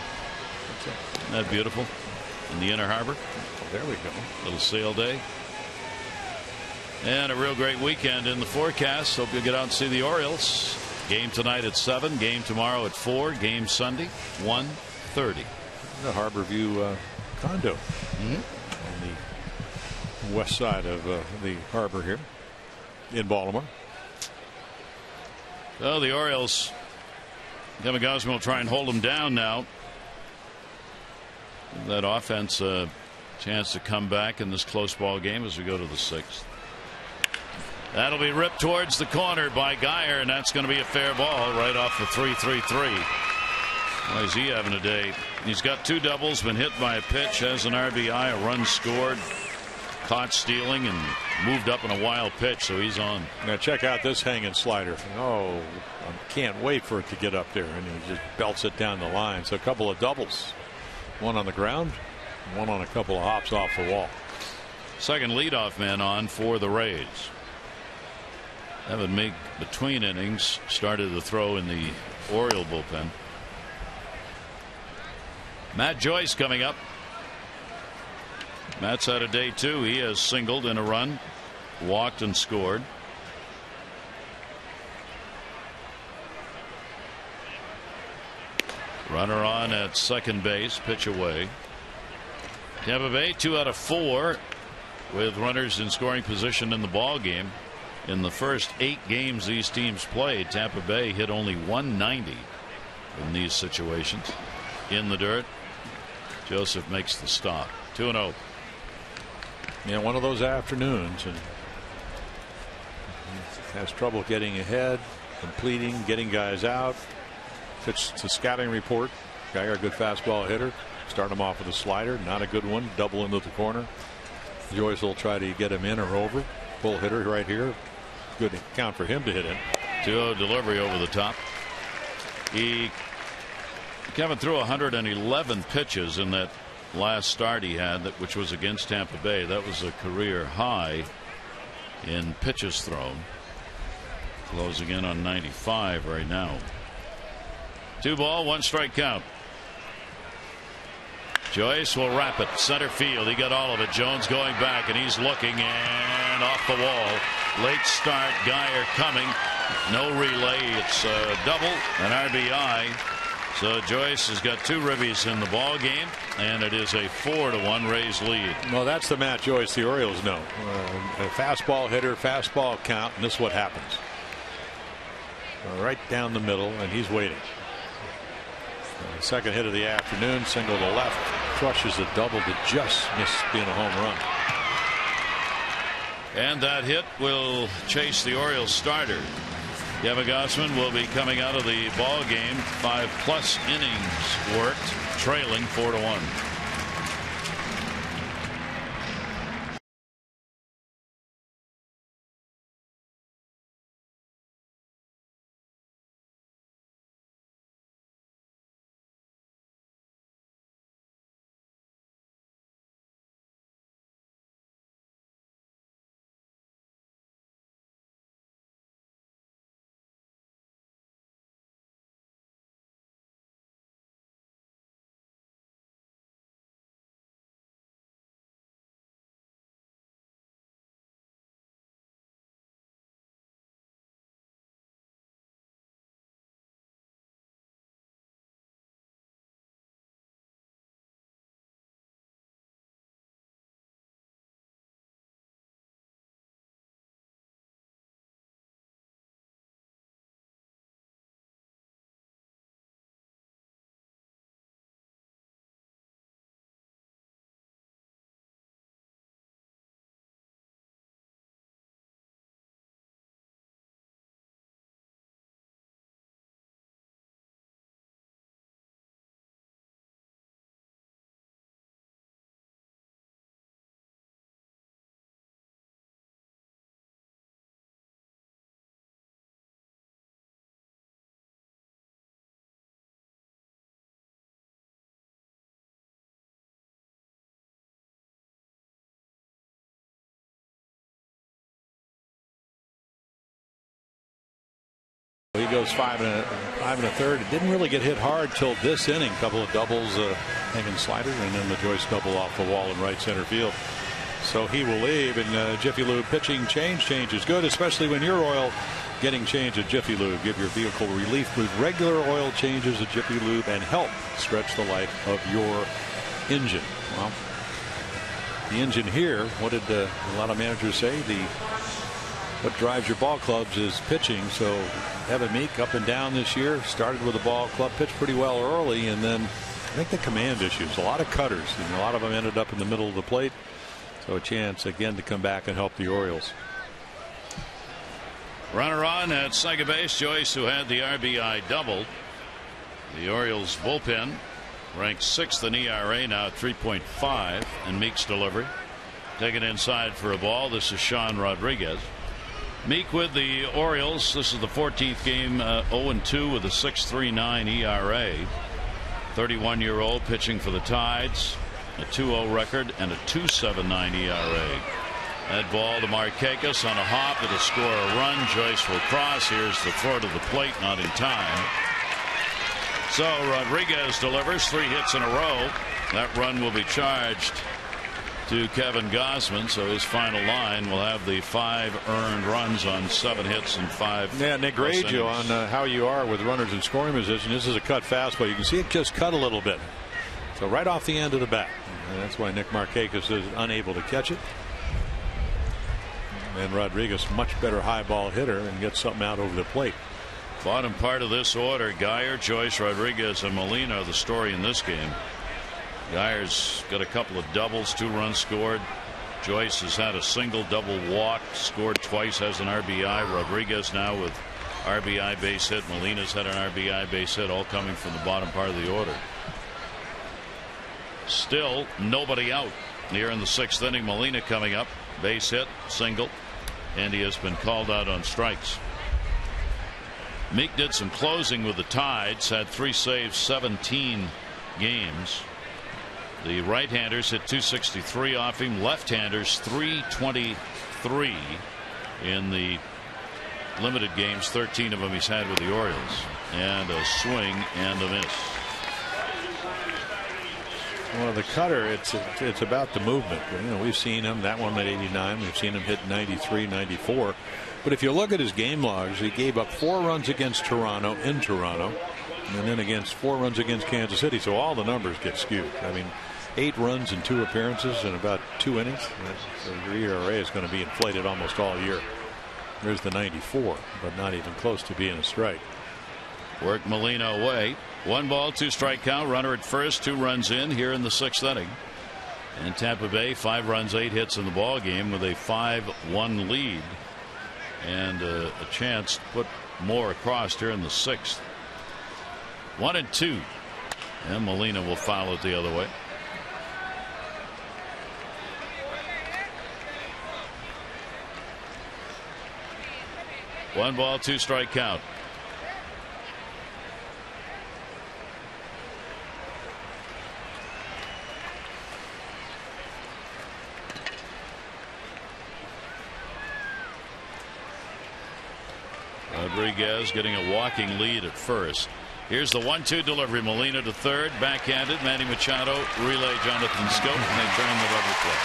Isn't that beautiful? In the Inner Harbor. There we go. Little sail day. And a real great weekend in the forecast. Hope you'll get out and see the Orioles. Game tonight at seven. Game tomorrow at four. Game Sunday, one thirty. The Harborview uh, condo mm-hmm. on the west side of uh, the harbor here in Baltimore. So the Orioles, Kevin Gausman will try and hold them down now. That offense a uh, chance to come back in this close ball game as we go to the sixth. That'll be ripped towards the corner by Guyer, and that's going to be a fair ball right off the three three three. Boy, is he having a day. He's got two doubles, been hit by a pitch, has an R B I, a run scored, caught stealing, and moved up in a wild pitch, so he's on. Now check out this hanging slider. Oh, I can't wait for it to get up there, and he just belts it down the line. So a couple of doubles, one on the ground, one on a couple of hops off the wall. Second leadoff man on for the Rays. Evan Meek, between innings, started the throw in the Oriole bullpen. Matt Joyce coming up. Matt's had a day too. He has singled in a run, walked and scored. Runner on at second base, pitch away. Tampa Bay two out of four with runners in scoring position in the ball game. In the first eight games these teams played, Tampa Bay hit only one ninety in these situations. In the dirt, Joseph makes the stop. two and oh. Yeah, one of those afternoons, and has trouble getting ahead, completing, getting guys out. Fits the scouting report. Guyer, a good fastball hitter. Starting him off with a slider, not a good one. Double into the corner. Joyce will try to get him in or over. Bull hitter right here. Good count for him to hit it. two oh delivery over the top. He Kevin threw one hundred eleven pitches in that last start he had, that which was against Tampa Bay. That was a career high in pitches thrown. Closing in on ninety-five right now. Two ball, one strike count. Joyce will wrap it center field. He got all of it. Jones going back, and he's looking, and off the wall. Late start. Guyer coming. No relay. It's a double, an R B I. So Joyce has got two ribbies in the ball game, and it is a four to one Rays lead. Well, that's the Matt Joyce the Orioles know. Uh, a fastball hitter, fastball count, and this is what happens. Right down the middle, and he's waiting. Uh, second hit of the afternoon, single to left, crushes a double to just miss being a home run. And that hit will chase the Orioles starter. Kevin Gausman will be coming out of the ball game. Five plus innings worked, trailing four to one. goes five and a, five and a third. It didn't really get hit hard till this inning. Couple of doubles, uh, hanging slider, and then the Joyce double off the wall in right center field. So he will leave, and uh, Jiffy Lube pitching change. Change is good, especially when you're oil. Getting change at Jiffy Lube. Give your vehicle relief with regular oil changes at Jiffy Lube and help stretch the life of your engine. Well, the engine here, what did uh, a lot of managers say? The what drives your ball clubs is pitching. So Evan Meek up and down this year, started with a ball club, pitched pretty well early, and then I think the command issues. A lot of cutters, and a lot of them ended up in the middle of the plate. So a chance again to come back and help the Orioles. Runner on at second base, Joyce, who had the R B I double. The Orioles bullpen ranked sixth in E R A now at three point five in Meek's delivery. Taken inside for a ball. This is Sean Rodriguez. Meek with the Orioles. This is the fourteenth game, uh, oh and two with a six point three nine E R A. thirty-one year old pitching for the Tides. A two oh record and a two seventy-nine E R A. That ball to Markakis on a hop. It'll score a run. Joyce will cross. Here's the throw to the plate, not in time. So Rodriguez delivers three hits in a row. That run will be charged to Kevin Gausman, so his final line will have the five earned runs on seven hits and five. Yeah, Nick grades you on uh, how you are with runners in scoring position. This is a cut fastball. You can see it just cut a little bit. So right off the end of the bat. And that's why Nick Markakis is unable to catch it. And Rodriguez, much better high ball hitter, and gets something out over the plate. Bottom part of this order, Guyer, Joyce, Rodriguez, and Molina are the story in this game. Guyer's got a couple of doubles, two runs scored. Joyce has had a single, double walk, scored twice, has an R B I. Rodriguez now with R B I base hit. Molina's had an R B I base hit, all coming from the bottom part of the order. Still nobody out here in the sixth inning. Molina coming up. Base hit, single, and he has been called out on strikes. Meek did some closing with the Tides, had three saves, seventeen games. The right-handers hit two sixty-three off him, left-handers three twenty-three in the limited games, thirteen of them he's had with the Orioles. And a swing and a miss. Well, the cutter, it's it's about the movement. You know, we've seen him, that one at eighty-nine, we've seen him hit ninety-three, ninety-four. But if you look at his game logs, he gave up four runs against Toronto in Toronto, and then against four runs against Kansas City. So all the numbers get skewed. I mean, eight runs and two appearances in about two innings. So your E R A is going to be inflated almost all year. There's the ninety-four, but not even close to being a strike. Work Molina away. One ball, two strike count, runner at first, two runs in here in the sixth inning. And Tampa Bay, five runs, eight hits in the ball game with a five one lead. And uh, a chance to put more across here in the sixth. One and two. And Molina will foul it the other way. One ball, two strike count. Rodriguez getting a walking lead at first. Here's the one two delivery. Molina to third. Backhanded. Manny Machado. Relay Jonathan Schoop. And they turn the rubber play.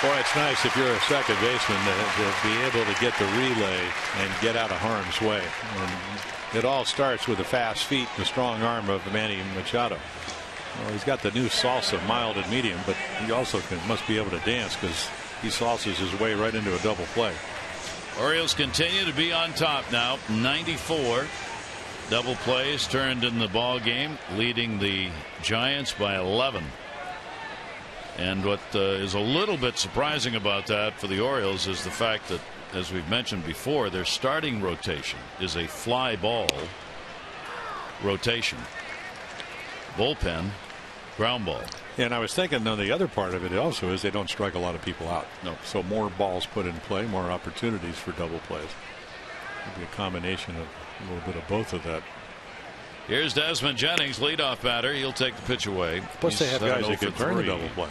Boy, it's nice if you're a second baseman to, to be able to get the relay and get out of harm's way. And it all starts with the fast feet and the strong arm of Manny Machado. Well, he's got the new salsa, mild and medium, but he also can, must be able to dance because he salsas his way right into a double play. Orioles continue to be on top now. ninety-four double plays turned in the ball game, leading the Giants by eleven. And what uh, is a little bit surprising about that for the Orioles is the fact that, as we've mentioned before, their starting rotation is a fly ball rotation. Bullpen, ground ball. And I was thinking, though, the other part of it also is they don't strike a lot of people out. No. So more balls put in play, more opportunities for double plays. It'd be a combination of a little bit of both of that. Here's Desmond Jennings, leadoff batter. He'll take the pitch away. Plus, He's they have guys that can turn the double play.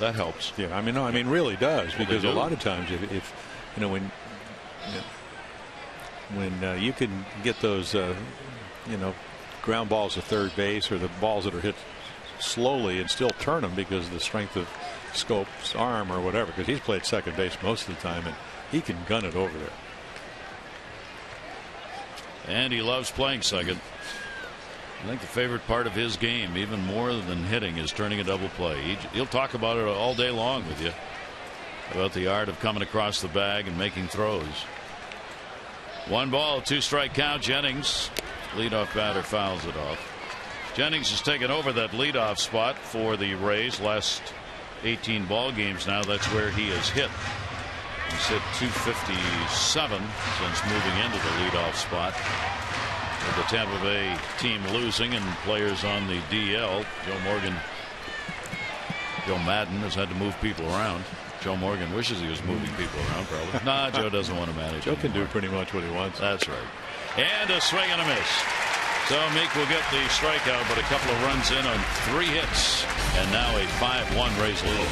That helps. Yeah, I mean, no, I mean, really does, because well, do. a lot of times, if, if you know, when you know, when uh, you can get those, uh, you know, ground balls to third base, or the balls that are hit slowly and still turn them because of the strength of Schoop's arm or whatever, because he's played second base most of the time and he can gun it over there. And he loves playing second. I think the favorite part of his game, even more than hitting, is turning a double play. He, he'll talk about it all day long with you, about the art of coming across the bag and making throws. One ball, two strike count. Jennings, leadoff batter, fouls it off. Jennings has taken over that leadoff spot for the Rays last eighteen ball games. Now that's where he has hit. He's hit two fifty-seven since moving into the leadoff spot. With the Tampa Bay team losing and players on the D L, Joe Morgan, Joe Maddon has had to move people around. Joe Morgan wishes he was moving people around, probably. Nah, Joe doesn't want to manage. Joe anymore. Can do pretty much what he wants. That's right. And a swing and a miss. So Meek will get the strikeout, but a couple of runs in on three hits, and now a five one Rays lead.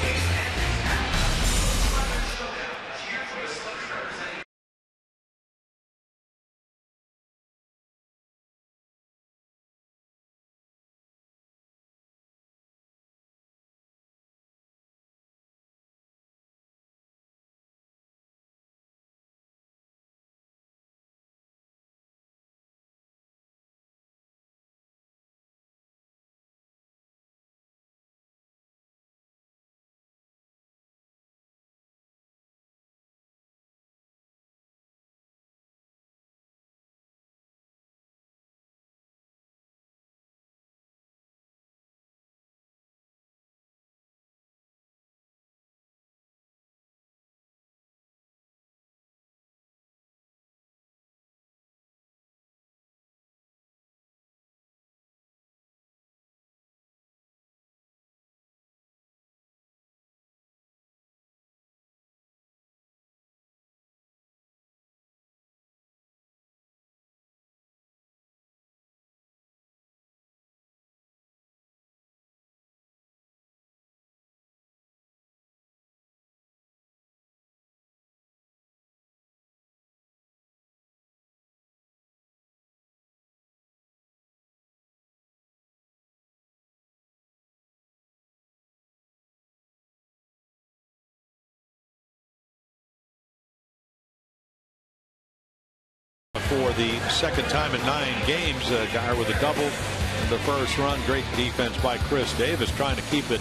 For the second time in nine games, uh, Guyer with a double in the first run. Great defense by Chris Davis trying to keep it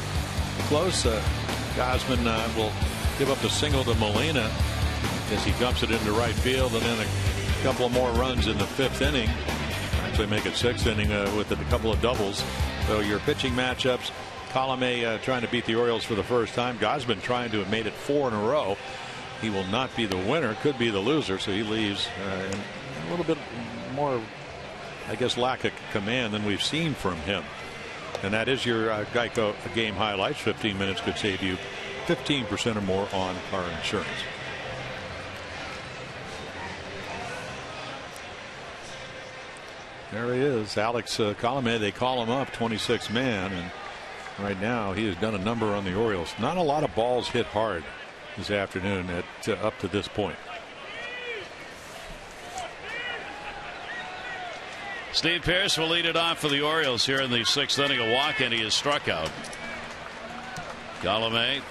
close. Uh, Gausman uh, will give up the single to Molina as he dumps it into right field, and then a couple more runs in the fifth inning. Actually make it sixth inning uh, with a couple of doubles. So your pitching matchups, Colomé uh, trying to beat the Orioles for the first time. Gausman trying to have made it four in a row. He will not be the winner, could be the loser, so he leaves. Uh, A little bit more, I guess, lack of command than we've seen from him. And that is your uh, Geico game highlights. fifteen minutes could save you fifteen percent or more on car insurance. There he is, Alex uh, Colomé. They call him up, twenty-six man, and right now he has done a number on the Orioles. Not a lot of balls hit hard this afternoon at uh, up to this point. Steve Pearce will lead it off for the Orioles here in the sixth inning. A walk, and he is struck out. Colomé,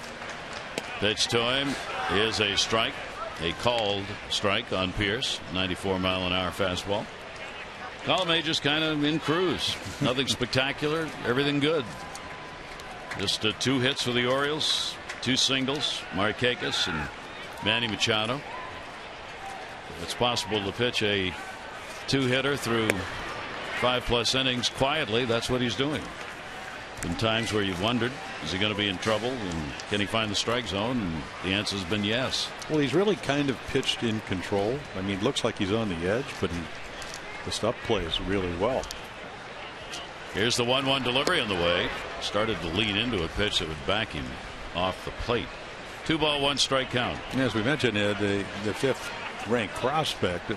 pitch to him, is a strike, a called strike on Pearce. ninety-four mile an hour fastball. Colomé just kind of in cruise. Nothing spectacular, everything good. Just uh, two hits for the Orioles, two singles, Markakis and Manny Machado. It's possible to pitch a two hitter through five plus innings quietly. That's what he's doing. In times where you've wondered, is he going to be in trouble and can he find the strike zone? And the answer has been yes. Well, he's really kind of pitched in control. I mean, looks like he's on the edge, but he, the stuff plays really well. Here's the one one delivery on the way. Started to lean into a pitch that would back him off the plate. Two ball, one strike count. And as we mentioned, uh, the, the fifth ranked prospect,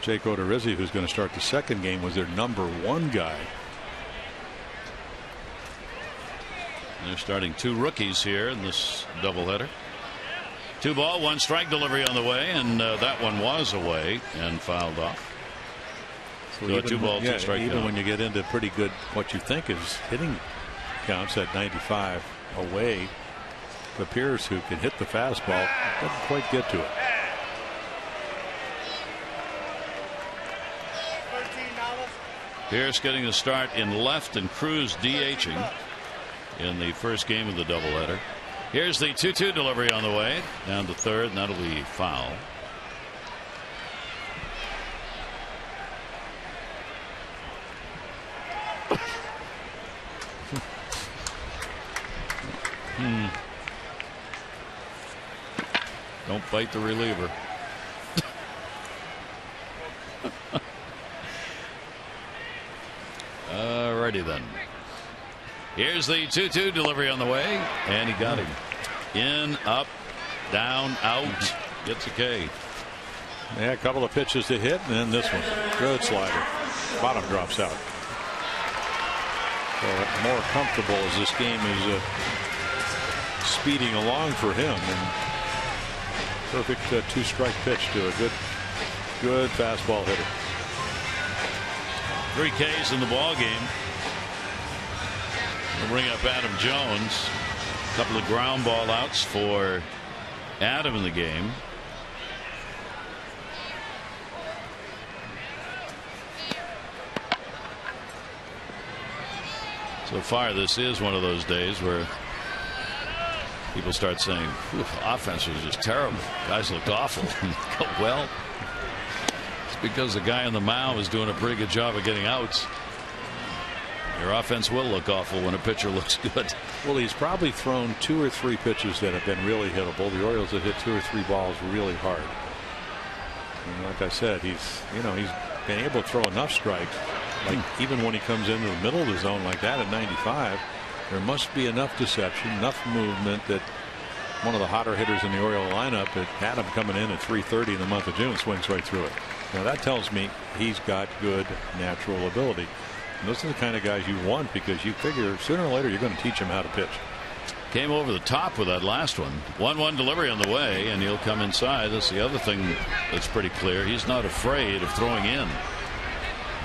Jake Odorizzi, who's going to start the second game, was their number one guy. They're starting two rookies here in this doubleheader. Two ball, one strike delivery on the way, and uh, that one was away and fouled off. So, so even, a two ball, yeah, two strike. Even down. When you get into pretty good, what you think is hitting counts at ninety-five away, the Pearce, who can hit the fastball, doesn't quite get to it. Pearce getting the start in left and Cruz DHing in the first game of the doubleheader. Here's the two two delivery on the way down to third, and that'll be foul. hmm. Don't fight the reliever. Alrighty then. Here's the two two delivery on the way, and he got him. In, up, down, out. Gets a K. Yeah, a couple of pitches to hit, and then this one. Good slider. Bottom drops out. So more comfortable as this game is uh, speeding along for him. And perfect uh, two-strike pitch to a good, good fastball hitter. Three Ks in the ball game. We'll bring up Adam Jones. A couple of ground ball outs for Adam in the game. So far, this is one of those days where people start saying, offense was just terrible. Guys looked awful. Well, because the guy in the mound is doing a pretty good job of getting outs. Your offense will look awful when a pitcher looks good. Well, he's probably thrown two or three pitches that have been really hittable. The Orioles have hit two or three balls really hard. And like I said, he's you know he's been able to throw enough strikes. Like hmm. even when he comes into the middle of the zone like that at ninety-five, there must be enough deception, enough movement that one of the hotter hitters in the Oriole lineup, that Adam coming in at three thirty in the month of June, swings right through it. Now that tells me he's got good natural ability. And those are the kind of guys you want, because you figure sooner or later you're going to teach him how to pitch. Came over the top with that last one. one one delivery on the way, and he'll come inside. That's the other thing that's pretty clear. He's not afraid of throwing in.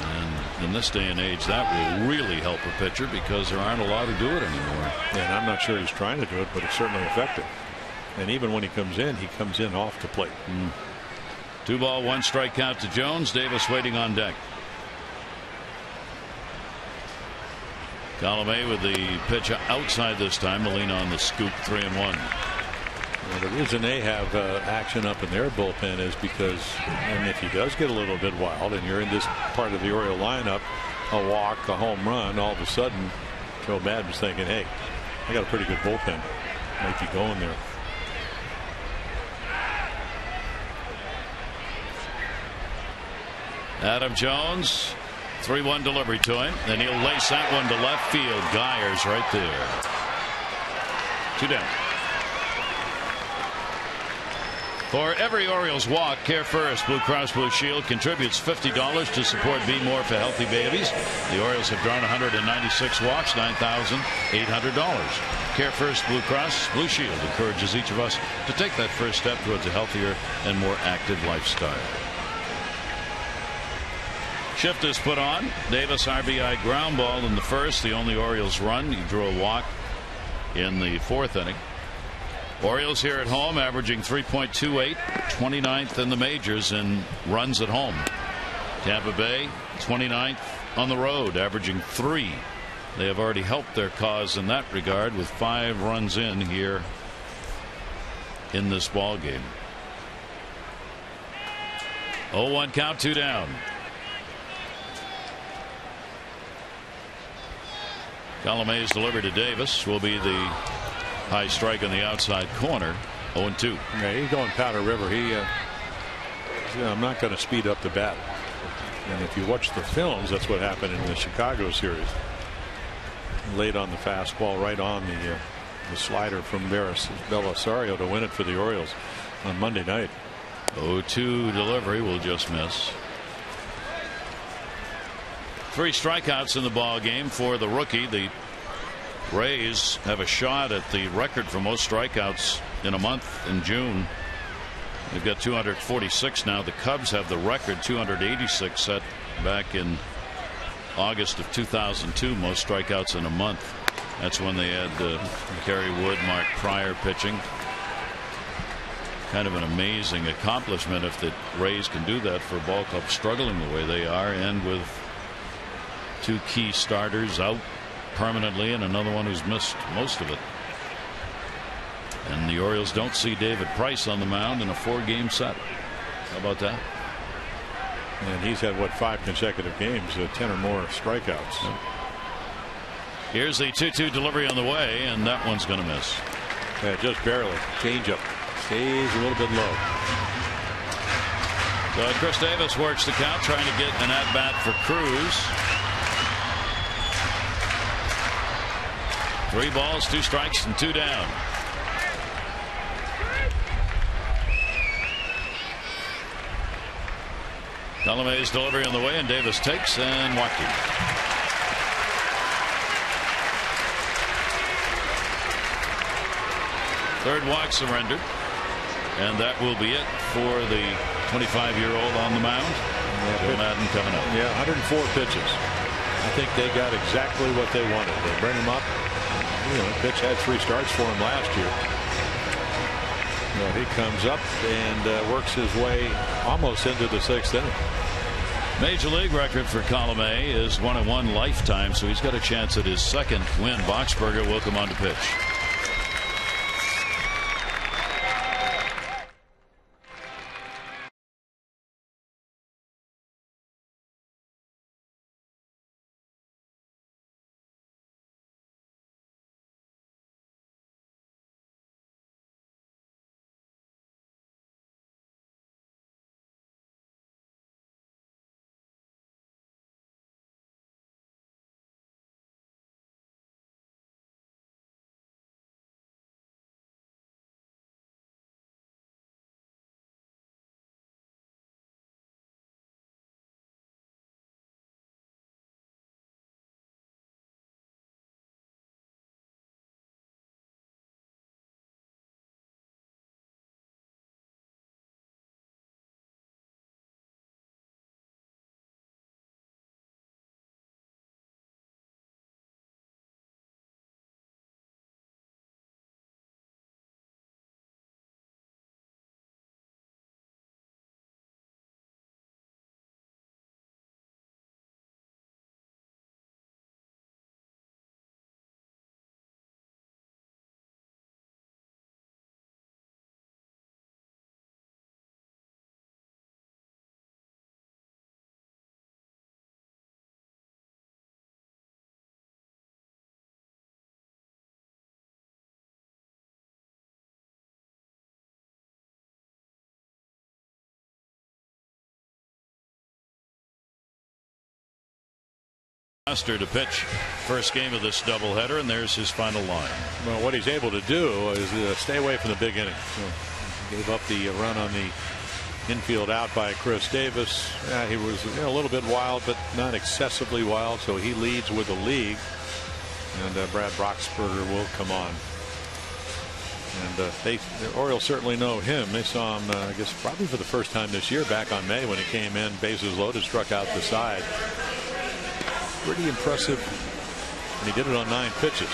And in this day and age, that will really help a pitcher, because there aren't a lot who do it anymore. And I'm not sure he's trying to do it, but it's certainly effective. And even when he comes in, he comes in off the plate. Mm. Two ball, one strike count to Jones. Davis waiting on deck. Colomé with the pitch outside this time. Molina on the scoop, three and one. Well, the reason they have uh, action up in their bullpen is because, and if he does get a little bit wild, and you're in this part of the Oriole lineup, a walk, a home run, all of a sudden, Joe Maddon's thinking, "Hey, I got a pretty good bullpen. Might be going there." Adam Jones, three one delivery to him, and he'll lace that one to left field. Guyer's right there. Two down. For every Orioles walk, Care First Blue Cross Blue Shield contributes fifty dollars to support Be More for Healthy Babies. The Orioles have drawn one hundred ninety-six walks, nine thousand eight hundred dollars. Care First Blue Cross Blue Shield encourages each of us to take that first step towards a healthier and more active lifestyle. Shift is put on. Davis R B I ground ball in the first, the only Orioles run. He drew a walk in the fourth inning. Orioles here at home averaging three point two eight, twenty-ninth in the majors in runs at home. Tampa Bay twenty-ninth on the road, averaging three. They have already helped their cause in that regard with five runs in here in this ball game. oh one count, two down. Colomé's delivery to Davis will be the high strike on the outside corner. oh two. Yeah, he's going Powder River. He, uh, you know, I'm not going to speed up the bat. And if you watch the films, that's what happened in the Chicago series. Late on the fastball, right on the, uh, the slider from Belisario to win it for the Orioles on Monday night. oh two delivery will just miss. Three strikeouts in the ball game for the rookie. The Rays have a shot at the record for most strikeouts in a month in June. They've got two hundred forty-six now. The Cubs have the record, two hundred eighty-six, set back in August of two thousand two. Most strikeouts in a month. That's when they had uh, Kerry Wood, Mark Pryor pitching. Kind of an amazing accomplishment if the Rays can do that for a ball club struggling the way they are, and with two key starters out permanently and another one who's missed most of it. And the Orioles don't see David Price on the mound in a four game set. How about that? And he's had, what, five consecutive games, uh, ten or more strikeouts. Yep. Here's the two two delivery on the way, and that one's going to miss. Yeah, just barely. Change up. Stays a little bit low. So Chris Davis works the count, trying to get an at bat for Cruz. Three balls, two strikes, and two down. Colomé's delivery on the way, and Davis takes and walked him. Third walk surrendered, and that will be it for the twenty-five-year-old on the mound. Joe Maddon coming up. Yeah, one hundred four pitches. I think they got exactly what they wanted. They bring him up. You know, pitch had three starts for him last year. Now he comes up and uh, works his way almost into the sixth inning. Major league record for Colomé is one in one lifetime, so he's got a chance at his second win. Boxberger will come on to pitch. Master to pitch first game of this doubleheader, and there's his final line. Well, what he's able to do is uh, stay away from the big inning. So gave up the run on the infield out by Chris Davis. Uh, he was you know, a little bit wild, but not excessively wild, so he leads with the lead. And uh, Brad Boxberger will come on. And uh, they, the Orioles certainly know him. They saw him, uh, I guess, probably for the first time this year, back on May when he came in, bases loaded, struck out the side. Pretty impressive, and he did it on nine pitches.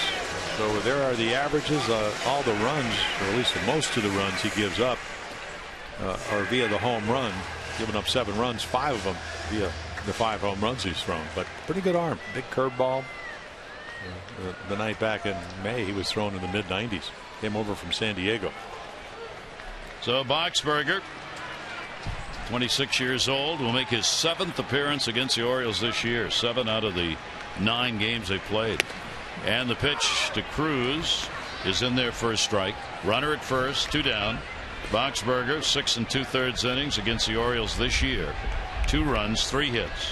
So there are the averages. Uh, all the runs, or at least the most of the runs he gives up, uh, are via the home run. Giving up seven runs, five of them via the five home runs he's thrown. But pretty good arm, big curveball. Uh, the night back in May, he was thrown in the mid nineties. Came over from San Diego. So Boxberger, twenty-six years old, will make his seventh appearance against the Orioles this year. Seven out of the nine games they played. And the pitch to Cruz is in their first strike. Runner at first, two down. Boxberger, six and two thirds innings against the Orioles this year. Two runs, three hits,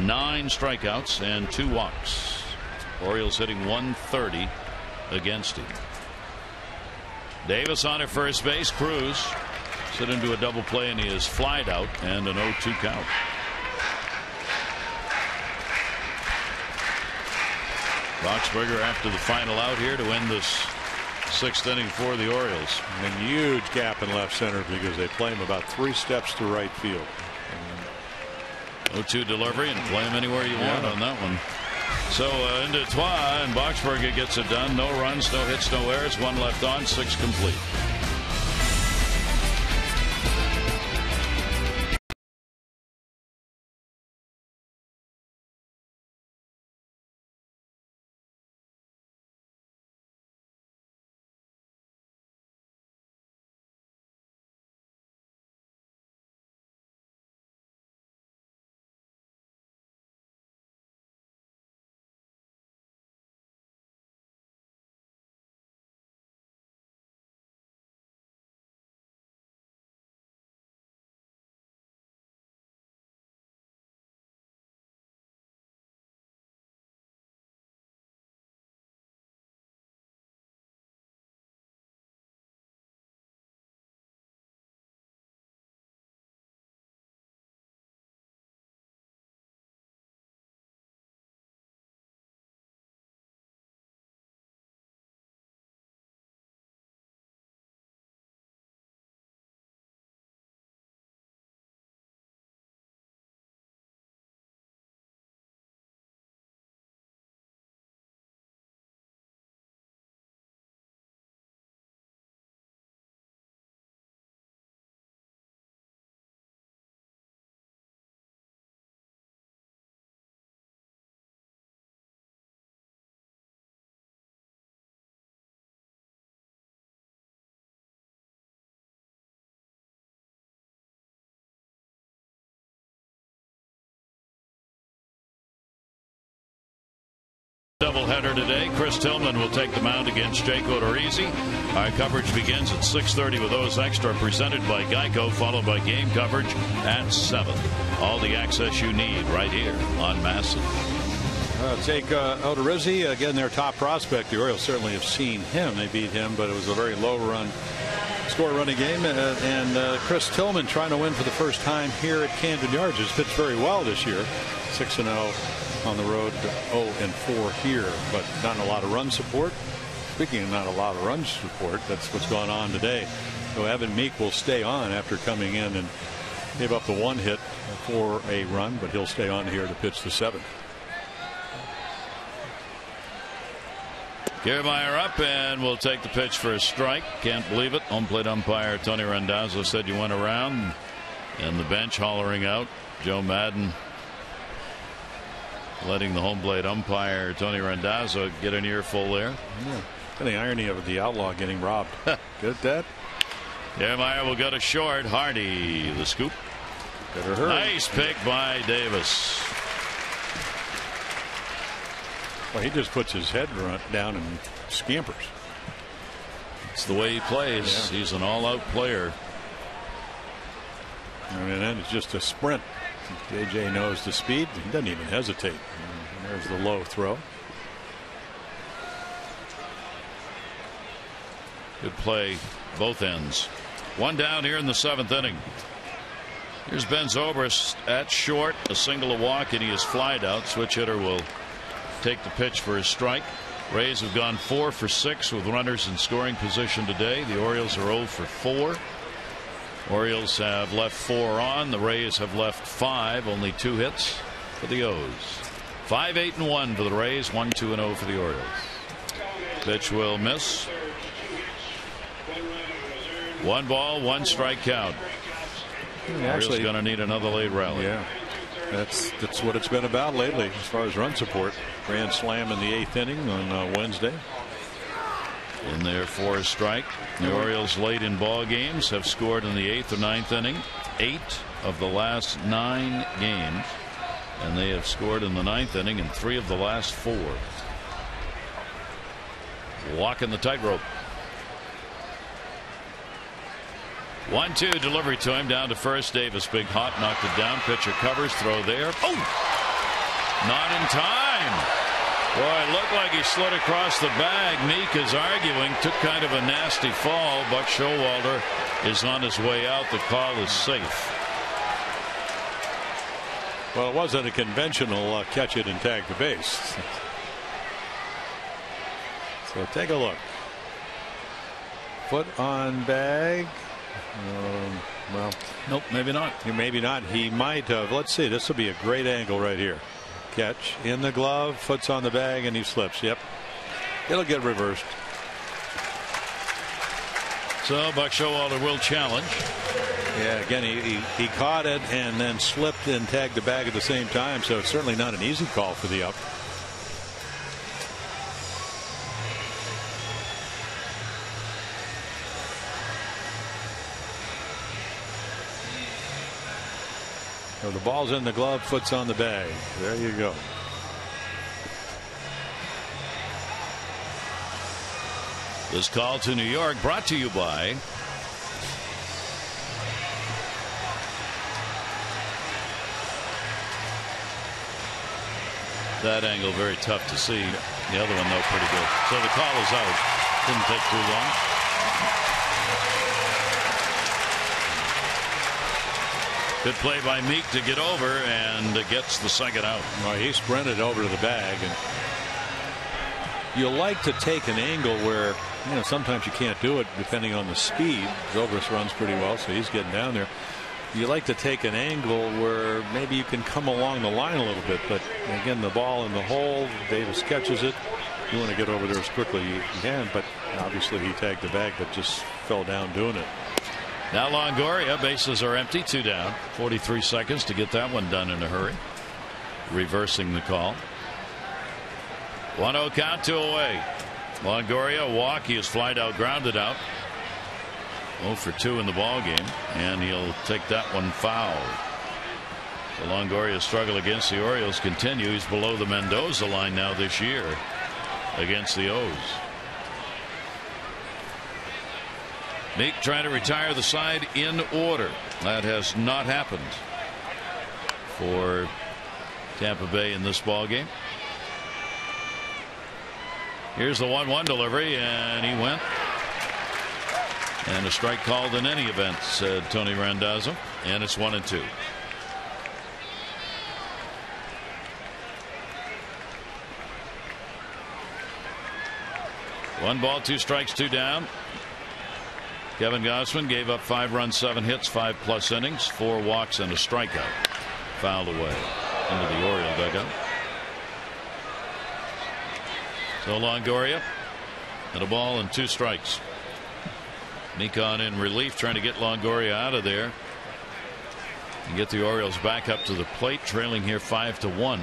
nine strikeouts, and two walks. Orioles hitting one thirty against him. Davis on at first base. Cruz sit into a double play, and he is flied out, and an oh two count. Boxberger after the final out here to end this Sixth inning for the Orioles. And a huge gap in left center because they play him about three steps to right field. oh two delivery, and play him anywhere you want yeah. on that one. So uh, into Twa, and Boxberger gets it done. No runs, no hits, no errors. One left on, six complete. Doubleheader today. Chris Tillman will take the mound against Jake Odorizzi. Our coverage begins at six thirty with O's Extra, presented by Geico, followed by game coverage at seven. All the access you need right here on Masson. Uh, take uh, Odorizzi, again, their top prospect. The Orioles certainly have seen him. They beat him, but it was a very low run, score running game. Uh, and uh, Chris Tillman trying to win for the first time here at Camden Yards. Has pitched very well this year, six and oh. On the road, oh and four here, but not a lot of run support. Speaking of not a lot of run support, that's what's going on today. So Evan Meek will stay on after coming in and gave up the one hit for a run, but he'll stay on here to pitch the seventh. Kiermaier up and will take the pitch for a strike. Can't believe it. Home plate umpire Tony Randazzo said you went around, and the bench hollering out. Joe Maddon letting the home plate umpire Tony Randazzo get an earful there. Yeah. And the irony of the outlaw getting robbed. Good that. Kiermaier will go to short. Hardy the scoop. Better hurry. Nice pick by Davis. Well, he just puts his head down and scampers. It's the way he plays. Yeah. He's an all-out player. And then it's just a sprint. J J knows the speed. He doesn't even hesitate. And there's the low throw. Good play both ends. One down here in the seventh inning. Here's Ben Zobrist at short. A single, a walk, and he is flied out. Switch hitter will take the pitch for a strike. Rays have gone four for six with runners in scoring position today. The Orioles are oh for four. Orioles have left four on. The Rays have left five. Only two hits for the O's. five, eight, and one for the Rays. one, two, and oh for the Orioles. Pitch will miss. One ball, one strike count. Orioles going to need another late rally. Yeah, that's that's what it's been about lately as far as run support. Grand slam in the eighth inning on uh, Wednesday. In there for a strike. The Orioles late in ball games have scored in the eighth or ninth inning. Eight of the last nine games. And they have scored in the ninth inning in three of the last four. Walking the tightrope. one two delivery to him down to first. Davis, big hop, knocked it down. Pitcher covers, throw there. Oh! Not in time. Boy, it looked like he slid across the bag. Meek is arguing, took kind of a nasty fall. Buck Showalter is on his way out. The call is safe. Well, it wasn't a conventional uh, catch it and tag the base. So take a look. foot on bag. Um, well, nope, maybe not. Maybe not. He might have. Let's see. This will be a great angle right here. Catch in the glove, foot's on the bag, and he slips. Yep. It'll get reversed. So Buck Showalter will challenge. Yeah, again, he, he, he caught it and then slipped and tagged the bag at the same time, so it's certainly not an easy call for the up. So the ball's in the glove, foot's on the bag. There you go. This call to New York brought to you by that angle. Very tough to see. The other one though, pretty good. So the call is out. Didn't take too long. Good play by Meek to get over and gets the second out. Well, he sprinted over to the bag, and you like to take an angle where, you know, sometimes you can't do it depending on the speed. Zobrist runs pretty well, so he's getting down there. You like to take an angle where maybe you can come along the line a little bit, but again, the ball in the hole, Davis catches it. You want to get over there as quickly as you can, but obviously he tagged the bag, but just fell down doing it. Now Longoria, bases are empty, two down, forty-three seconds to get that one done in a hurry. Reversing the call. one oh count, two away. Longoria, walk, he is flied out, grounded out. oh for two in the ball game, and he'll take that one foul. The Longoria struggle against the Orioles continue. He's below the Mendoza line now this year against the O's. Meek trying to retire the side in order. That has not happened for Tampa Bay in this ball game. Here's the one one delivery, and he went. And a strike called in any event, said Tony Randazzo, and it's one and two. One ball, two strikes, two down. Kevin Gausman gave up five runs, seven hits, five plus innings, four walks, and a strikeout. Fouled away into the Oriole dugout. So Longoria and a ball and two strikes. Nikon in relief, trying to get Longoria out of there and get the Orioles back up to the plate, trailing here five to one.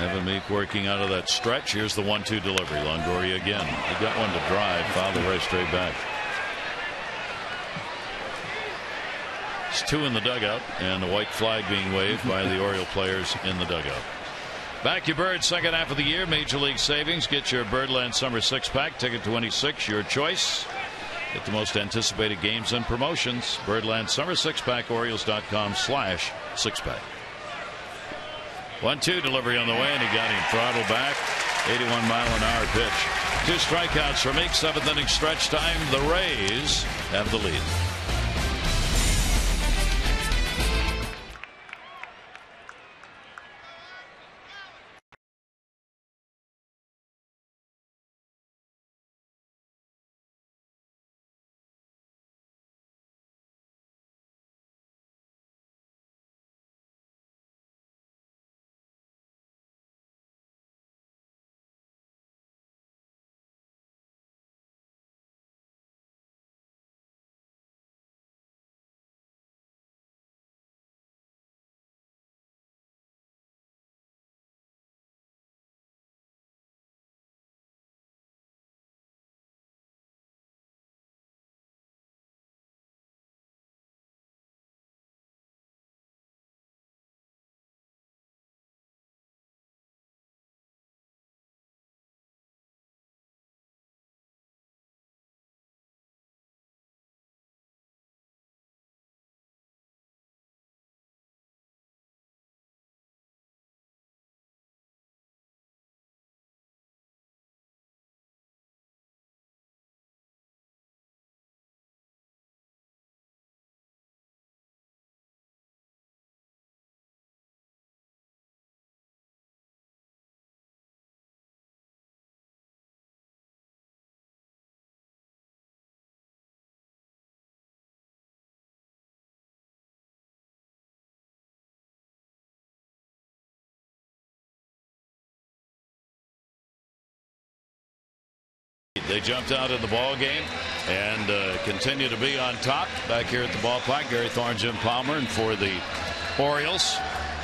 Evan Meek working out of that stretch. Here's the one two delivery. Longoria again. He got one to drive. Fouled away straight back. It's two in the dugout, and the white flag being waved by the Oriole players in the dugout. Back your bird. Second half of the year. Major League Savings. Get your Birdland Summer Six Pack. Ticket twenty-six. Your choice. Get the most anticipated games and promotions. Birdland Summer Six Pack. Orioles.com slash six pack. one two delivery on the way, and he got him throttled back. eighty-one mile an hour pitch. Two strikeouts for Meek. Seventh inning stretch time. The Rays have the lead. They jumped out in the ball game and uh, continue to be on top back here at the ballpark. Gary Thorne, Jim Palmer, and for the Orioles,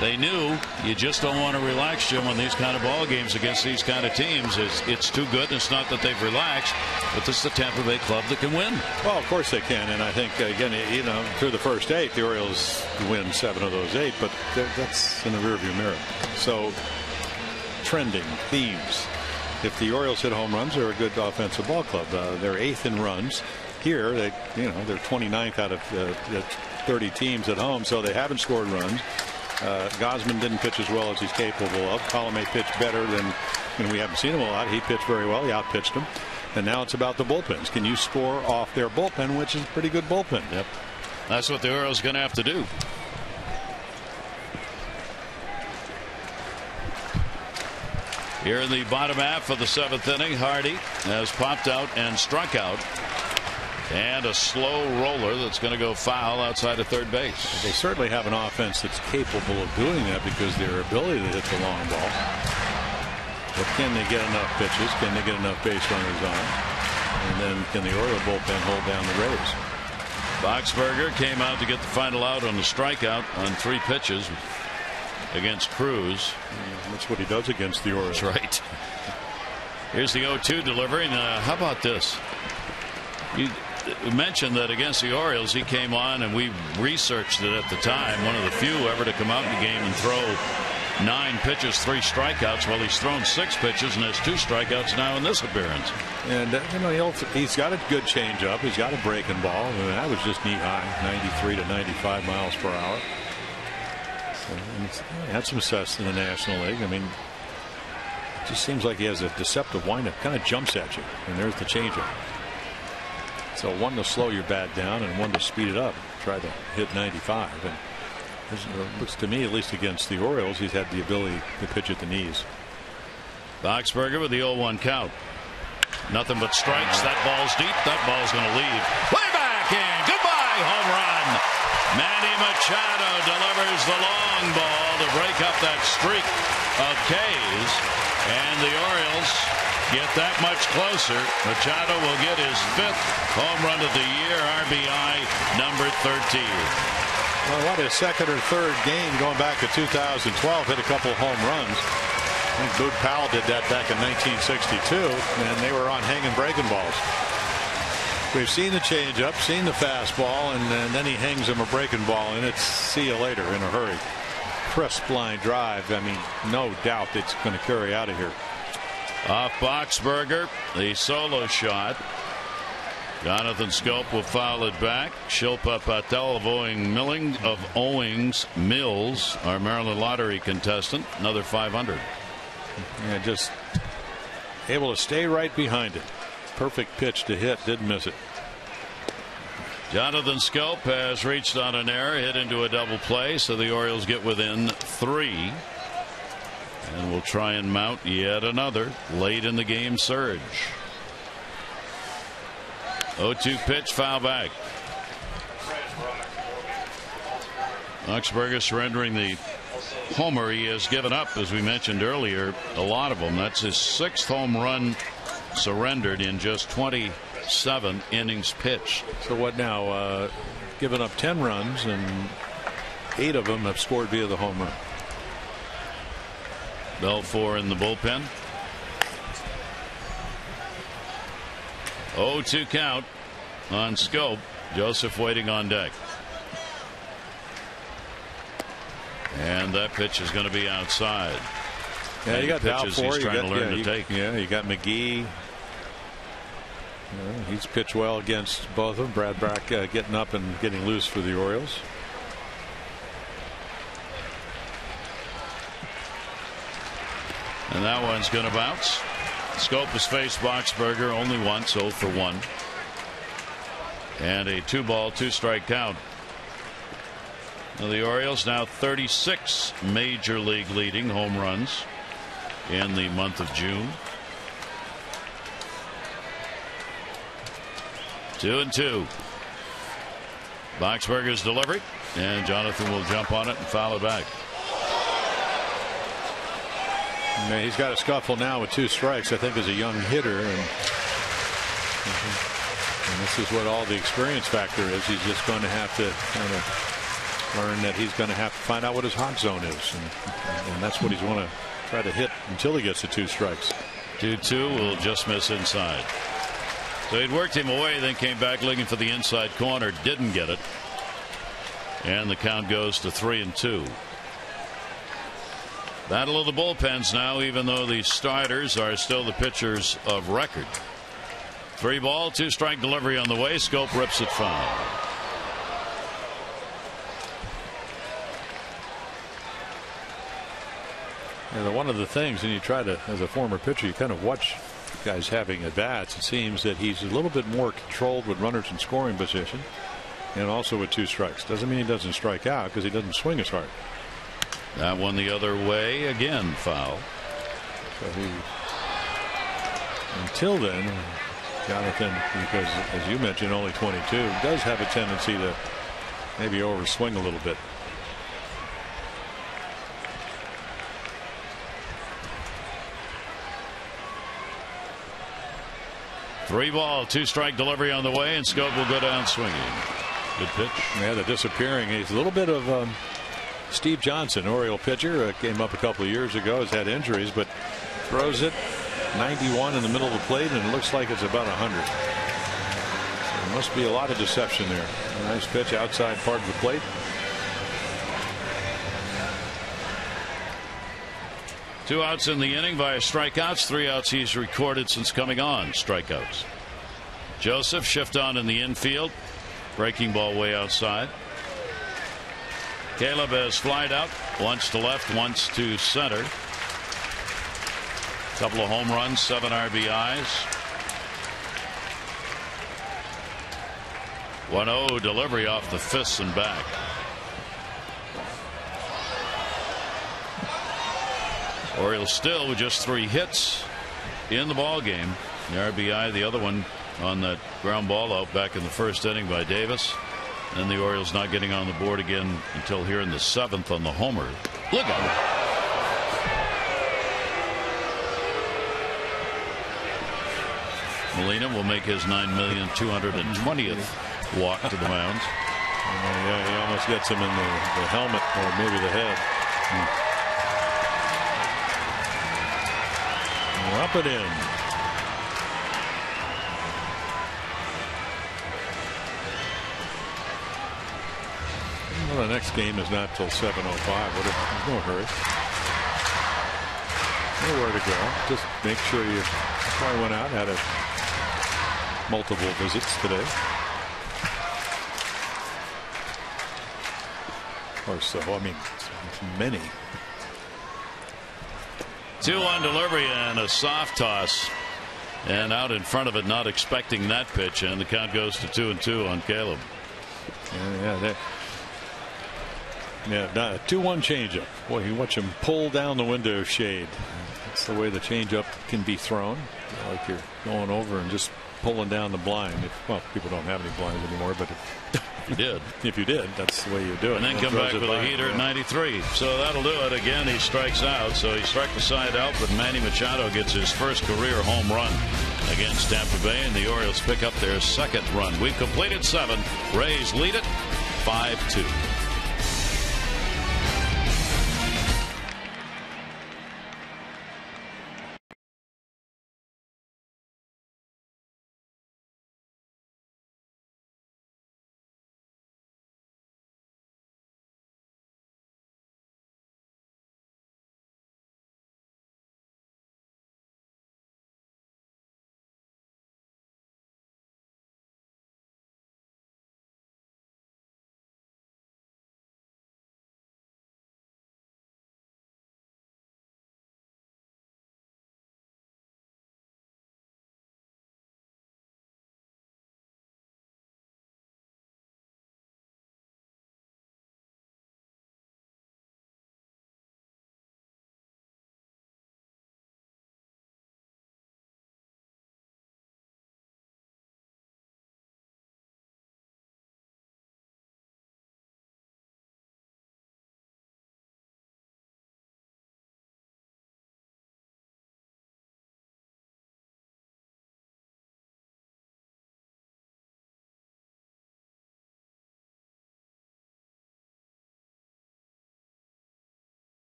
they knew you just don't want to relax, Jim, on these kind of ball games against these kind of teams. It's, it's too good. And it's not that they've relaxed, but this is the Tampa Bay club that can win. Well, of course they can, and I think again, you know, through the first eight, the Orioles win seven of those eight, but that's in the rearview mirror. So, trending themes. If the Orioles hit home runs, they're a good offensive ball club. Uh, they're eighth in runs. Here, they, you know, they're twenty-ninth out of uh, thirty teams at home, so they haven't scored runs. Uh, Gausman didn't pitch as well as he's capable of. Colomé pitched better than, you know, we haven't seen him a lot. He pitched very well. He outpitched him. And now it's about the bullpens. Can you score off their bullpen, which is a pretty good bullpen? Yep. That's what the Orioles going to have to do. Here in the bottom half of the seventh inning, Hardy has popped out and struck out. And a slow roller that's going to go foul outside of third base. They certainly have an offense that's capable of doing that because their ability to hit the long ball. But can they get enough pitches? Can they get enough base runners on? And then can the Oriole bullpen hold down the Rays? Boxberger came out to get the final out on the strikeout on three pitches against Cruz. That's what he does against the Orioles. That's right. Here's the oh two delivery. Uh, how about this? You mentioned that against the Orioles, he came on, and we researched it at the time. One of the few ever to come out in the game and throw nine pitches, three strikeouts. Well, he's thrown six pitches and has two strikeouts now in this appearance. And you know, he'll, he's got a good changeup. He's got a breaking ball. I mean, that was just knee high, ninety-three to ninety-five miles per hour. And he had some success in the National League. I mean, it just seems like he has a deceptive windup, kind of jumps at you, and there's the changeup. So one to slow your bat down and one to speed it up. Try to hit ninety-five. And it looks to me, at least against the Orioles, he's had the ability to pitch at the knees. Boxberger with the oh one count. Nothing but strikes. That ball's deep. That ball's going to leave. Way back in. Goodbye, home run. Manny Machado delivers the long ball to break up that streak of K's. And the Orioles get that much closer. Machado will get his fifth home run of the year, R B I number thirteen. Well, what a second or third game going back to two thousand twelve, hit a couple home runs. I think Bud Powell did that back in nineteen sixty-two, and they were on hanging breaking balls. We've seen the changeup, seen the fastball, and, and then he hangs him a breaking ball, and it's see you later in a hurry. Press blind drive. I mean, no doubt it's going to carry out of here. Off Boxberger, the solo shot. Jonathan Schoop will foul it back. Shilpa Patel of Owings Mills, of Owings Mills, our Maryland lottery contestant, another five hundred. Yeah, just able to stay right behind it. Perfect pitch to hit, didn't miss it. Jonathan Schoop has reached on an error, hit into a double play, so the Orioles get within three. And we'll try and mount yet another late in the game surge. oh two pitch, foul back. Boxberger surrendering the homer he has given up, as we mentioned earlier, a lot of them. That's his sixth home run surrendered in just twenty-seven innings pitched. So what now? Uh, given up ten runs, and eight of them have scored via the home run. Balfour in the bullpen. oh two count on Schoop. Joseph waiting on deck. And that pitch is going to be outside. Yeah, you got Balfour. He's trying to learn to take. Yeah, you got McGee. Yeah, he's pitched well against both of them. Brad Brack uh, getting up and getting loose for the Orioles. And that one's going to bounce. Schoop has faced Boxberger only once, oh for one. And a two ball, two strike count. Now the Orioles now thirty-six major league leading home runs in the month of June. Two and two. Boxberger's delivery, and Jonathan will jump on it and foul it back. He's got a scuffle now with two strikes, I think, as a young hitter, and Mm-hmm. And this is what all the experience factor is. He's just going to have to kind of learn that he's going to have to find out what his hot zone is. And, and that's what he's want to try to hit until he gets the two strikes. two two will just miss inside. So he'd worked him away, then came back looking for the inside corner, didn't get it. And the count goes to three and two. Battle of the bullpens now, even though the starters are still the pitchers of record. Three ball, two strike delivery on the way. Schoop rips it foul. And one of the things, and you try to, as a former pitcher, you kind of watch guys having at bats. It seems that he's a little bit more controlled with runners in scoring position, and also with two strikes. Doesn't mean he doesn't strike out, because he doesn't swing as hard. That one the other way again, foul. So he, until then, Jonathan, because as you mentioned, only twenty-two, does have a tendency to maybe overswing a little bit. Three ball, two strike delivery on the way, and Schoop will go down swinging. Good pitch. Yeah, the disappearing. He's a little bit of um, Steve Johnson, Oriole pitcher, uh, came up a couple of years ago, has had injuries, but throws it ninety-one in the middle of the plate, and it looks like it's about one hundred. There must be a lot of deception there. A nice pitch outside part of the plate. Two outs in the inning via strikeouts. Three outs he's recorded since coming on. Strikeouts. Joseph, shift on in the infield. Breaking ball way outside. Caleb has flied out. Once to left, once to center. Couple of home runs, seven R B Is. one oh delivery off the fists and back. Orioles still with just three hits in the ball game. The R B I, the other one on that ground ball out back in the first inning by Davis. And the Orioles not getting on the board again until here in the seventh on the homer. Look at it. Molina will make his nine million two hundred twentieth walk to the mound. Yeah, he almost gets him in the, the helmet or maybe the head. Hmm. Up it in. Well, the next game is not till seven oh five. No hurry. Nowhere to go. Just make sure you try one out. Had a multiple visits today. Or so. I mean, many. Two on delivery and a soft toss, and out in front of it, not expecting that pitch, and the count goes to two and two on Caleb. Yeah, yeah, yeah. Not a two one changeup. Boy, you watch him pull down the window of shade. That's the way the changeup can be thrown. Like you're going over and just pulling down the blind. If, well, people don't have any blinds anymore, but if you did, if you did, that's the way you do it. And then come back with a heater at ninety-three. So that'll do it. Again, he strikes out. So he struck the side out, but Manny Machado gets his first career home run against Tampa Bay, and the Orioles pick up their second run. We've completed seven. Rays lead it five two.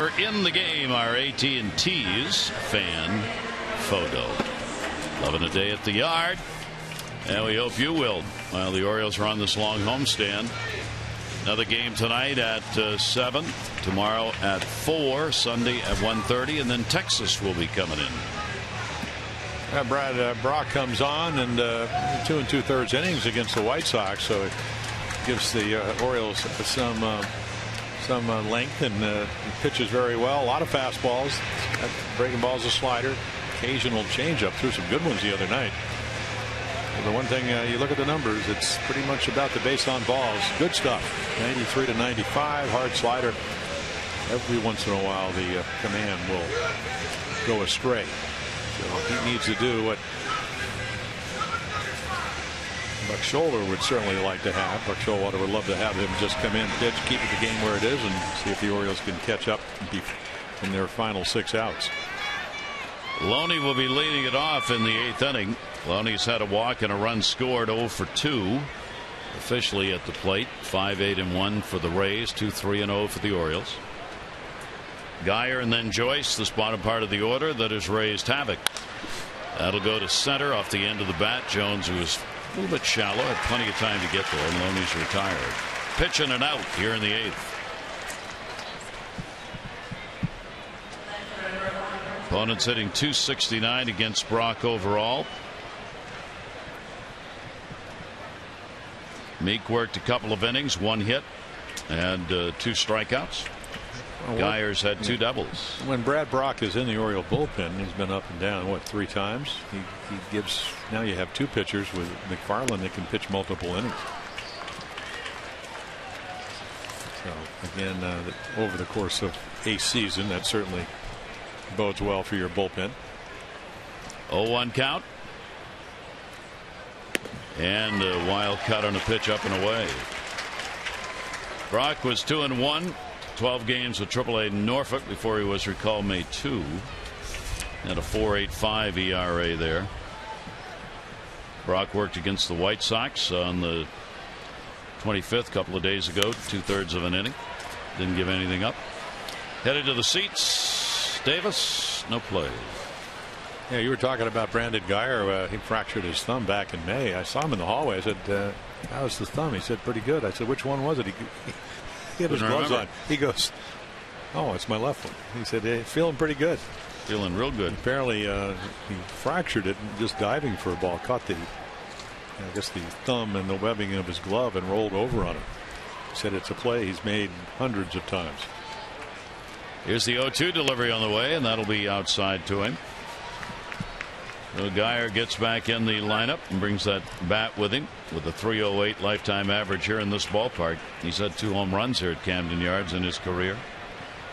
We're in the game, our A T and T's fan photo. Loving the day at the yard, and we hope you will. Well, the Orioles are on this long homestand. Another game tonight at uh, seven, tomorrow at four, Sunday at one thirty, and then Texas will be coming in. Yeah, Brad uh, Brock comes on, and uh, two and two thirds innings against the White Sox, so it gives the uh, Orioles some uh, some uh, length, and uh, pitches very well. A lot of fastballs, breaking balls, a slider, occasional changeup. Threw some good ones the other night. The one thing, uh, you look at the numbers, it's pretty much about the base on balls. Good stuff. ninety-three to ninety-five, hard slider. Every once in a while, the uh, command will go astray. So he needs to do what Buck Showalter would certainly like to have. Buck Showalter would love to have him just come in, pitch, keep the game where it is, and see if the Orioles can catch up in their final six outs. Loney will be leading it off in the eighth inning. Loney's had a walk and a run scored, oh for two officially at the plate. five, eight, and one for the Rays, two, three, and oh for the Orioles. Guyer and then Joyce, this bottom part of the order that has raised havoc. That'll go to center off the end of the bat. Jones, who was a little bit shallow, had plenty of time to get there, and Loney's retired. Pitch in and out here in the eighth. Opponents hitting two sixty-nine against Brock overall. Meek worked a couple of innings, one hit, and uh, two strikeouts. Well, Guyer's had two doubles. When Brad Brock is in the Oriole bullpen, he's been up and down, what, three times? He, he gives, now you have two pitchers with McFarland that can pitch multiple innings. So, again, uh, over the course of a season, that certainly bodes well for your bullpen. oh one count. And a wild cut on a pitch up and away. Brock was two and one, twelve games with triple A Norfolk before he was recalled May second. Had a four eighty-five E R A there. Brock worked against the White Sox on the twenty-fifth, a couple of days ago, two thirds of an inning. Didn't give anything up. Headed to the seats. Davis, no play. Yeah, you were talking about Brandon Guyer. Uh, he fractured his thumb back in May. I saw him in the hallway. I said, uh, how's the thumb? He said, pretty good. I said, which one was it? He, he had his gloves on. He goes, oh, it's my left one. He said, hey, feeling pretty good. Feeling real good. Apparently, uh, he fractured it just diving for a ball. Caught the, I guess, the thumb and the webbing of his glove and rolled over on it. He said it's a play he's made hundreds of times. Here's the oh two delivery on the way, and that'll be outside to him. So Guyer gets back in the lineup and brings that bat with him with a three oh eight lifetime average here in this ballpark. He's had two home runs here at Camden Yards in his career,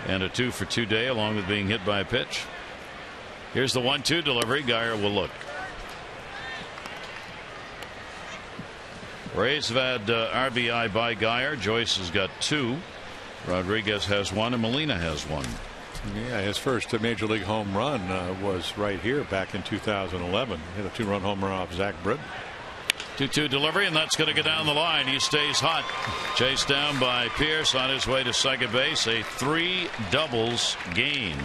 and a two for two day along with being hit by a pitch. Here's the one two delivery. Guyer will look. Rays have had uh, R B I by Guyer. Joyce has got two. Rodriguez has one, and Molina has one. Yeah, his first major league home run uh, was right here back in two thousand eleven. Hit a two-run home run off Zach Britton. two two delivery, and that's going to go down the line. He stays hot. Chased down by Pearce on his way to second base. A three doubles game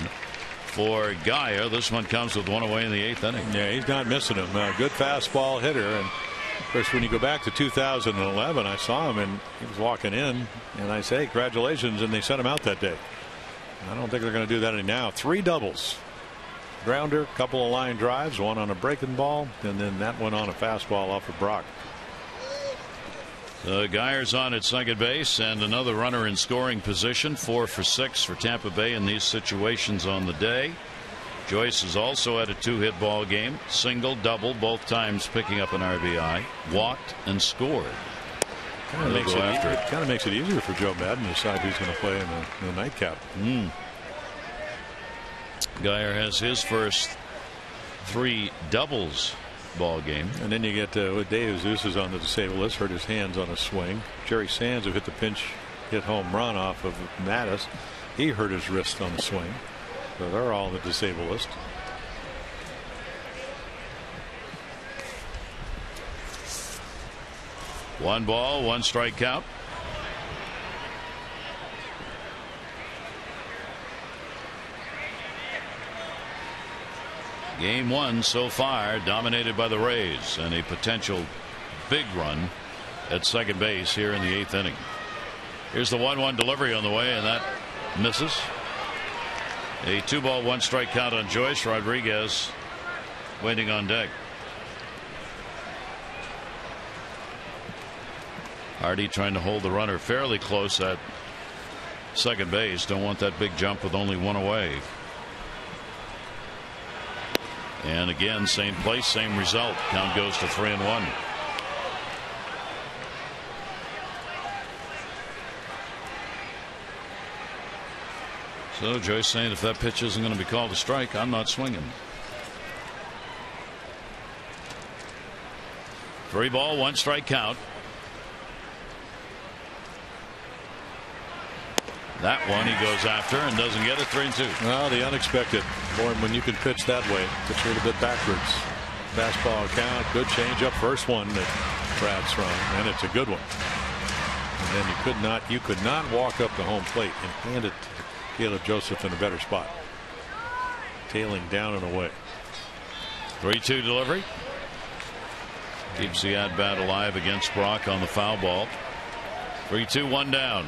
for Guyer. This one comes with one away in the eighth inning. Yeah, he's not missing him. Uh, good fastball hitter. And of course, when you go back to two thousand eleven, I saw him and he was walking in, and I say, hey, congratulations, and they sent him out that day. I don't think they're going to do that any now. Three doubles, grounder, couple of line drives, one on a breaking ball, and then that one on a fastball off of Brock. Uh, Guyer's on at second base, and another runner in scoring position. Four for six for Tampa Bay in these situations on the day. Joyce has also had a two-hit ball game, single, double, both times picking up an R B I, walked and scored. Kind of makes it, after it. Kind of makes it easier for Joe Maddon to decide who's going to play in the, in the nightcap. Mm. Guyer has his first three doubles ball game, and then you get uh, Dave Zeus is on the disabled list, hurt his hands on a swing. Jerry Sands, who hit the pinch hit home run off of Mattis, he hurt his wrist on the swing. So they're all the disabled list. One ball, one strikeout. Game one so far dominated by the Rays, and a potential big run at second base here in the eighth inning. Here's the one one delivery on the way, and that misses. A two ball one strike count on Joyce. Rodriguez waiting on deck. Hardy trying to hold the runner fairly close at second base. Don't want that big jump with only one away. And again, same place, same result. Count goes to three and one. So Joyce saying, if that pitch isn't going to be called a strike, I'm not swinging. Three ball, one strike count. That one he goes after and doesn't get it. Three and two. Well, the unexpected. Boy, when you can pitch that way, pitch a little bit backwards. Fastball count, good change up. First one that Brad's from, and it's a good one. And then you could not, you could not walk up to home plate and hand it to Caleb Joseph in a better spot. Tailing down and away. three two delivery. Keeps the at bat alive against Brock on the foul ball. three two one down.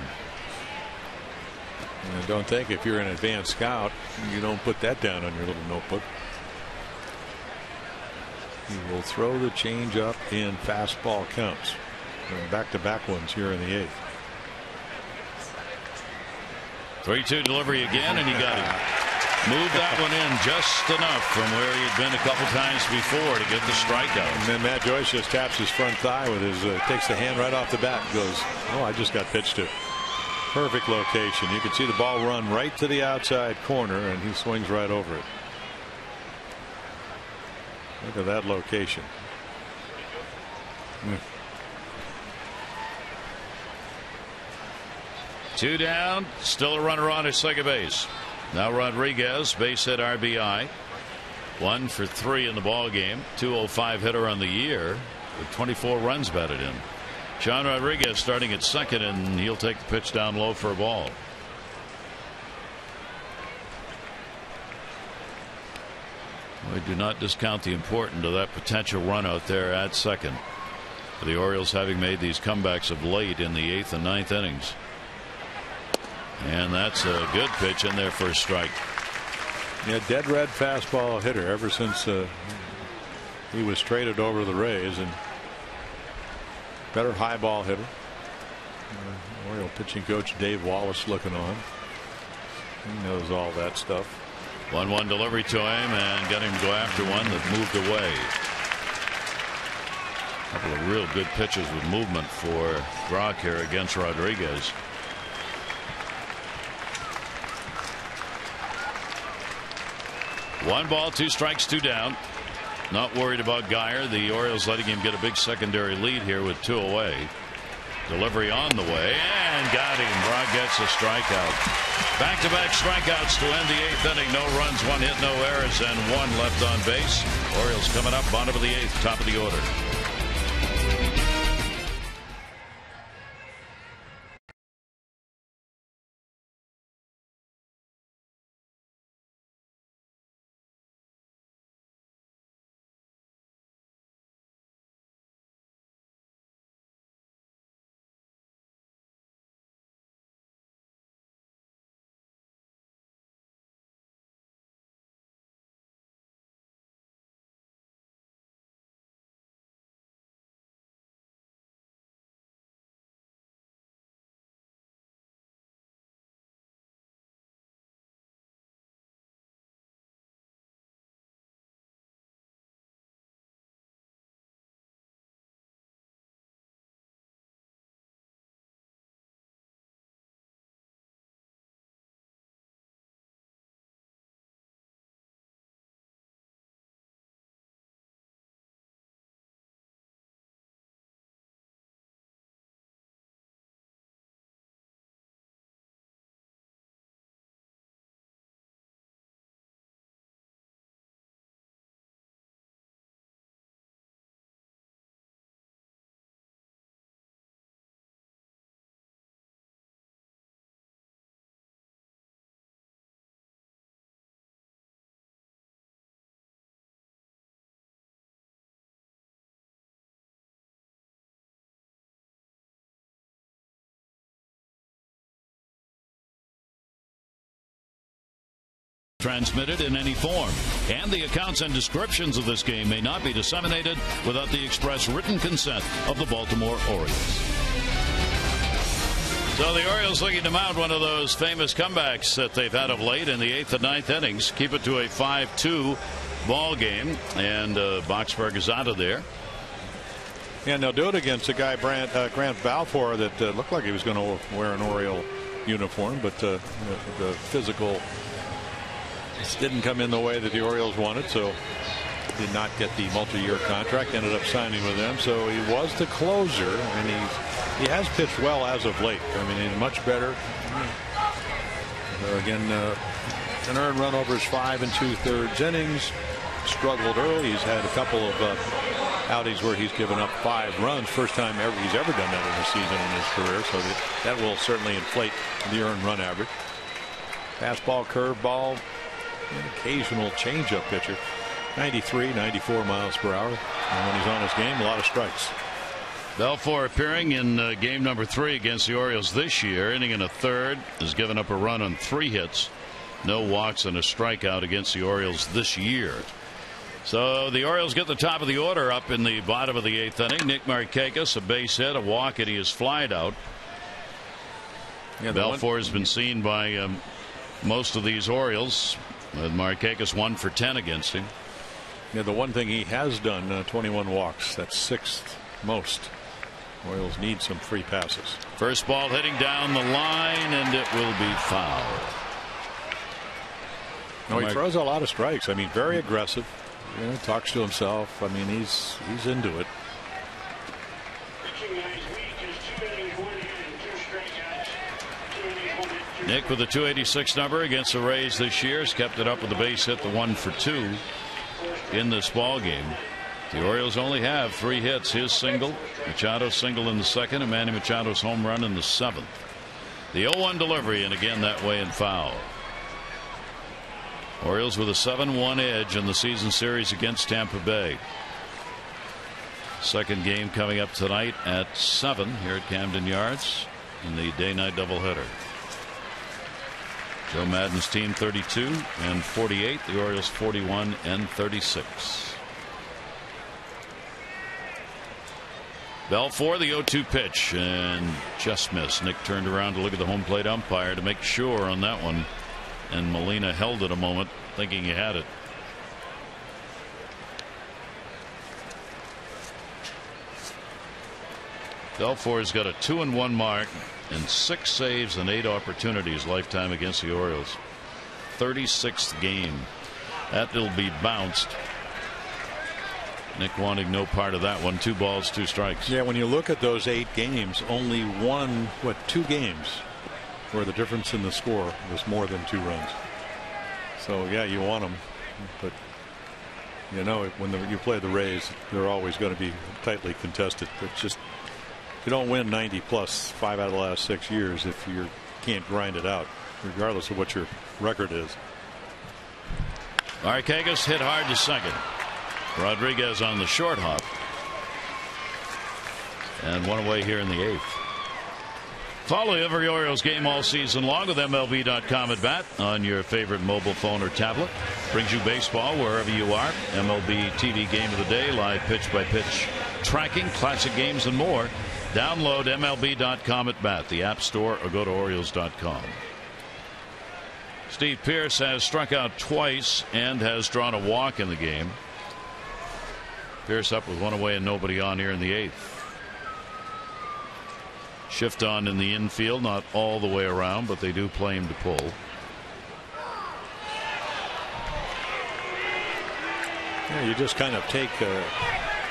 And don't think if you're an advanced scout, you don't put that down on your little notebook. You will throw the change up in fastball counts. Back to back ones here in the eighth. three two delivery again, and he got it. Moved that one in just enough from where he had been a couple times before to get the strikeout. And then Matt Joyce just taps his front thigh with his, uh, takes the hand right off the bat and goes, oh, I just got pitched to. Perfect location. You can see the ball run right to the outside corner, and he swings right over it. Look at that location. Mm. Two down, still a runner on at second base. Now Rodriguez, base hit R B I. One for three in the ball game. two oh five hitter on the year with twenty-four runs batted in. Sean Rodriguez starting at second, and he'll take the pitch down low for a ball. We do not discount the importance of that potential run out there at second for the Orioles, having made these comebacks of late in the eighth and ninth innings. And that's a good pitch in their first strike. Yeah, dead red fastball hitter ever since uh, he was traded over the Rays, and better high ball hitter. Uh, Oriole pitching coach Dave Wallace looking on. He knows all that stuff. one one delivery to him, and got him to go after one that moved away. A couple of real good pitches with movement for Brock here against Rodriguez. One ball, two strikes, two down. Not worried about Guyer. The Orioles letting him get a big secondary lead here with two away. Delivery on the way, and got him. Brock gets a strikeout. Back-to-back strikeouts to end the eighth inning. No runs, one hit, no errors, and one left on base. Orioles coming up, bottom of the eighth, top of the order. transmitted in any form, and the accounts and descriptions of this game may not be disseminated without the express written consent of the Baltimore Orioles. So the Orioles looking to mount one of those famous comebacks that they've had of late in the eighth and ninth innings, keep it to a five two ball game, and uh, Boxberg is out of there. And they'll do it against a guy, Brant, uh, Grant Balfour, that uh, looked like he was going to wear an Oriole uniform, but uh, the, the physical didn't come in the way that the Orioles wanted, so did not get the multi-year contract, ended up signing with them. So he was the closer, and he he has pitched well as of late. I mean, he's much better. So again, uh, an earned run over his five and two-thirds innings. Struggled early. He's had a couple of uh, outings where he's given up five runs. First time ever he's ever done that in a season in his career. So that, that will certainly inflate the earned run average. Fastball, curveball, an occasional changeup pitcher. ninety-three, ninety-four miles per hour. And when he's on his game, a lot of strikes. Balfour appearing in uh, game number three against the Orioles this year, inning in a third, has given up a run on three hits, no walks, and a strikeout against the Orioles this year. So the Orioles get the top of the order up in the bottom of the eighth inning. Nick Markakis, a base hit, a walk, and he is flied out. Yeah, Balfour has been seen by um, most of these Orioles. With Markakis one for ten against him. Yeah, the one thing he has done, uh, twenty-one walks. That's sixth most. Orioles need some free passes. First ball hitting down the line, and it will be foul. No, he throws a lot of strikes. I mean, very aggressive. You know, talks to himself. I mean, he's he's into it. Nick with a two eighty-six number against the Rays this year has kept it up with the base hit, the one for two in this ball game. The Orioles only have three hits. His single, Machado's single in the second, and Manny Machado's home run in the seventh. The oh one delivery, and again that way and foul. Orioles with a seven one edge in the season series against Tampa Bay. Second game coming up tonight at seven here at Camden Yards in the day-night doubleheader. Joe Maddon's team thirty-two and forty-eight. The Orioles forty-one and thirty-six. Balfour, the oh two pitch, and just missed. Nick turned around to look at the home plate umpire to make sure on that one. And Molina held it a moment, thinking he had it. Balfour's got a two and one mark and six saves and eight opportunities lifetime against the Orioles. thirty-sixth game. That'll be bounced. Nick wanting no part of that one. Two balls, two strikes. Yeah, when you look at those eight games, only one, what, two games where the difference in the score was more than two runs. So yeah, you want them, but you know when the, you play the Rays, they're always going to be tightly contested. It's just you don't win ninety plus five out of the last six years if you can't grind it out, regardless of what your record is. Markakis hit hard to second. Rodriguez on the short hop, and one away here in the eighth. Follow every Orioles game all season long with M L B dot com at bat on your favorite mobile phone or tablet. Brings you baseball wherever you are. M L B T V game of the day, live pitch by pitch tracking, classic games, and more. Download M L B dot com at bat, the App Store, or go to Orioles dot com. Steve Pearce has struck out twice and has drawn a walk in the game. Pearce up with one away and nobody on here in the eighth. Shift on in the infield, not all the way around, but they do play him to pull. Yeah, you just kind of take uh,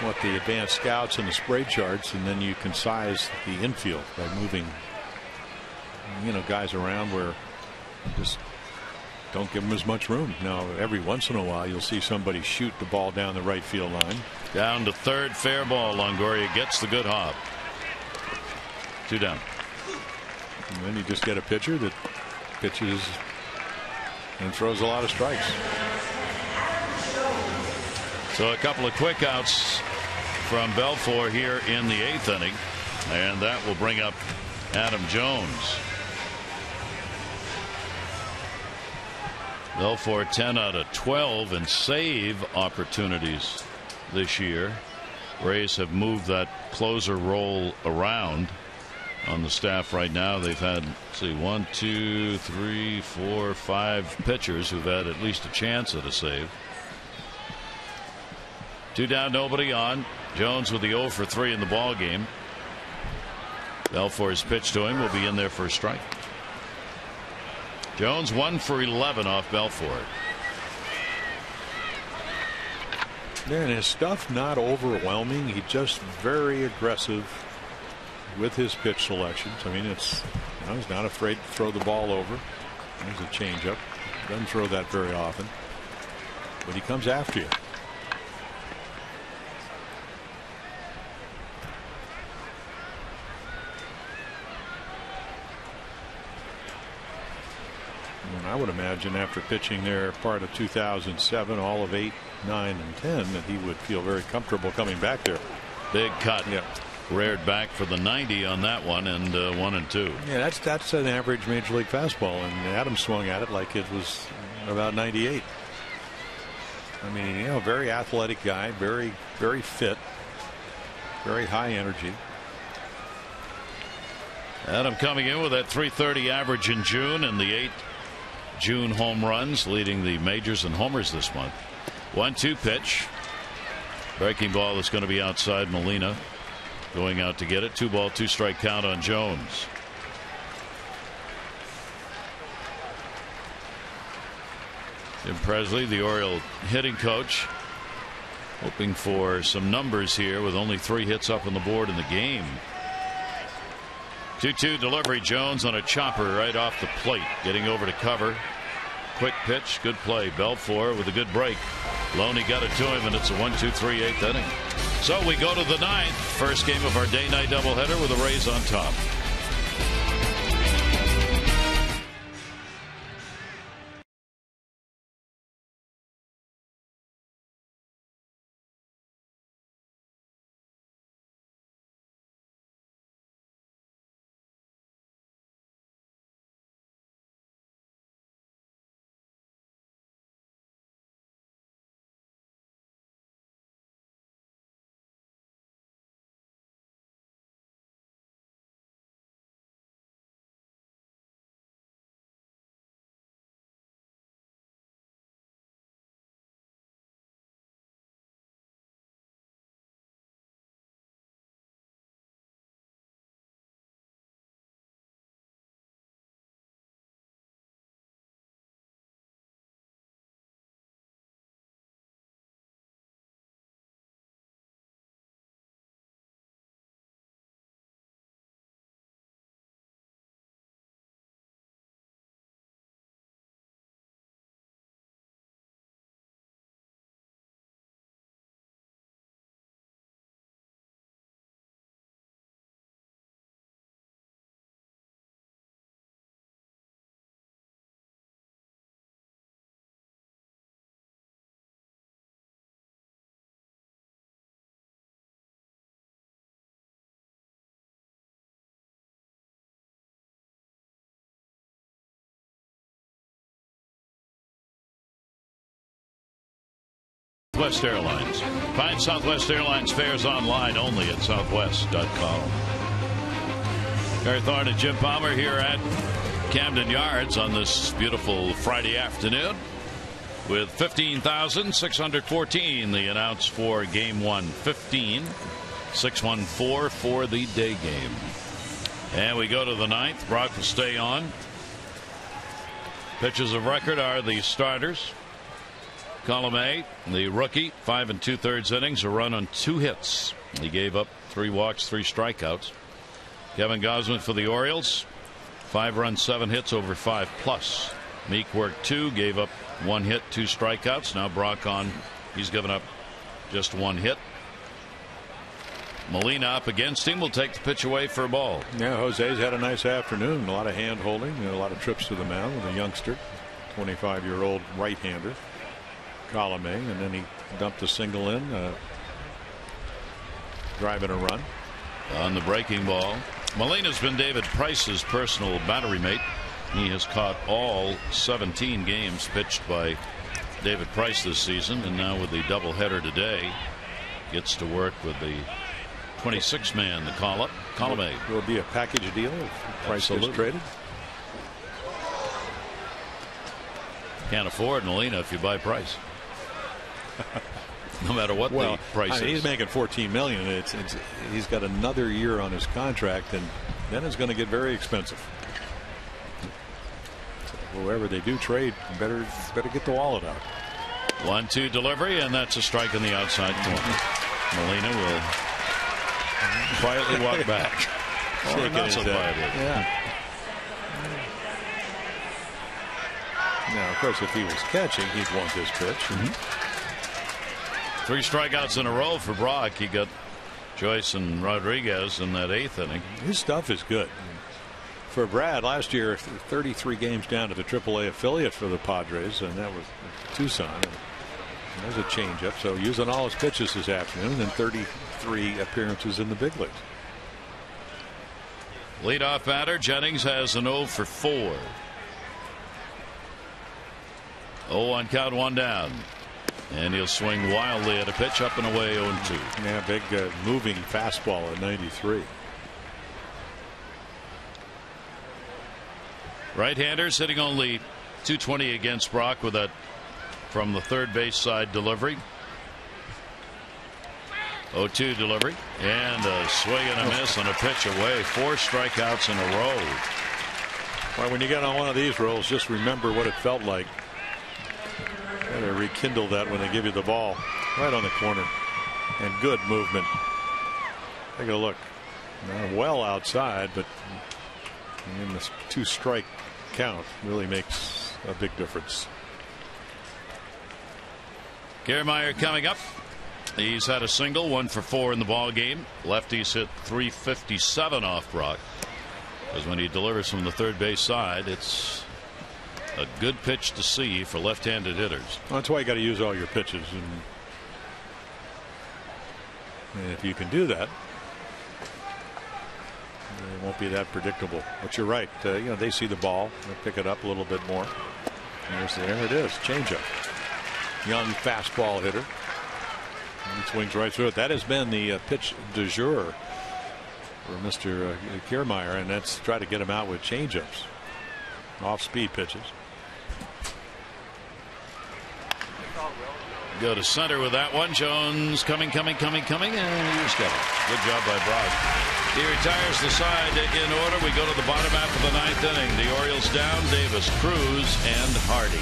what the advanced scouts and the spray charts, and then you can size the infield by moving, you know, guys around where just don't give them as much room. Now, every once in a while, you'll see somebody shoot the ball down the right field line. Down to third, fair ball. Longoria gets the good hop. Two down. And then you just get a pitcher that pitches and throws a lot of strikes. So a couple of quick outs from Balfour here in the eighth inning, and that will bring up Adam Jones. Belfour ten out of twelve in save opportunities this year. Rays have moved that closer role around on the staff right now. They've had, let's see, one, two, three, four, five pitchers who've had at least a chance at a save. Two down, nobody on. Jones with the oh for three in the ball game. Balfour's pitch to him will be in there for a strike. Jones one for eleven off Balfour. Man, his stuff not overwhelming. He just very aggressive with his pitch selections. I mean, it's, you know, he's not afraid to throw the ball over. There's a changeup. Doesn't throw that very often, but he comes after you. And I would imagine after pitching there part of two thousand seven, all of eight, nine, and ten, that he would feel very comfortable coming back there. Big cut. Yeah. Reared back for the ninety on that one, and uh, one and two. Yeah, that's that's an average major league fastball, and Adam swung at it like it was about ninety-eight. I mean, you know, very athletic guy, very very fit, very high energy. Adam coming in with that three thirty average in June and the eight June home runs, leading the majors and homers this month. one two pitch. Breaking ball is going to be outside. Molina going out to get it. Two ball, two strike count on Jones. Jim Presley, the Oriole hitting coach, hoping for some numbers here with only three hits up on the board in the game. two two delivery. Jones on a chopper right off the plate, getting over to cover. Quick pitch, good play. Balfour with a good break. Loney got it to him, and it's a one two three eighth inning. So we go to the ninth, first game of our day-night doubleheader with the Rays on top. Southwest Airlines. Find Southwest Airlines fares online only at southwest dot com. Gary Thorne and Jim Palmer here at Camden Yards on this beautiful Friday afternoon with fifteen thousand six hundred fourteen, the announce for game one, fifteen six fourteen for the day game. And we go to the ninth. Brock will stay on. Pitchers of record are the starters. Colomé, the rookie, five and two thirds innings, a run on two hits. He gave up three walks, three strikeouts. Kevin Gausman for the Orioles, five runs, seven hits over five plus. Meek worked two, gave up one hit, two strikeouts. Now Brock on, he's given up just one hit. Molina up against him will take the pitch away for a ball. Yeah, Jose's had a nice afternoon, a lot of hand holding, a lot of trips to the mound with a youngster, twenty-five year old right hander. Colomé, and then he dumped a single in, uh, driving a run on the breaking ball. Molina's been David Price's personal battery mate He has caught all seventeen games pitched by David Price this season, and now with the doubleheader today gets to work with the twenty-six man, the call-up. Colomé. It will be a package deal if Price is traded. Can't afford Molina if you buy Price. No matter what well, the price I mean, is. He's making fourteen million dollars. It's, it's, he's got another year on his contract, and then it's going to get very expensive. So whoever they do trade, better better get the wallet out. one two delivery, and that's a strike in the outside corner. Molina will quietly walk back. Oh, not so quietly. Yeah. Now, of course, if he was catching, he'd want this pitch. Mm-hmm. Three strikeouts in a row for Brock. He got Joyce and Rodriguez in that eighth inning. His stuff is good. For Brad, last year, thirty-three games down to the triple A affiliate for the Padres, and that was Tucson. There's a changeup, so using all his pitches this afternoon, and thirty-three appearances in the big leagues. Leadoff batter Jennings has an oh for four. oh on count, one down, and he'll swing wildly at a pitch up and away. oh and two. Yeah, big uh, moving fastball at ninety-three. Right-hander sitting only two twenty against Brock with that from the third base side delivery. oh two delivery, and a swing and a miss and a pitch away. Four strikeouts in a row. Well, when you get on one of these rolls, just remember what it felt like. They rekindle that when they give you the ball right on the corner, and good movement. Take a look. Well outside, but in this two strike count really makes a big difference. Kiermaier coming up. He's had a single, one for four in the ball game. Lefties hit three fifty-seven off Brock, because when he delivers from the third base side, it's a good pitch to see for left-handed hitters. Well, that's why you got to use all your pitches, and, and if you can do that, it won't be that predictable. But you're right. Uh, you know, they see the ball, they pick it up a little bit more. And there's, there it is, changeup. Young fastball hitter. And swings right through it. That has been the uh, pitch du jour for Mister Uh, Kiermaier, and that's try to get him out with changeups, off-speed pitches. Go to center with that one. Jones coming, coming, coming, coming, and he's got it. Good job by Brock. He retires the side in order. We go to the bottom half of the ninth inning. The Orioles down, Davis, Cruz, and Hardy.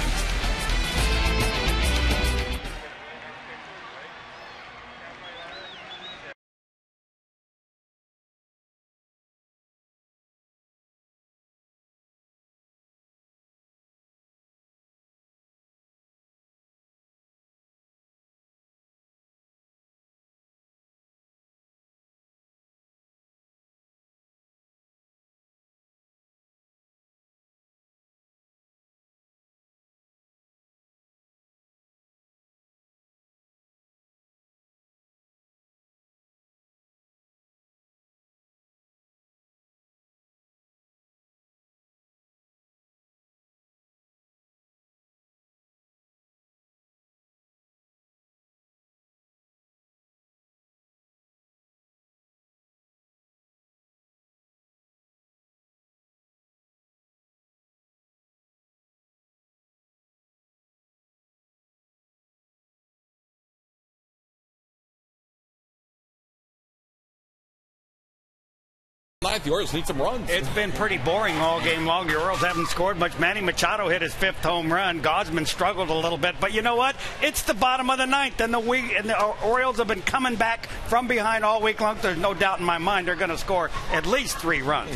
The Orioles need some runs. It's been pretty boring all game long. The Orioles haven't scored much. Manny Machado hit his fifth home run. Gausman struggled a little bit, but you know what? It's the bottom of the ninth, and the we and the Orioles have been coming back from behind all week long. There's no doubt in my mind they're going to score at least three runs.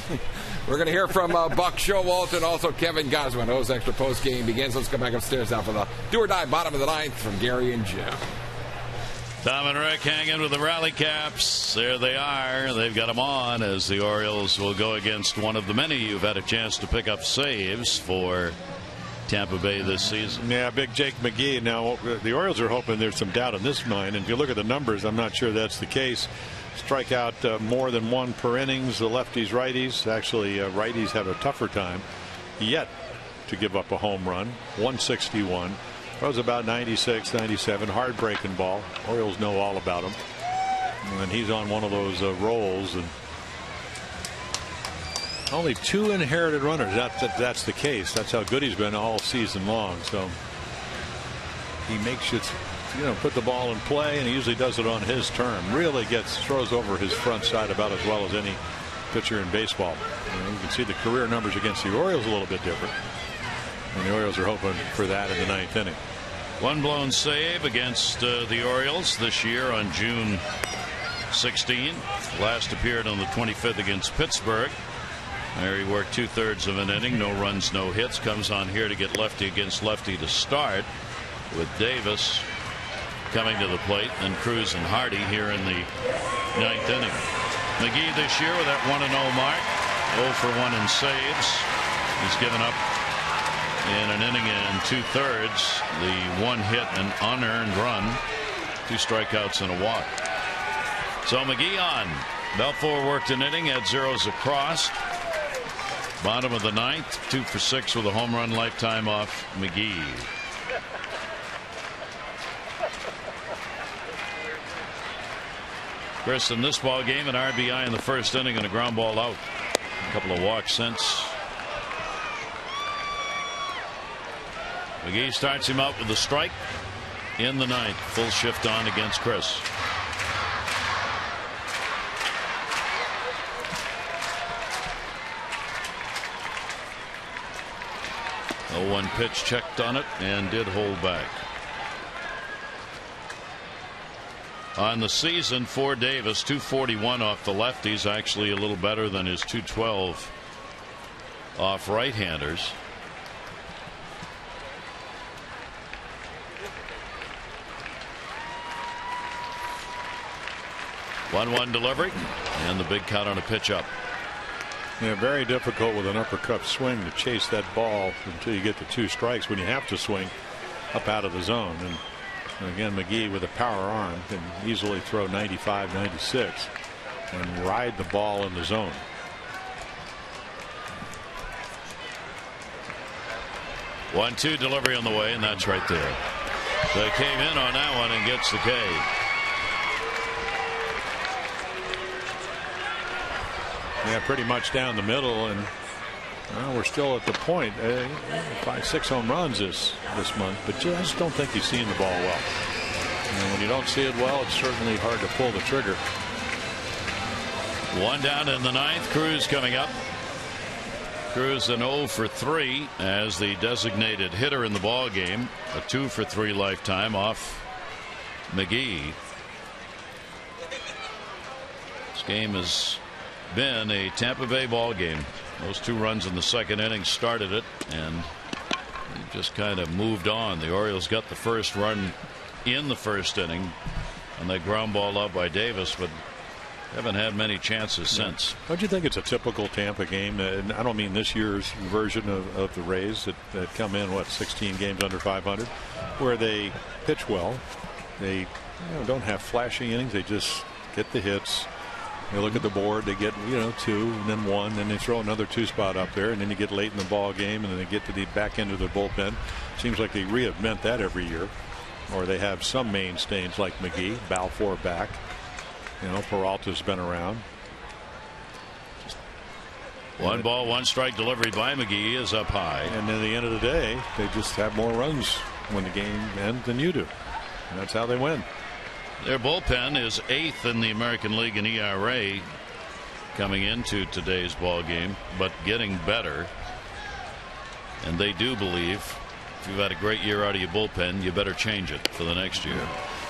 We're going to hear from uh, Buck Showalter and also Kevin Gausman. O's extra post game begins. Let's go back upstairs now for the do or die bottom of the ninth from Gary and Jim. Tom and Rick hanging with the rally caps. There they are. They've got them on as the Orioles will go against one of the many who've had a chance to pick up saves for Tampa Bay this season. Yeah, big Jake McGee. Now, the Orioles are hoping there's some doubt in this mind. And if you look at the numbers, I'm not sure that's the case. Strike out uh, more than one per innings. The lefties, righties. Actually, uh, righties have a tougher time. yet to give up a home run. one sixty-one. That was about ninety-six, ninety-seven. Hard breaking ball. Orioles know all about him. And he's on one of those uh, rolls. And only two inherited runners. That, that, that's the case. That's how good he's been all season long. So he makes it, you know, put the ball in play, and he usually does it on his term. Really gets throws over his front side about as well as any pitcher in baseball. And you can see the career numbers against the Orioles a little bit different. And the Orioles are hoping for that in the ninth inning. One blown save against uh, the Orioles this year on June sixteenth. Last appeared on the twenty-fifth against Pittsburgh. There he worked two thirds of an inning, no runs, no hits. Comes on here to get lefty against lefty to start, with Davis coming to the plate, and Cruz and Hardy here in the ninth inning. McGee this year with that one and oh mark, oh for one in saves. He's given up in an inning and two thirds, the one hit and unearned run, two strikeouts and a walk. So McGee on. Balfour worked an inning, had zeros across. Bottom of the ninth, two for six with a home run, lifetime off McGee. Chris, in this ball game, an R B I in the first inning and a ground ball out. A couple of walks since. McGee starts him out with a strike in the ninth. Full shift on against Chris. oh one pitch, checked on it and did hold back. On the season for Davis, two forty-one off the lefties, actually a little better than his two twelve off right-handers. one one delivery, and the big count on a pitch up. Yeah, very difficult with an uppercut swing to chase that ball until you get the two strikes when you have to swing up out of the zone. And, and again, McGee with a power arm can easily throw ninety-five, ninety-six and ride the ball in the zone. one two delivery on the way, and that's right there. They came in on that one and gets the K. Yeah, pretty much down the middle, and well, we're still at the point. Uh, five, six home runs this this month, but you, I just don't think he's seeing the ball well. And when you don't see it well, it's certainly hard to pull the trigger. One down in the ninth. Cruz coming up. Cruz an oh for three as the designated hitter in the ball game. A two for three lifetime off McGee. This game is. Been a Tampa Bay ball game. Those two runs in the second inning started it, and just kind of moved on. The Orioles got the first run in the first inning and they ground ball out by Davis, but haven't had many chances since. Don't you think it's a typical Tampa game? And I don't mean this year's version of, of the Rays that, that come in what sixteen games under five hundred, where they pitch well, they you know, don't have flashy innings, they just get the hits. They look at the board, they get, you know, two, and then one, and then they throw another two spot up there, and then you get late in the ball game, and then they get to the back end of the bullpen. Seems like they reinvent that every year, or they have some mainstays like McGee, Balfour back. You know, Peralta's been around. One ball, one strike delivery by McGee is up high. And at the end of the day, they just have more runs when the game ends than you do. And that's how they win. Their bullpen is eighth in the American League in E R A coming into today's ball game, but getting better. And they do believe if you've had a great year out of your bullpen, you better change it for the next year.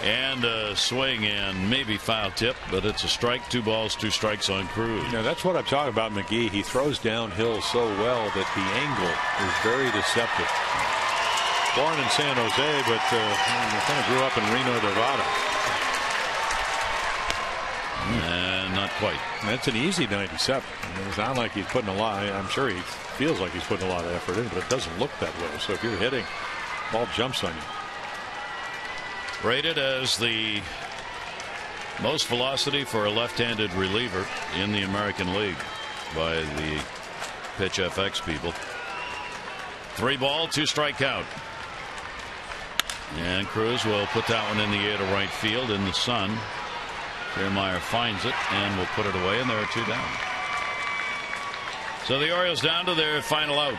And a swing and maybe foul tip, but it's a strike, two balls, two strikes on Cruz. Yeah, that's what I'm talking about, McGee. He throws downhill so well that the angle is very deceptive. Born in San Jose, but uh, kind of grew up in Reno, Nevada. And uh, not quite. That's an easy ninety-seven. I mean, it's not like he's putting a lot. I'm sure he feels like he's putting a lot of effort in, but it doesn't look that way. So if you're hitting, ball jumps on you. Rated as the most velocity for a left-handed reliever in the American League by the Pitch F X people. Three ball, two strikeout. And Cruz will put that one in the air to right field in the sun. Kiermaier finds it and will put it away, and there are two down. So the Orioles down to their final out.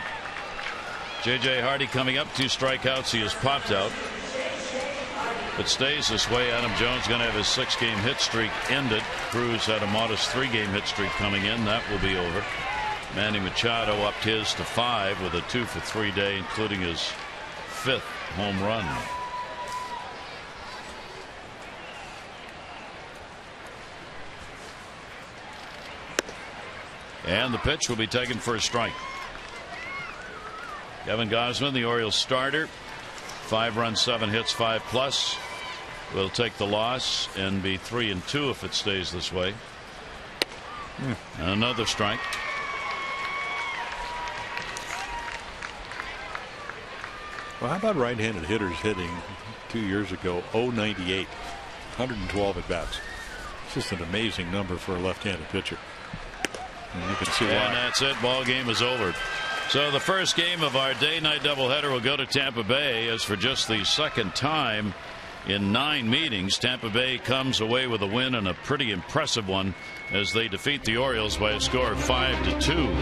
J J. Hardy coming up, two strikeouts. He has popped out. If it stays this way, Adam Jones going to have his six-game hit streak ended. Cruz had a modest three-game hit streak coming in. That will be over. Manny Machado upped his to five with a two for three day, including his fifth home run. And the pitch will be taken for a strike. Kevin Gausman, the Orioles starter, five runs, seven hits, five plus, will take the loss and be three and two if it stays this way. Mm. Another strike. Well, how about right-handed hitters hitting two years ago? oh ninety-eight, one hundred twelve at bats. It's just an amazing number for a left-handed pitcher. And you can see why. And that's it. Ball game is over. So the first game of our day-night doubleheader will go to Tampa Bay. As for just the second time in nine meetings, Tampa Bay comes away with a win, and a pretty impressive one, as they defeat the Orioles by a score of five to two.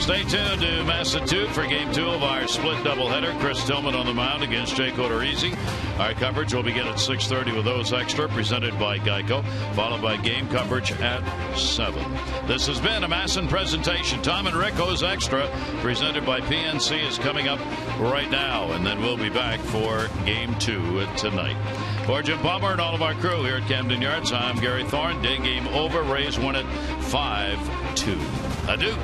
Stay tuned to Massachusetts for game two of our split doubleheader. Chris Tillman on the mound against Jake Odorizzi. Our coverage will begin at six thirty with those extra, presented by Geico, followed by game coverage at seven. This has been a Masson presentation. Tom and Rick Goes Extra, presented by P N C, is coming up right now, and then we'll be back for game two tonight. For Jim Palmer and all of our crew here at Camden Yards, I'm Gary Thorne. Day game over. Rays win it five two. Adieu.